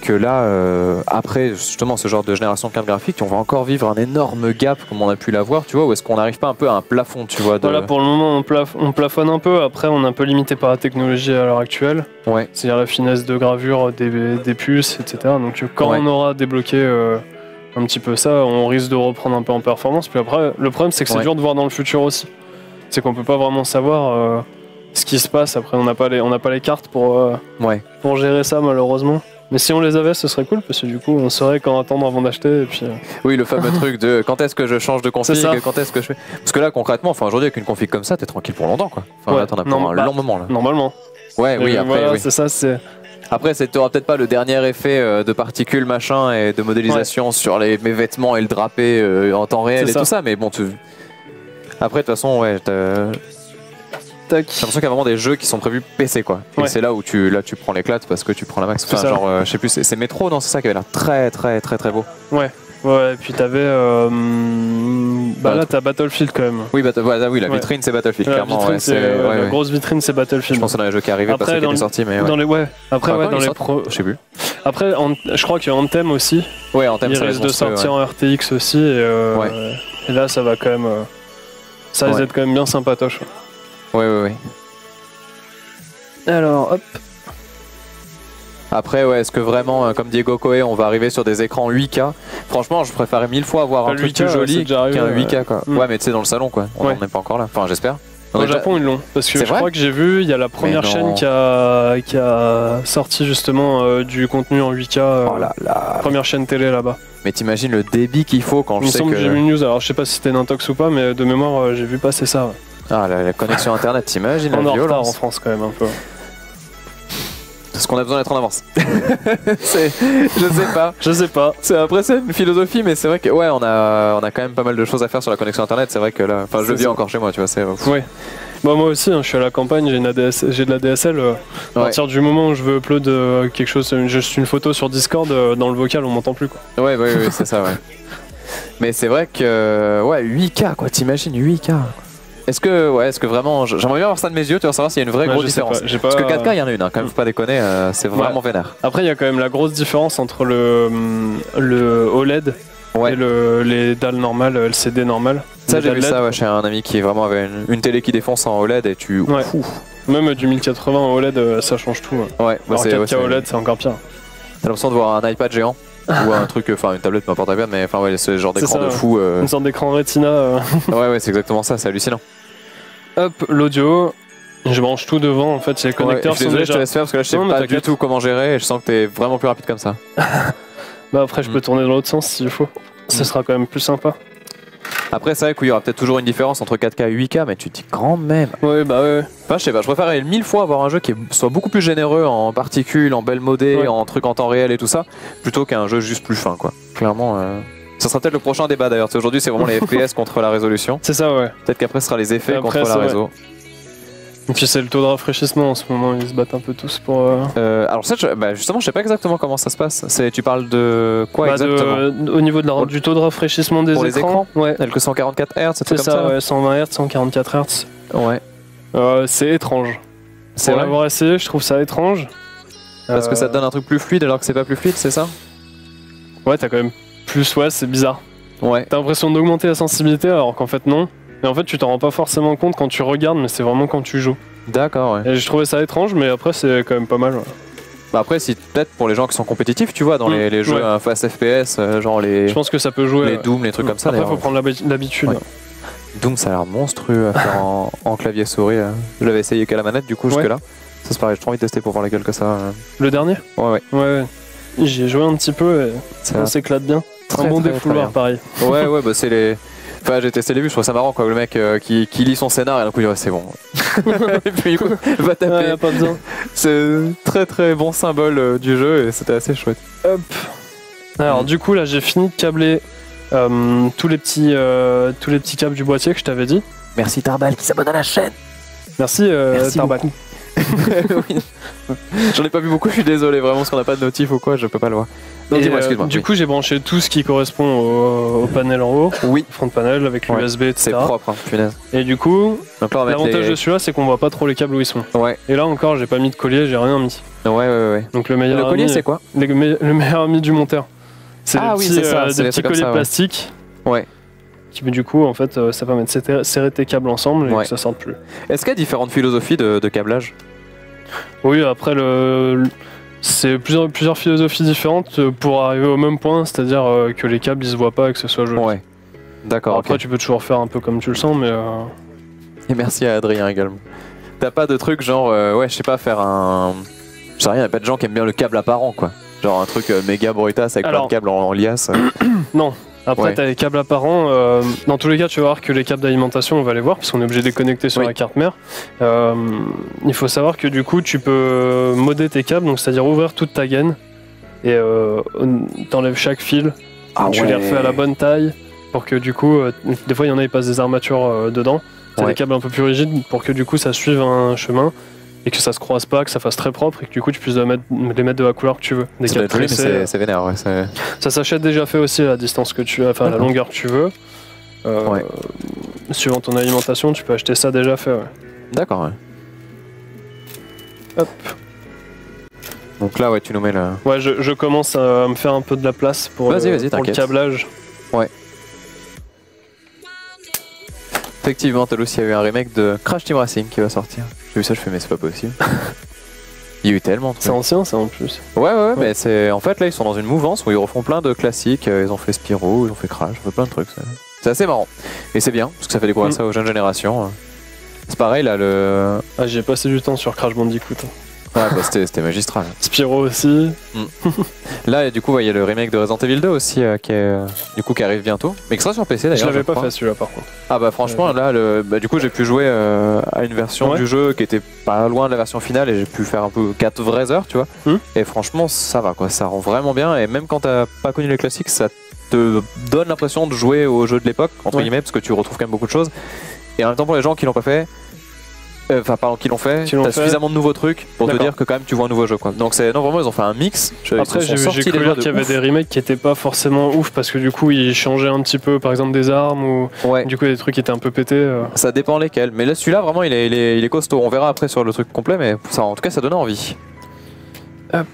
que là, euh, après justement ce genre de génération de cartes graphiques, on va encore vivre un énorme gap comme on a pu l'avoir, tu vois, ou est-ce qu'on n'arrive pas un peu à un plafond, tu vois de... Voilà, pour le moment on, plaf on plafonne un peu, après on est un peu limité par la technologie à l'heure actuelle, ouais. c'est-à-dire la finesse de gravure des, des puces, et cetera. Donc quand ouais. on aura débloqué euh, un petit peu ça, on risque de reprendre un peu en performance, puis après le problème c'est que c'est ouais. dur de voir dans le futur aussi, c'est qu'on peut pas vraiment savoir... Euh, ce qui se passe, après on n'a pas, pas les cartes pour, euh, ouais. pour gérer ça malheureusement. Mais si on les avait, ce serait cool parce que du coup on saurait quand attendre avant d'acheter. Et puis, euh... Oui, le fameux truc de quand est-ce que je change de config, quand est-ce que je fais. Parce que là concrètement, enfin aujourd'hui avec une config comme ça, t'es tranquille pour longtemps quoi. Enfin ouais. là t'en as pour non, un bah, long moment là. Normalement. Ouais, et oui, après. Voilà, oui. c'est ça, c'est. Après, tu n'auras peut-être pas le dernier effet de particules machin et de modélisation ouais. sur les, mes vêtements et le drapé euh, en temps réel et ça. tout ça, mais bon, tu. Après, de toute façon, ouais. J'ai l'impression qu'il y a vraiment des jeux qui sont prévus P C quoi. Ouais. Et c'est là où tu, là, tu prends l'éclate parce que tu prends la max. Enfin, genre, euh, je sais plus, c'est Metro, non, c'est ça qui avait l'air très très très très beau. Ouais, ouais, et puis t'avais. Euh, bah ouais, là, t'as Battlefield quand même. Oui, bah, bah, oui la ouais. vitrine c'est Battlefield, ouais, clairement. La, vitrine, ouais, c'est, euh, ouais, la ouais. grosse vitrine c'est Battlefield. Je pense que dans les jeux qui arrivaient, parce qu'ils sont sortis, mais. Ouais. Dans les, ouais, après, ah, ouais, dans les pro. Je sais plus. Après, en, je crois qu'il y a Anthem aussi. Ouais, Anthem il risque de sortir ouais. en R T X aussi. Et, euh, ouais. et là, ça va quand même. Euh, ça risque d'être quand même bien sympatoche. Ouais, ouais, ouais. Alors, hop. Après, ouais, est-ce que vraiment, comme Diego Coé, on va arriver sur des écrans huit K? Franchement, je préférais mille fois avoir un truc plus joli qu'un huit K, quoi. Mmh. Ouais, mais tu sais, dans le salon, quoi. On ouais. n'en est pas encore là. Enfin, j'espère. Au Japon, ils l'ont. Parce que je crois que j'ai vu, il y a la première chaîne qui a, qui a sorti justement euh, du contenu en huit K. Euh, oh là là. Première chaîne télé là-bas. Mais t'imagines le débit qu'il faut quand il je sais que... Il me semble que j'ai vu une news, alors je sais pas si c'était Nintox ou pas, mais de mémoire, j'ai vu passer ça. Ouais. Ah, la, la connexion internet, t'imagines la violence. On est en retard en France quand même un peu. Parce qu'on a besoin d'être en avance. Je sais pas. Je sais pas. Après, c'est une philosophie, mais c'est vrai que ouais, on a, on a quand même pas mal de choses à faire sur la connexion internet. C'est vrai que là, enfin, je le vis encore chez moi, tu vois. C'est. Oui. Bah, moi aussi, hein, je suis à la campagne, j'ai de la D S L. Euh, à partir ouais. du moment où je veux upload euh, quelque chose, juste une photo sur Discord, euh, dans le vocal, on m'entend plus quoi. Ouais, ouais, ouais, c'est ça, ouais. Mais c'est vrai que ouais, huit K quoi, t'imagines huit K. Est-ce que, ouais, est-ce que vraiment, j'aimerais bien avoir ça de mes yeux, tu vas savoir s'il y a une vraie ouais, grosse différence. Pas, pas... Parce que quatre K, il y en a une, hein, quand même, faut pas déconner, euh, c'est vraiment ouais. vénère. Après, il y a quand même la grosse différence entre le, le O L E D ouais. et le, les dalles normales, L C D normales. Ça, j'ai vu L E D. ça ouais, chez un ami qui vraiment avait une, une télé qui défonce en O L E D et tu. Ouais. Ouf. Même du mille quatre-vingts en O L E D, ça change tout. Ouais, ouais bah, alors quatre K ouais, O L E D, c'est encore pire. T'as l'impression de voir un iPad géant ou un truc, enfin une tablette, n'importe quoi, mais enfin ouais, ce genre d'écran de fou. Euh... Une sorte d'écran Retina. Euh... ouais, ouais, c'est exactement ça, c'est hallucinant. Hop, l'audio. Je branche tout devant, en fait, les connecteurs ouais, je suis désolé, sont déjà... je te laisse faire parce que là, je sais non, pas du tout comment gérer et je sens que t'es vraiment plus rapide comme ça. Bah après, je peux mm. tourner dans l'autre sens s'il faut. Mm. Ce sera quand même plus sympa. Après, c'est vrai qu'il y aura peut-être toujours une différence entre quatre K et huit K, mais tu te dis grand même. Oui, bah ouais. Enfin, je sais pas, je préférerais mille fois avoir un jeu qui soit beaucoup plus généreux en particules, en belle modée, ouais. en trucs en temps réel et tout ça, plutôt qu'un jeu juste plus fin, quoi. Clairement, euh... ça sera peut-être le prochain débat d'ailleurs. Aujourd'hui, c'est vraiment les F P S contre la résolution. C'est ça, ouais. Peut-être qu'après, ce sera les effets après, contre la réseau. Et puis c'est le taux de rafraîchissement en ce moment, ils se battent un peu tous pour... Euh... Euh, alors ça, je, bah justement, je sais pas exactement comment ça se passe. Tu parles de quoi bah exactement de, Au niveau de la, du taux de rafraîchissement des pour écrans. Pour les écrans ouais. que cent quarante-quatre hertz, c'est tout ça, ça ouais, cent vingt hertz, cent quarante-quatre hertz. Ouais. Euh, c'est étrange. Pour l'avoir essayé, je trouve ça étrange. Parce euh... que ça te donne un truc plus fluide alors que c'est pas plus fluide, c'est ça? Ouais, t'as quand même plus, ouais, c'est bizarre. Ouais. T'as l'impression d'augmenter la sensibilité alors qu'en fait non. Et en fait, tu t'en rends pas forcément compte quand tu regardes, mais c'est vraiment quand tu joues. D'accord, ouais. Et j'ai trouvé ça étrange, mais après, c'est quand même pas mal. Ouais. Bah après, si peut-être pour les gens qui sont compétitifs, tu vois, dans mmh, les, les jeux ouais. face F P S, euh, genre les. Je pense que ça peut jouer. Les Doom, les trucs mmh. comme ça. Après, faut prendre l'habitude. Ouais. Doom, ça a l'air monstrueux à faire en, en clavier souris. Hein. Je l'avais essayé qu'à la manette, du coup, ouais. jusque-là. Ça se paraît, j'ai trop envie de tester pour voir la gueule que ça. Euh... Le dernier ouais, ouais. Ouais, ouais. J'y ai joué un petit peu et on s'éclate bien. Très, un bon défouloir, pareil. Ouais, ouais, bah c'est les. Enfin, j'ai testé les vues, je trouve ça marrant quoi, le mec euh, qui, qui lit son scénar et d'un coup il dit ouais, c'est bon. Et puis du coup, va taper. Ouais, pas besoin. C'est un très très bon symbole euh, du jeu et c'était assez chouette. Hop. Alors mmh. du coup là j'ai fini de câbler euh, tous, les petits, euh, tous les petits câbles du boîtier que je t'avais dit. Merci Tarbal qui s'abonne à la chaîne. Merci, euh, Merci Tarbal. J'en ai pas vu beaucoup, je suis désolé, vraiment, parce qu'on n'a pas de notif ou quoi, je peux pas le voir. Non, dis-moi, excuse-moi. Du oui. coup, j'ai branché tout ce qui correspond au, au panel en haut, oui. front panel, avec l'U S B, ouais, et cetera. C'est propre, hein, punaise. Et du coup, l'avantage les... de celui-là, c'est qu'on voit pas trop les câbles où ils sont. Ouais. Et là encore, j'ai pas mis de collier, j'ai rien mis. Ouais, ouais, ouais. Donc le meilleur. Le collier, c'est quoi ? Le meilleur ami du monteur. C'est ah, des oui, petits, ça, euh, des petits colliers ça, ouais. plastiques. Ouais. Qui, du coup, en fait, euh, ça permet de serrer tes câbles ensemble et ouais. que ça sorte plus. Est-ce qu'il y a différentes philosophies de, de câblage ? Oui, après, le, le, c'est plusieurs, plusieurs philosophies différentes pour arriver au même point, c'est-à-dire euh, que les câbles, ils se voient pas et que ce soit joli. Ouais. D'accord. Après, okay. tu peux toujours faire un peu comme tu le sens, mais... Euh... Et merci à Adrien également. T'as pas de truc genre, euh, ouais, je sais pas, faire un... Je sais rien, y'a pas de gens qui aiment bien le câble apparent, quoi. Genre un truc euh, méga brutasse avec Alors... plein de câbles en, en liasse. Euh... non. Après, ouais. t'as les câbles apparents. Euh, dans tous les cas, tu vas voir que les câbles d'alimentation, on va les voir, parce qu'on est obligé de les connecter sur oui. la carte mère. Euh, il faut savoir que du coup, tu peux modder tes câbles, donc c'est-à-dire ouvrir toute ta gaine et euh, t'enlèves chaque fil. Ah tu ouais. les refais à la bonne taille pour que du coup, euh, des fois, il y en a qui passent des armatures euh, dedans. T'as ouais. des câbles un peu plus rigides pour que du coup, ça suive un chemin et que ça se croise pas, que ça fasse très propre et que du coup, tu puisses les mettre, les mettre de la couleur que tu veux. Des câbles tressés. C'est vénère, ouais. Ça s'achète déjà fait aussi à la distance que tu as, enfin à la longueur que tu veux. Euh, ouais. Suivant ton alimentation, tu peux acheter ça déjà fait, ouais. D'accord, ouais. Hop. Donc là, ouais, tu nous mets le... Ouais, je, je commence à me faire un peu de la place pour, vas-y, le, vas-y, pour le câblage. Ouais. Effectivement, t'as aussi, il y a eu un remake de Crash Team Racing qui va sortir. J'ai vu ça, je fais mais c'est pas possible. Il y a eu tellement de... C'est ancien ça en plus. Ouais ouais, ouais. mais c'est... En fait là ils sont dans une mouvance où ils refont plein de classiques, ils ont fait Spyro, ils ont fait Crash, ils ont fait plein de trucs. C'est assez marrant. Et c'est bien, parce que ça fait découvrir mmh. ça aux jeunes générations. C'est pareil là le... Ah j'ai passé du temps sur Crash Bandicoot. Ah bah c'était magistral. Spyro aussi. Mm. Là et du coup il ouais, y a le remake de Resident Evil deux aussi euh, qui, est, euh, du coup, qui arrive bientôt. Mais qui sera sur P C d'ailleurs. Je l'avais pas crois. fait celui-là par contre. Ah bah franchement ouais. là le, bah, du coup j'ai pu jouer euh, à une version ouais. du jeu qui était pas loin de la version finale et j'ai pu faire un peu quatre vraies heures tu vois. Mm. Et franchement ça va quoi, ça rend vraiment bien et même quand t'as pas connu les classiques ça te donne l'impression de jouer au jeu de l'époque entre ouais. guillemets parce que tu retrouves quand même beaucoup de choses. Et en même temps pour les gens qui l'ont pas fait, enfin, euh, pardon, qui l'ont fait, t'as suffisamment de nouveaux trucs pour te dire que quand même tu vois un nouveau jeu quoi. Donc c'est non vraiment ils ont fait un mix. Je, Après j'ai cru dire qu'il y avait des remakes qui étaient pas forcément ouf parce que du coup ils changeaient un petit peu par exemple des armes ou ouais. du coup des trucs qui étaient un peu pétés. Euh... Ça dépend lesquels. Mais là celui-là vraiment il est, il, est, il est costaud. On verra après sur le truc complet mais ça, en tout cas ça donnait envie. Hop.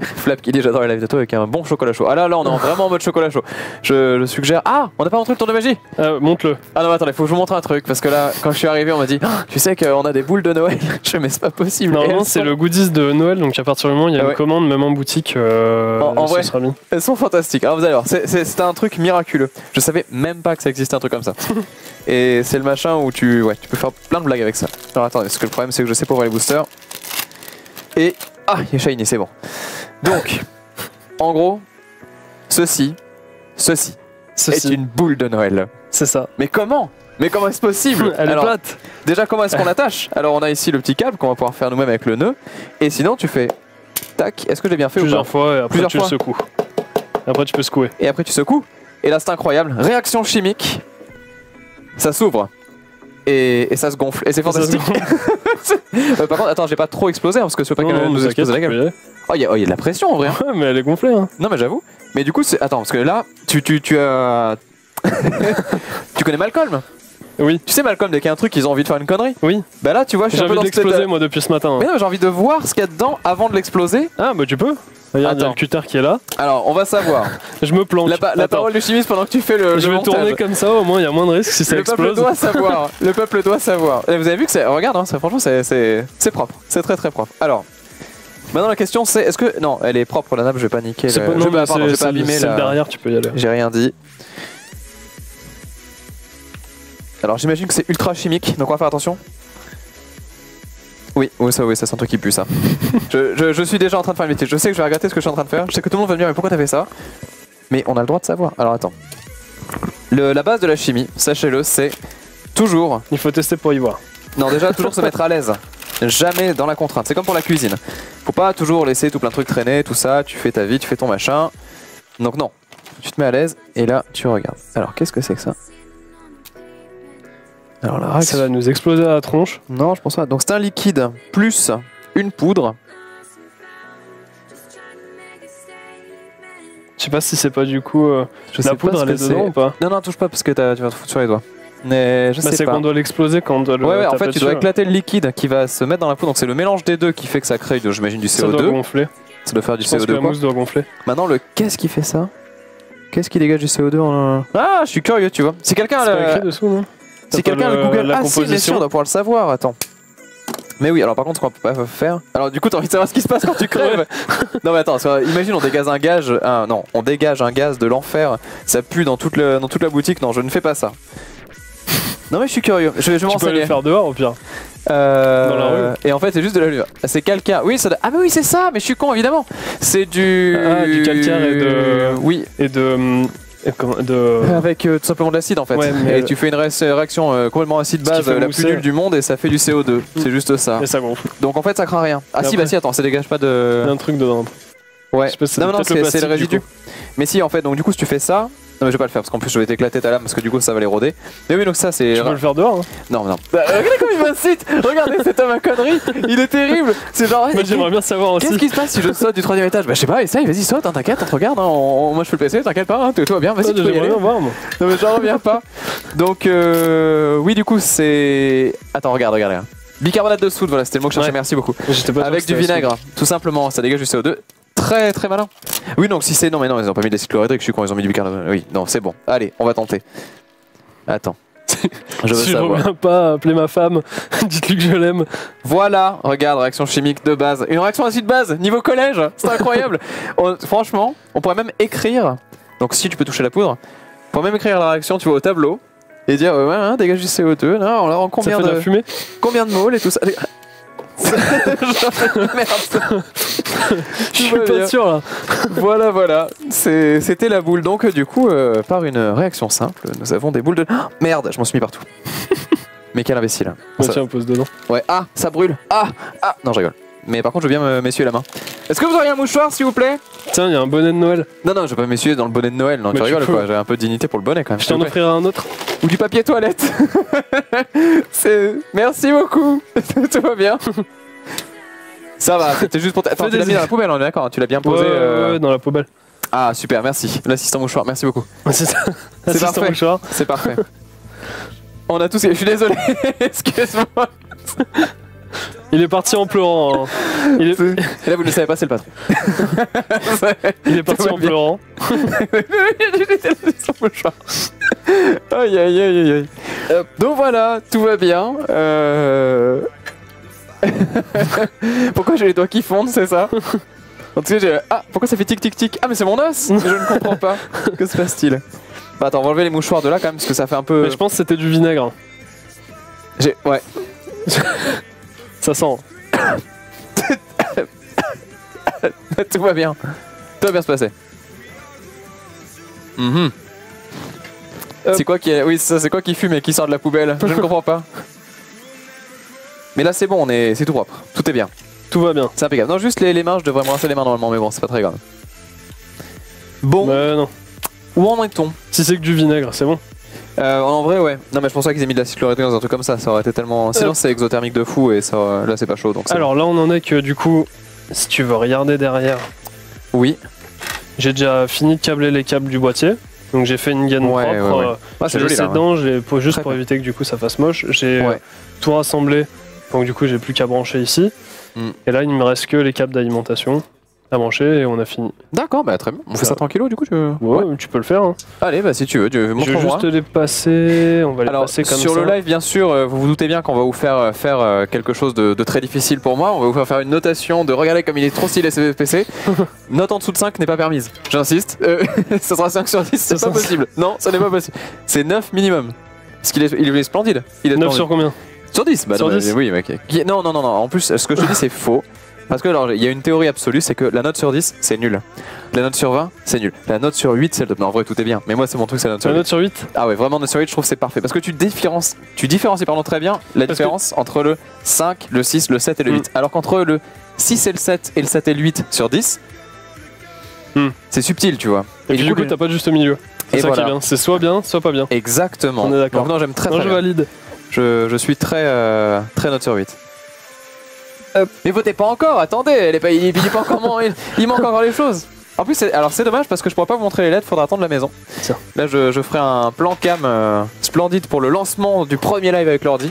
Flap qui dit j'adore les lives de toi avec un bon chocolat chaud. Ah là là on est vraiment en mode chocolat chaud. Je, je suggère. Ah on n'a pas montré le tour de magie euh, montre-le. Ah non attendez faut que je vous montre un truc parce que là quand je suis arrivé on m'a dit oh, tu sais qu'on a des boules de Noël. Je mais c'est pas possible. Normalement c'est sont... le goodies de Noël donc à partir du moment il y a ah, une ouais. commande même en boutique euh, en, en vrai, sera mis. Elles sont fantastiques. Alors vous allez voir c'est un truc miraculeux. Je savais même pas que ça existait un truc comme ça. Et c'est le machin où tu, ouais, tu peux faire plein de blagues avec ça. Alors attendez parce que le problème c'est que je sais pas ouvrir les boosters. Et ah, il est shiny, c'est bon. Donc, en gros, ceci, ceci, ceci est une boule de Noël. C'est ça. Mais comment ? Mais comment est-ce possible ? Elle est plate. Déjà, comment est-ce qu'on l'attache ? Alors, on a ici le petit câble qu'on va pouvoir faire nous-mêmes avec le nœud. Et sinon, tu fais tac. Est-ce que j'ai bien fait ? Plusieurs fois, et après Plusieurs tu fois. le secoues. Et après, tu peux secouer. Et après, tu secoues. Et là, c'est incroyable. Réaction chimique. Ça s'ouvre. Et, et ça se gonfle. Et c'est fantastique. Euh, par contre, attends, j'ai pas trop explosé hein, parce que ce pack nous explose la gueule. Oh, il y, oh, y a de la pression en vrai. Hein. Mais elle est gonflée. Hein. Non, mais j'avoue. Mais du coup, c'est. Attends, parce que là, tu. Tu, tu, euh... tu connais Malcolm ? Oui. Tu sais, Malcolm, dès qu'il y a un truc, ils ont envie de faire une connerie. Oui. Bah là, tu vois, je suis un peu dans cette... J'ai envie d'exploser, moi, depuis ce matin. Hein. Mais non, j'ai envie de voir ce qu'il y a dedans avant de l'exploser. Ah, bah tu peux. Regarde, il y a le cutter qui est là. Alors, on va savoir. Je me planque. La, pa la parole du chimiste pendant que tu fais le. Je le vais montage. tourner comme ça, au moins il y a moins de risques si ça le explose. Le peuple doit savoir. Le peuple doit savoir. Et vous avez vu que c'est. Regarde, hein, ça, franchement, c'est propre. C'est très très propre. Alors, maintenant la question c'est est-ce que. Non, elle est propre la nappe, je vais pas niquer. Le... Pas... Non, je vais pas, pas abîmer la. derrière, tu peux y aller. J'ai rien dit. Alors, j'imagine que c'est ultra chimique, donc on va faire attention. Oui, oui, ça, oui, ça c'est un truc qui pue ça. je, je, je suis déjà en train de faire une bêtise. Je sais que je vais regretter ce que je suis en train de faire. Je sais que tout le monde va me dire mais pourquoi t'as fait ça ? Mais on a le droit de savoir. Alors attends. Le, la base de la chimie, sachez-le, c'est toujours... Il faut tester pour y voir. Non, déjà, toujours se mettre à l'aise. Jamais dans la contrainte. C'est comme pour la cuisine. Faut pas toujours laisser tout plein de trucs traîner, tout ça. Tu fais ta vie, tu fais ton machin. Donc non, tu te mets à l'aise et là, tu regardes. Alors, qu'est-ce que c'est que ça ? Alors là, ça va nous exploser à la tronche. Non, je pense pas. Donc c'est un liquide plus une poudre. Je sais pas si c'est pas du coup euh, je la sais poudre pas elle est dedans ou pas. Non non, touche pas parce que as, tu vas te foutre sur les doigts. Mais je bah sais pas. C'est qu'on doit l'exploser quand on doit le. Ouais, ouais en fait tu dois éclater le liquide qui va se mettre dans la poudre. Donc c'est le mélange des deux qui fait que ça crée, j'imagine, du C O deux. Ça doit gonfler. Ça doit faire du je C O deux. Pense que la mousse doit gonfler. Maintenant le qu'est-ce qui fait ça? Qu'est-ce qui dégage du C O deux en... Ah, je suis curieux, tu vois. Si quelqu'un a le... dessous, non si quelqu'un le... Google la ah, composition, si, bien sûr, on doit pouvoir le savoir. Attends. Mais oui, alors par contre, ce qu'on peut pas faire. Alors du coup, t'as envie de savoir ce qui se passe quand tu crèves. Non mais attends, imagine on dégage un gaz, ah, non, on dégage un gaz de l'enfer. Ça pue dans toute, le, dans toute la boutique. Non, je ne fais pas ça. Non mais je suis curieux. Je, je m'en peux aller le faire dehors au pire. Euh, dans la rue. Et en fait, c'est juste de la lueur. C'est calcaire. Oui, ça. Ah mais oui, c'est ça. Mais je suis con, évidemment. C'est du. Ah, du calcaire et de. Oui. Et de. De... Avec euh, tout simplement de l'acide en fait. Ouais, et euh... tu fais une ré réaction euh, complètement acide base euh, la plus nulle du monde et ça fait du C O deux. Mmh. C'est juste ça. Et ça gonfle. Donc en fait ça craint rien. Ah et si après... bah si attends ça dégage pas de. Il y a un truc dedans. Ouais. Je sais pas si non non c'est le, le résidu. Mais si en fait donc du coup si tu fais ça. Non mais je vais pas le faire parce qu'en plus je vais t'éclater ta lame parce que du coup ça va les rôder. Mais oui donc ça c'est... Tu peux le faire dehors hein. Non non. Bah, euh, regardez comme il m'incite. Regardez cet homme à conneries. Il est terrible. C'est genre... Moi j'aimerais bien savoir aussi. Qu'est-ce qui se passe si je saute du troisième étage? Bah je sais pas, essaye, vas-y saute, hein, t'inquiète, on te regarde, hein, on... moi je fais le P C, t'inquiète pas, hein, tout va bien, vas-y ouais, tu peux y aller. Bien voir, moi. Non mais j'en reviens pas. Donc euh... oui du coup c'est... Attends regarde, regarde. Hein. Bicarbonate de soude, voilà c'était le mot que je cherchais, ouais. Merci beaucoup. Pas avec du vinaigre, tout simplement, ça dégage du C O deux. Très très malin. Oui donc si c'est... Non mais non ils ont pas mis de l'acide chlorhydrique, je suis con, ils ont mis du bicarbonate. Oui non c'est bon, allez on va tenter. Attends. Je veux si savoir. Je reviens pas, appelez ma femme, dites-lui que je l'aime. Voilà, regarde, réaction chimique de base. Une réaction acide base, niveau collège, c'est incroyable. on, franchement, on pourrait même écrire, donc si tu peux toucher la poudre, on pourrait même écrire la réaction tu vois au tableau, et dire euh, ouais, hein, dégage du C O deux, non, on leur rend combien de, de fumée combien de moles et tout ça. Merde. Je suis pas sûr là. Voilà voilà, c'était la boule. Donc du coup, euh, par une réaction simple, nous avons des boules de... Oh, merde, je m'en suis mis partout. Mais quel imbécile. Ouais, ça... Tiens, on pose dedans. Ouais, ah, ça brûle. Ah, ah, non je rigole. Mais par contre je veux bien me m'essuyer la main. Est-ce que vous auriez un mouchoir s'il vous plaît? Tiens, il y a un bonnet de Noël. Non non, je vais pas m'essuyer dans le bonnet de Noël, non. Mais tu rigoles quoi, j'ai un peu de dignité pour le bonnet quand même. Je t'en offrirai un autre. Ou du papier toilette. Merci beaucoup. Tout va bien. Ça va, c'était juste pour... Attends, tu l'as mis dans la poubelle, on est d'accord, hein, tu l'as bien posé. Ouais, euh... ouais, dans la poubelle. Ah super, merci. L'assistant mouchoir, merci beaucoup. C'est ça. C'est parfait. C'est parfait. On a tous... Je suis désolé. Excuse-moi. Il est parti en pleurant. Hein. Il est... Et là, vous ne le savez pas, c'est le patron. Il est parti en bien. Pleurant. Aïe, aïe, aïe, aïe. Donc voilà, tout va bien. Euh... Pourquoi j'ai les doigts qui fondent, c'est ça? En tout cas, j'ai... Ah, pourquoi ça fait tic-tic-tic? Ah, mais c'est mon os. Je ne comprends pas. Que se passe-t-il? Bah, attends, on va enlever les mouchoirs de là, quand même, parce que ça fait un peu... Mais je pense que c'était du vinaigre. J'ai... Ouais. Ça sent. Tout va bien. Tout va bien se passer. Mm-hmm. C'est quoi qui est... Oui, c'est quoi qui fume et qui sort de la poubelle? Je ne comprends pas. Mais là c'est bon, on est... c'est tout propre. Tout est bien. Tout va bien. C'est impeccable. Non, juste les, les mains, je devrais me rincer les mains normalement, mais bon, c'est pas très grave. Bon. Bah, non. Où en est-on? Si c'est que du vinaigre, c'est bon. Euh, en vrai, ouais. Non, mais je pense pas qu'ils aient mis de l'acide chlorhydrique dans un truc comme ça. Ça aurait été tellement. Sinon, c'est exothermique de fou et ça, là, c'est pas chaud. Donc alors bon. Là, on en est que du coup, si tu veux regarder derrière. Oui. J'ai déjà fini de câbler les câbles du boîtier. Donc j'ai fait une gaine ouais, propre. Ouais, ouais. Ah, j'ai laissé dedans, je les pose juste Très pour bien. éviter que du coup ça fasse moche. J'ai ouais. tout rassemblé. Donc du coup, j'ai plus qu'à brancher ici. Mm. Et là, il me reste que les câbles d'alimentation. À brancher et on a fini. D'accord, bah très bien. On fait ça tranquillo du coup tu veux... ouais, ouais, tu peux le faire. Hein. Allez, bah si tu veux, tu... montre-moi. Je vais juste les passer, on va les Alors, passer comme sur ça. Sur le live, bien sûr, vous vous doutez bien qu'on va vous faire faire quelque chose de, de très difficile pour moi. On va vous faire faire une notation de regarder comme il est trop stylé ce P C. Note en dessous de cinq n'est pas permise, j'insiste. Euh, ça sera cinq sur dix, c'est pas possible. Non, ça n'est pas possible. C'est neuf minimum. Parce qu'il est, il est splendide. Il est neuf splendide. Sur combien? Sur dix bah, sur non, dix. Bah, oui, mec. Okay. Non, non, non, non. En plus, ce que je te dis, c'est faux. Parce que alors il y a une théorie absolue, c'est que la note sur dix c'est nul, la note sur vingt c'est nul, la note sur huit c'est le top. Non en vrai tout est bien, mais moi c'est mon truc c'est la note sur huit. La note sur huit ? Ah ouais vraiment note sur huit je trouve c'est parfait, parce que tu différences, tu différencies pardon très bien la parce différence que... entre le cinq, le six, le sept et le huit. Mm. Alors qu'entre le six et le sept et le sept et le huit sur dix, mm. c'est subtil tu vois. Et, et puis, du coup t'as pas juste au milieu, c'est ça voilà. qui est bien, c'est soit bien, soit pas bien. Exactement, on est d'accord. Non j'aime très non, très je bien. valide. Je, je suis très, euh, très note sur huit. Euh, mais votez pas encore, attendez, elle est pas, il, il, pas comment, il, il manque encore les choses. En plus, alors c'est dommage parce que je pourrais pas vous montrer les L E D, faudra attendre la maison. Tiens. Là, je, je ferai un plan cam euh, splendide pour le lancement du premier live avec l'ordi.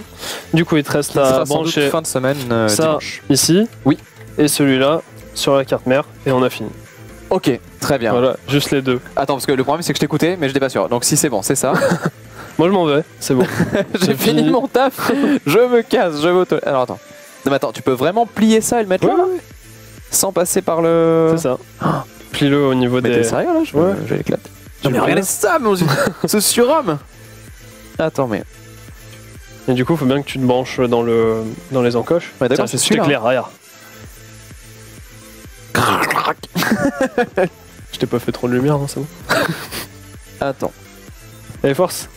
Du coup, il te reste la branche fin de semaine euh, ça, dimanche. Ici, oui, et celui-là sur la carte mère, et on a fini. Ok, très bien. Voilà, juste les deux. Attends, parce que le problème c'est que je t'écoutais, mais je n'étais pas sûr. Donc si c'est bon, c'est ça. Moi, je m'en vais, c'est bon. J'ai fini mon taf. Je me casse, je m'auto. Alors attends. Non mais attends, tu peux vraiment plier ça et le mettre ouais, là, ouais. Sans passer par le. C'est ça. Oh. Plie-le au niveau mais des. Mais t'es sérieux là? Je ouais. vais l'éclater. Non mais regardez ça, mon ce surhomme. Attends mais. Et du coup, faut bien que tu te branches dans le dans les encoches. Ouais, d'accord, c'est super clair. Regarde. Je t'ai pas fait trop de lumière, hein, c'est bon. Attends. Allez, force.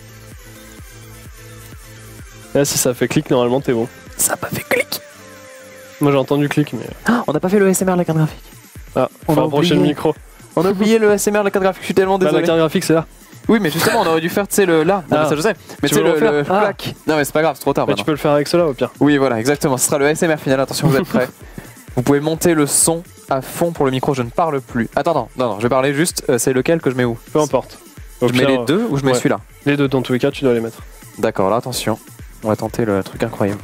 Là, si ça fait clic, normalement, t'es bon. Ça a pas fait clic. Moi, j'ai entendu clic, mais. Ah, on n'a pas fait le A S M R de la carte graphique. Ah, on va approcher le micro. On a oublié le A S M R de la carte graphique, je suis tellement désolé. Bah, la carte graphique, c'est là. Oui, mais justement, on aurait dû faire, tu sais, le là. Ah. Non, mais ça, je sais. Mais tu sais, le, le ah. plaque. Non, mais c'est pas grave, c'est trop tard. Mais maintenant. Tu peux le faire avec cela, au pire. Oui, voilà, exactement. Ce sera le A S M R final. Attention, vous êtes prêts. Vous pouvez monter le son à fond pour le micro, je ne parle plus. Attends, non, non, non je vais parler juste, euh, c'est lequel que je mets où? Peu importe. Au je pire, mets les deux ou je mets ouais. celui-là? Les deux, dans tous les cas, tu dois les mettre. D'accord, là, attention. On va tenter le truc incroyable.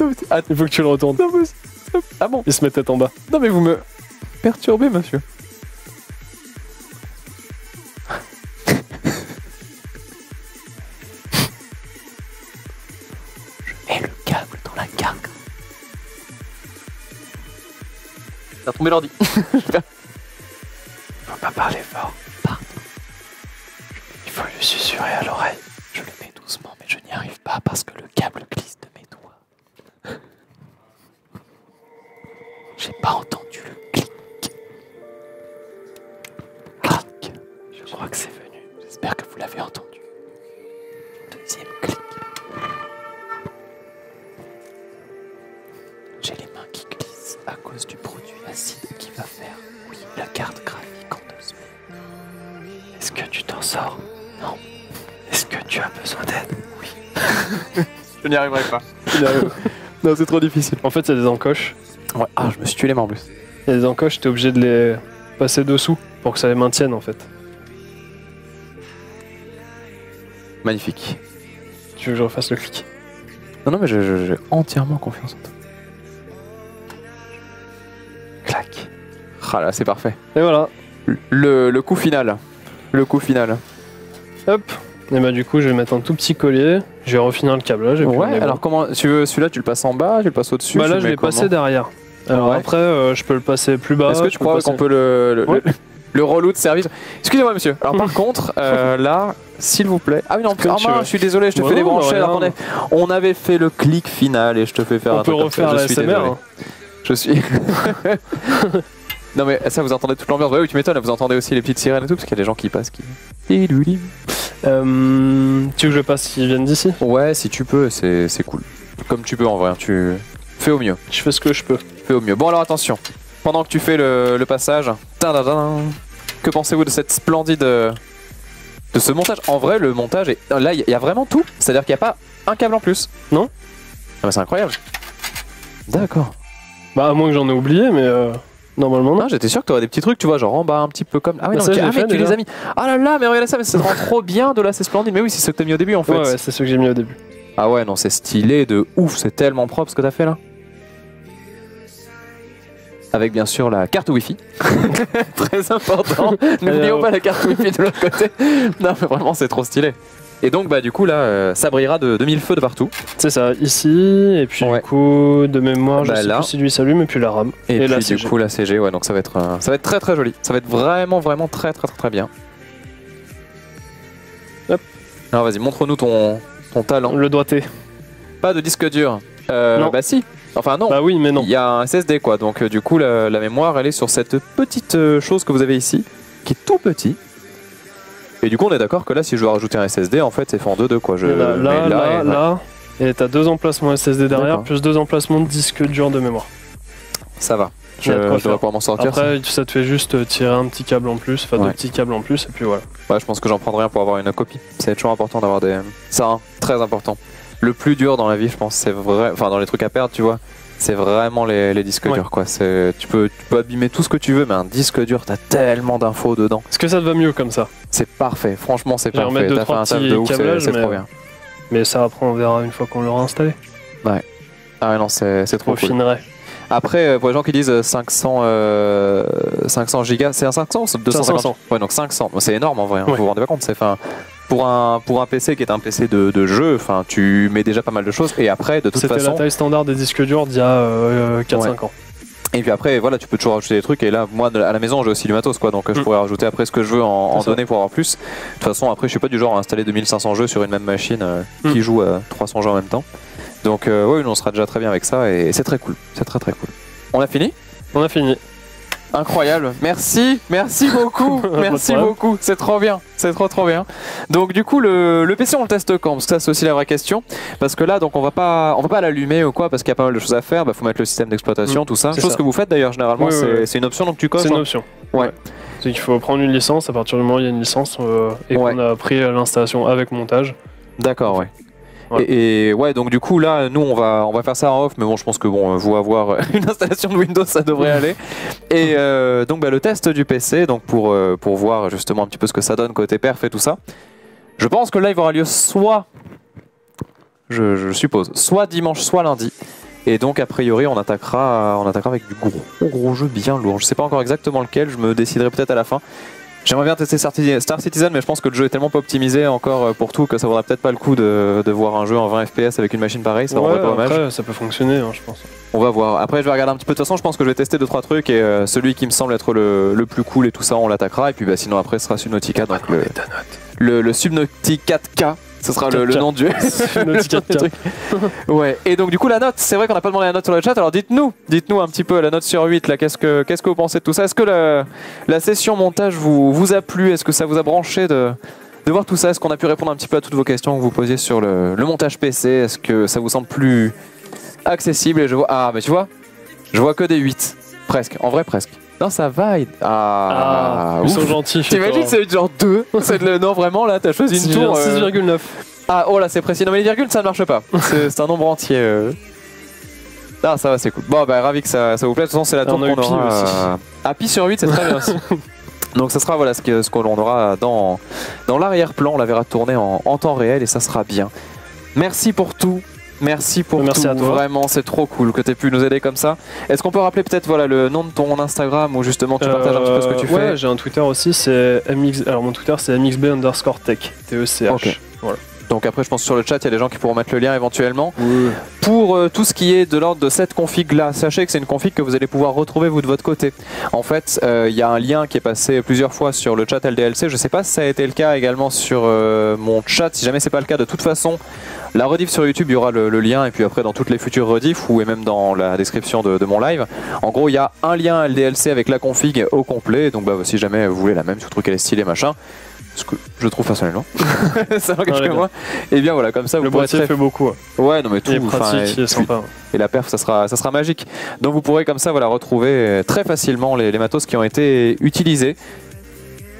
Non, mais il faut que tu le retournes. Non, mais... Ah bon? Il se met tête en bas. Non mais vous me perturbez, monsieur. T'as tombé l'ordi. Faut pas parler fort. Pardon. Il faut lui susurrer à l'oreille. Je le mets doucement, mais je n'y arrive pas parce que le câble glisse de mes doigts. J'ai pas entendu le clic. Clic. Je crois que c'est venu. J'espère que vous l'avez entendu. Deuxième clic. J'ai les mains qui glissent à cause du produit acide qui va faire, oui, la carte graphique en deux semaines. Est-ce que tu t'en sors? Non. Est-ce que tu as besoin d'aide? Oui. Je n'y arriverai pas. Non, c'est trop difficile. En fait, c'est des encoches. Ouais. Ah, je me suis tué les mains en plus. Il y a des encoches, t'es obligé de les passer dessous pour que ça les maintienne en fait. Magnifique. Tu veux que je refasse le clic? Non, non, mais j'ai entièrement confiance en toi. Clac. Ah là, c'est parfait. Et voilà. Le, le coup final. Le coup final. Hop. Et bah du coup, je vais mettre un tout petit collier. Je vais refinir le câble là. Ouais. Alors comment tu veux celui-là? Tu le passes en bas? Tu le passes au-dessus? Bah là, je vais passer derrière. Alors ouais. après, euh, je peux le passer plus bas. Est-ce que tu crois qu'on peut le le, ouais. le, le reload de service? Excusez-moi, monsieur. Alors par contre, euh, là, s'il vous plaît. Ah oui non. Ah, main, je suis désolé. Je te ouais, fais des branches. Alors, est... on avait fait le clic final et je te fais faire. On un peut refaire la S M R. Je suis. Non, mais ça, vous entendez toute l'ambiance. Ouais, oui, tu m'étonnes, vous entendez aussi les petites sirènes et tout, parce qu'il y a des gens qui passent qui. Euh, tu veux que je passe s'ils viennent d'ici? Ouais, si tu peux, c'est cool. Comme tu peux en vrai, tu fais au mieux. Je fais ce que je peux. Fais au mieux. Bon, alors attention, pendant que tu fais le, le passage, tadadam, que pensez-vous de cette splendide. De ce montage? En vrai, le montage est. Là, il y a vraiment tout. C'est-à-dire qu'il n'y a pas un câble en plus. Non? Non, mais c'est incroyable. D'accord. Bah à moins que j'en ai oublié, mais euh, normalement non. Ah, j'étais sûr que t'aurais des petits trucs, tu vois, genre en bas un petit peu comme... Ah oui, bah non, ça, ah mais tu déjà. Les as mis. Ah là là, mais regardez ça, mais ça te rend trop bien de là, c'est splendide. Mais oui, c'est ce que t'as mis au début en fait. Ouais, ouais c'est ce que j'ai mis au début. Ah ouais, non, c'est stylé de ouf, c'est tellement propre ce que t'as fait là. Avec bien sûr la carte Wi-Fi. Très important. N'oublions pas la carte Wi-Fi de l'autre côté. Non, mais vraiment, c'est trop stylé. Et donc bah du coup là euh, ça brillera de deux mille feux de partout. C'est ça, ici, et puis ouais. du coup de mémoire bah, je sais là. Plus si lui s'allume, et puis la RAM. Et, et puis la C G. Du coup la C G, ouais, donc ça va être euh, ça va être très très joli, ça va être vraiment vraiment très très très, très bien. Hop. Alors vas-y, montre-nous ton, ton talent. Le doigté. Pas de disque dur. Euh, non. Bah si. Enfin non. Bah oui mais non. Il y a un S S D quoi, donc euh, du coup la, la mémoire elle est sur cette petite euh, chose que vous avez ici, qui est tout petit. Et du coup, on est d'accord que là, si je dois rajouter un S S D, en fait, c'est fait en deux deux quoi. Je là, là, là, là, et là. là. Et t'as deux emplacements S S D derrière, plus deux emplacements de disque dur de mémoire. ça va. Je devrais pouvoir m'en sortir. Après, ça, ça te fait juste tirer un petit câble en plus, enfin ouais. deux petits câbles en plus, et puis voilà. Ouais, je pense que j'en prendrai un pour avoir une copie. C'est toujours important d'avoir des. Ça, hein, très important. Le plus dur dans la vie, je pense, c'est vrai. Enfin, dans les trucs à perdre, tu vois, c'est vraiment les, les disques ouais. durs, quoi. C'est, tu peux, tu peux abîmer tout ce que tu veux, mais un disque dur, t'as tellement d'infos dedans. Est-ce que ça te va mieux comme ça? C'est parfait. Franchement, c'est parfait. T'as fait un taf de ouf, c'est trop bien. Mais ça, après, on verra une fois qu'on l'aura installé. Ouais. Ah ouais, non, c'est trop cool. Après, pour les gens qui disent cinq cents, euh, cinq cents gigas, c'est un cinq cents ou deux cent cinquante? Ouais, donc cinq cents, c'est énorme en vrai, hein, ouais. Vous vous rendez pas compte, c'est, fin, pour, un, pour un P C qui est un P C de, de jeu, fin, tu mets déjà pas mal de choses, et après, de toute façon... C'était la taille standard des disques durs d'il y a euh, quatre cinq ouais. ans. Et puis après, voilà, tu peux toujours rajouter des trucs, et là, moi, à la maison, j'ai aussi du matos, quoi, donc mmh. je pourrais rajouter après ce que je veux en, en données pour avoir plus. De toute façon, après, je suis pas du genre à installer deux mille cinq cents jeux sur une même machine euh, mmh. qui joue euh, trois cents jeux en même temps. Donc euh, oui, on sera déjà très bien avec ça et c'est très cool, c'est très très cool. On a fini? On a fini. Incroyable, merci, merci beaucoup, merci beaucoup, c'est trop bien, c'est trop trop bien. Donc du coup le, le P C on le teste quand? Parce que ça c'est aussi la vraie question, parce que là donc on va pas on va pas l'allumer ou quoi, parce qu'il y a pas mal de choses à faire, bah, faut mettre le système d'exploitation, mmh, tout ça, chose ça. que vous faites d'ailleurs généralement, oui, c'est oui, oui. une option donc tu coches. C'est une option, ouais. ouais. C'est qu'il faut prendre une licence, à partir du moment où il y a une licence euh, et ouais. qu'on a pris l'installation avec montage. D'accord, ouais. Ouais. Et, et ouais, donc du coup là, nous on va on va faire ça en off, mais bon, je pense que bon, vous avoir une installation de Windows, ça devrait aller. Et euh, donc bah, le test du P C, donc pour euh, pour voir justement un petit peu ce que ça donne côté perf et tout ça. Je pense que le live aura lieu soit, je, je suppose, soit dimanche, soit lundi. Et donc a priori on attaquera on attaquera avec du gros gros jeu bien lourd. Je sais pas encore exactement lequel, je me déciderai peut-être à la fin. J'aimerais bien tester Star Citizen, mais je pense que le jeu est tellement pas optimisé encore pour tout que ça vaudra peut-être pas le coup de, de voir un jeu en vingt F P S avec une machine pareille, ça rendrait pas hommage. Après, ça peut fonctionner, hein, je pense. On va voir. Après, je vais regarder un petit peu. De toute façon, je pense que je vais tester deux trois trucs et euh, celui qui me semble être le, le plus cool et tout ça, on l'attaquera. Et puis bah, sinon, après, ce sera Subnautica. Donc le, le, le Subnautica quatre K. Ce sera le, le nom du truc. Ouais. Et donc du coup la note, c'est vrai qu'on n'a pas demandé la note sur le chat, alors dites-nous, dites-nous un petit peu la note sur huit là, qu'est-ce que qu'est-ce que vous pensez de tout ça? Est-ce que la, la session montage vous, vous a plu? Est-ce que ça vous a branché de, de voir tout ça? Est-ce qu'on a pu répondre un petit peu à toutes vos questions que vous posiez sur le, le montage P C? Est-ce que ça vous semble plus accessible? Et je vois. Ah mais tu vois, je vois que des huit. Presque, en vrai presque. Non, ça va. Ah, ah ils sont gentils. T'imagines, c'est genre deux. Le... Non, vraiment, là, t'as choisi une tour. Euh... six virgule neuf. Ah, oh là, c'est précis. Non, mais les virgules, ça ne marche pas. C'est un nombre entier. Euh... Ah, ça va, c'est cool. Bon, bah, ravi que ça, ça vous plaît. De toute façon, c'est la tour qu'on aura. Ah, pi sur huit, c'est très bien aussi. Donc, ça sera voilà, ce qu'on ce qu'on aura dans, dans l'arrière-plan. On la verra tourner en, en temps réel et ça sera bien. Merci pour tout. Merci pour Merci tout, à toi. Vraiment c'est trop cool que tu aies pu nous aider comme ça. Est-ce qu'on peut rappeler peut-être voilà, le nom de ton Instagram où justement tu euh, partages un petit peu ce que tu ouais, fais? Ouais, j'ai un Twitter aussi, c'est M X... Alors mon Twitter c'est M X B underscore tech, T E C H. Okay. Voilà. Donc après je pense que sur le chat il y a des gens qui pourront mettre le lien éventuellement. Oui. Pour euh, tout ce qui est de l'ordre de cette config là, sachez que c'est une config que vous allez pouvoir retrouver vous de votre côté. En fait il euh, y a un lien qui est passé plusieurs fois sur le chat L D L C, je sais pas si ça a été le cas également sur euh, mon chat, si jamais c'est pas le cas de toute façon. La rediff sur YouTube, il y aura le, le lien, et puis après dans toutes les futures rediffs ou même dans la description de, de mon live. En gros, il y a un lien L D L C avec la config au complet, donc bah, si jamais vous voulez la même, surtout qu'elle est stylée, machin, ce que je trouve personnellement, ça n'engage que moi, et bien voilà, comme ça vous le pourrez... Le boîtier fait beaucoup. Hein. Ouais, non mais tout, enfin, et, sympa. Et la perf, ça sera, ça sera magique. Donc vous pourrez comme ça voilà, retrouver très facilement les, les matos qui ont été utilisés.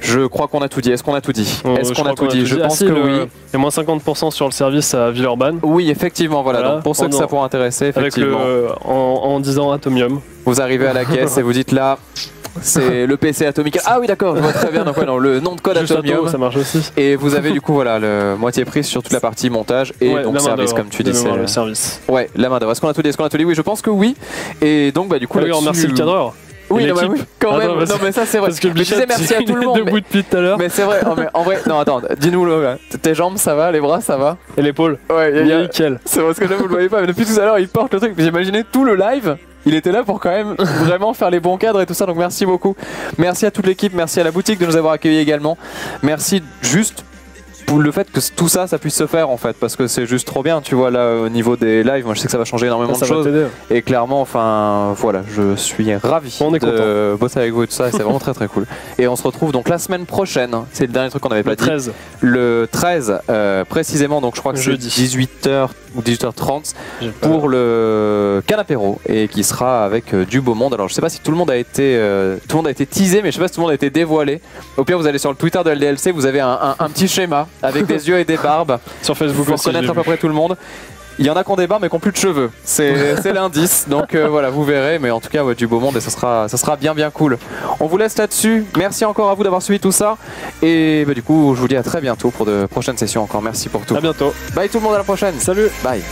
Je crois qu'on a tout dit. Est-ce qu'on a tout dit? Est-ce qu'on a tout dit? Je pense que oui. Il y a moins cinquante pour cent sur le service à Villeurbanne. Oui, effectivement. Voilà. voilà. Donc pour ceux en, que ça pourrait intéresser, effectivement. Avec le, en, en disant Atomium. Vous arrivez à la caisse et vous dites là, c'est le P C Atomica. Ah oui, d'accord. Je vois très bien. Donc ouais, non, le nom de code Juste Atomium. Ato, ça marche aussi. Et vous avez du coup voilà le moitié prise sur toute la partie montage et ouais, donc service comme tu dis. C'est le service. Ouais, la main d'œuvre. Est-ce qu'on a tout dit? Est-ce qu'on a tout dit? Oui, je pense que oui. Et donc bah du coup. Ah oui, on remercie le cadreur. Oui, non, bah, oui, quand attends, même. Non, mais ça, c'est vrai. Parce que je disais merci à tout le monde. Debout depuis tout à l'heure. Mais c'est vrai. Oh, mais en vrai, non, attends. Dis-nous tes jambes, ça va, les bras, ça va. Et l'épaule. Ouais, il y a nickel. C'est parce que là, vous le voyez pas. Mais depuis tout à l'heure, il porte le truc. J'imaginais tout le live. Il était là pour quand même vraiment faire les bons cadres et tout ça. Donc merci beaucoup. Merci à toute l'équipe. Merci à la boutique de nous avoir accueillis également. Merci juste. ou le fait que tout ça, ça puisse se faire en fait, parce que c'est juste trop bien, tu vois, là au niveau des lives, moi je sais que ça va changer énormément ça, ça de choses, et clairement, enfin voilà, je suis ravi on est de content. bosser avec vous et tout ça, c'est vraiment très très cool. Et on se retrouve donc la semaine prochaine, c'est le dernier truc qu'on avait pas dit, treize. Le treize, euh, précisément, donc je crois que c'est dix-huit heures ou dix-huit heures trente, pour le canapéro, et qui sera avec euh, du beau monde. Alors je sais pas si tout le monde a été, euh, tout le monde a été teasé, mais je sais pas si tout le monde a été dévoilé. Au pire, vous allez sur le Twitter de L D L C, vous avez un, un, un petit schéma avec des yeux et des barbes. Sur Facebook, pour connaître à peu près tout le monde. Il y en a qui ont des barbes mais qui n'ont plus de cheveux. C'est l'indice. Donc euh, voilà, vous verrez. Mais en tout cas, ouais, du beau monde et ça sera, ça sera bien bien cool. On vous laisse là-dessus. Merci encore à vous d'avoir suivi tout ça. Et bah, du coup, je vous dis à très bientôt pour de prochaines sessions encore. Merci pour tout. À bientôt. Bye tout le monde, à la prochaine. Salut. Bye.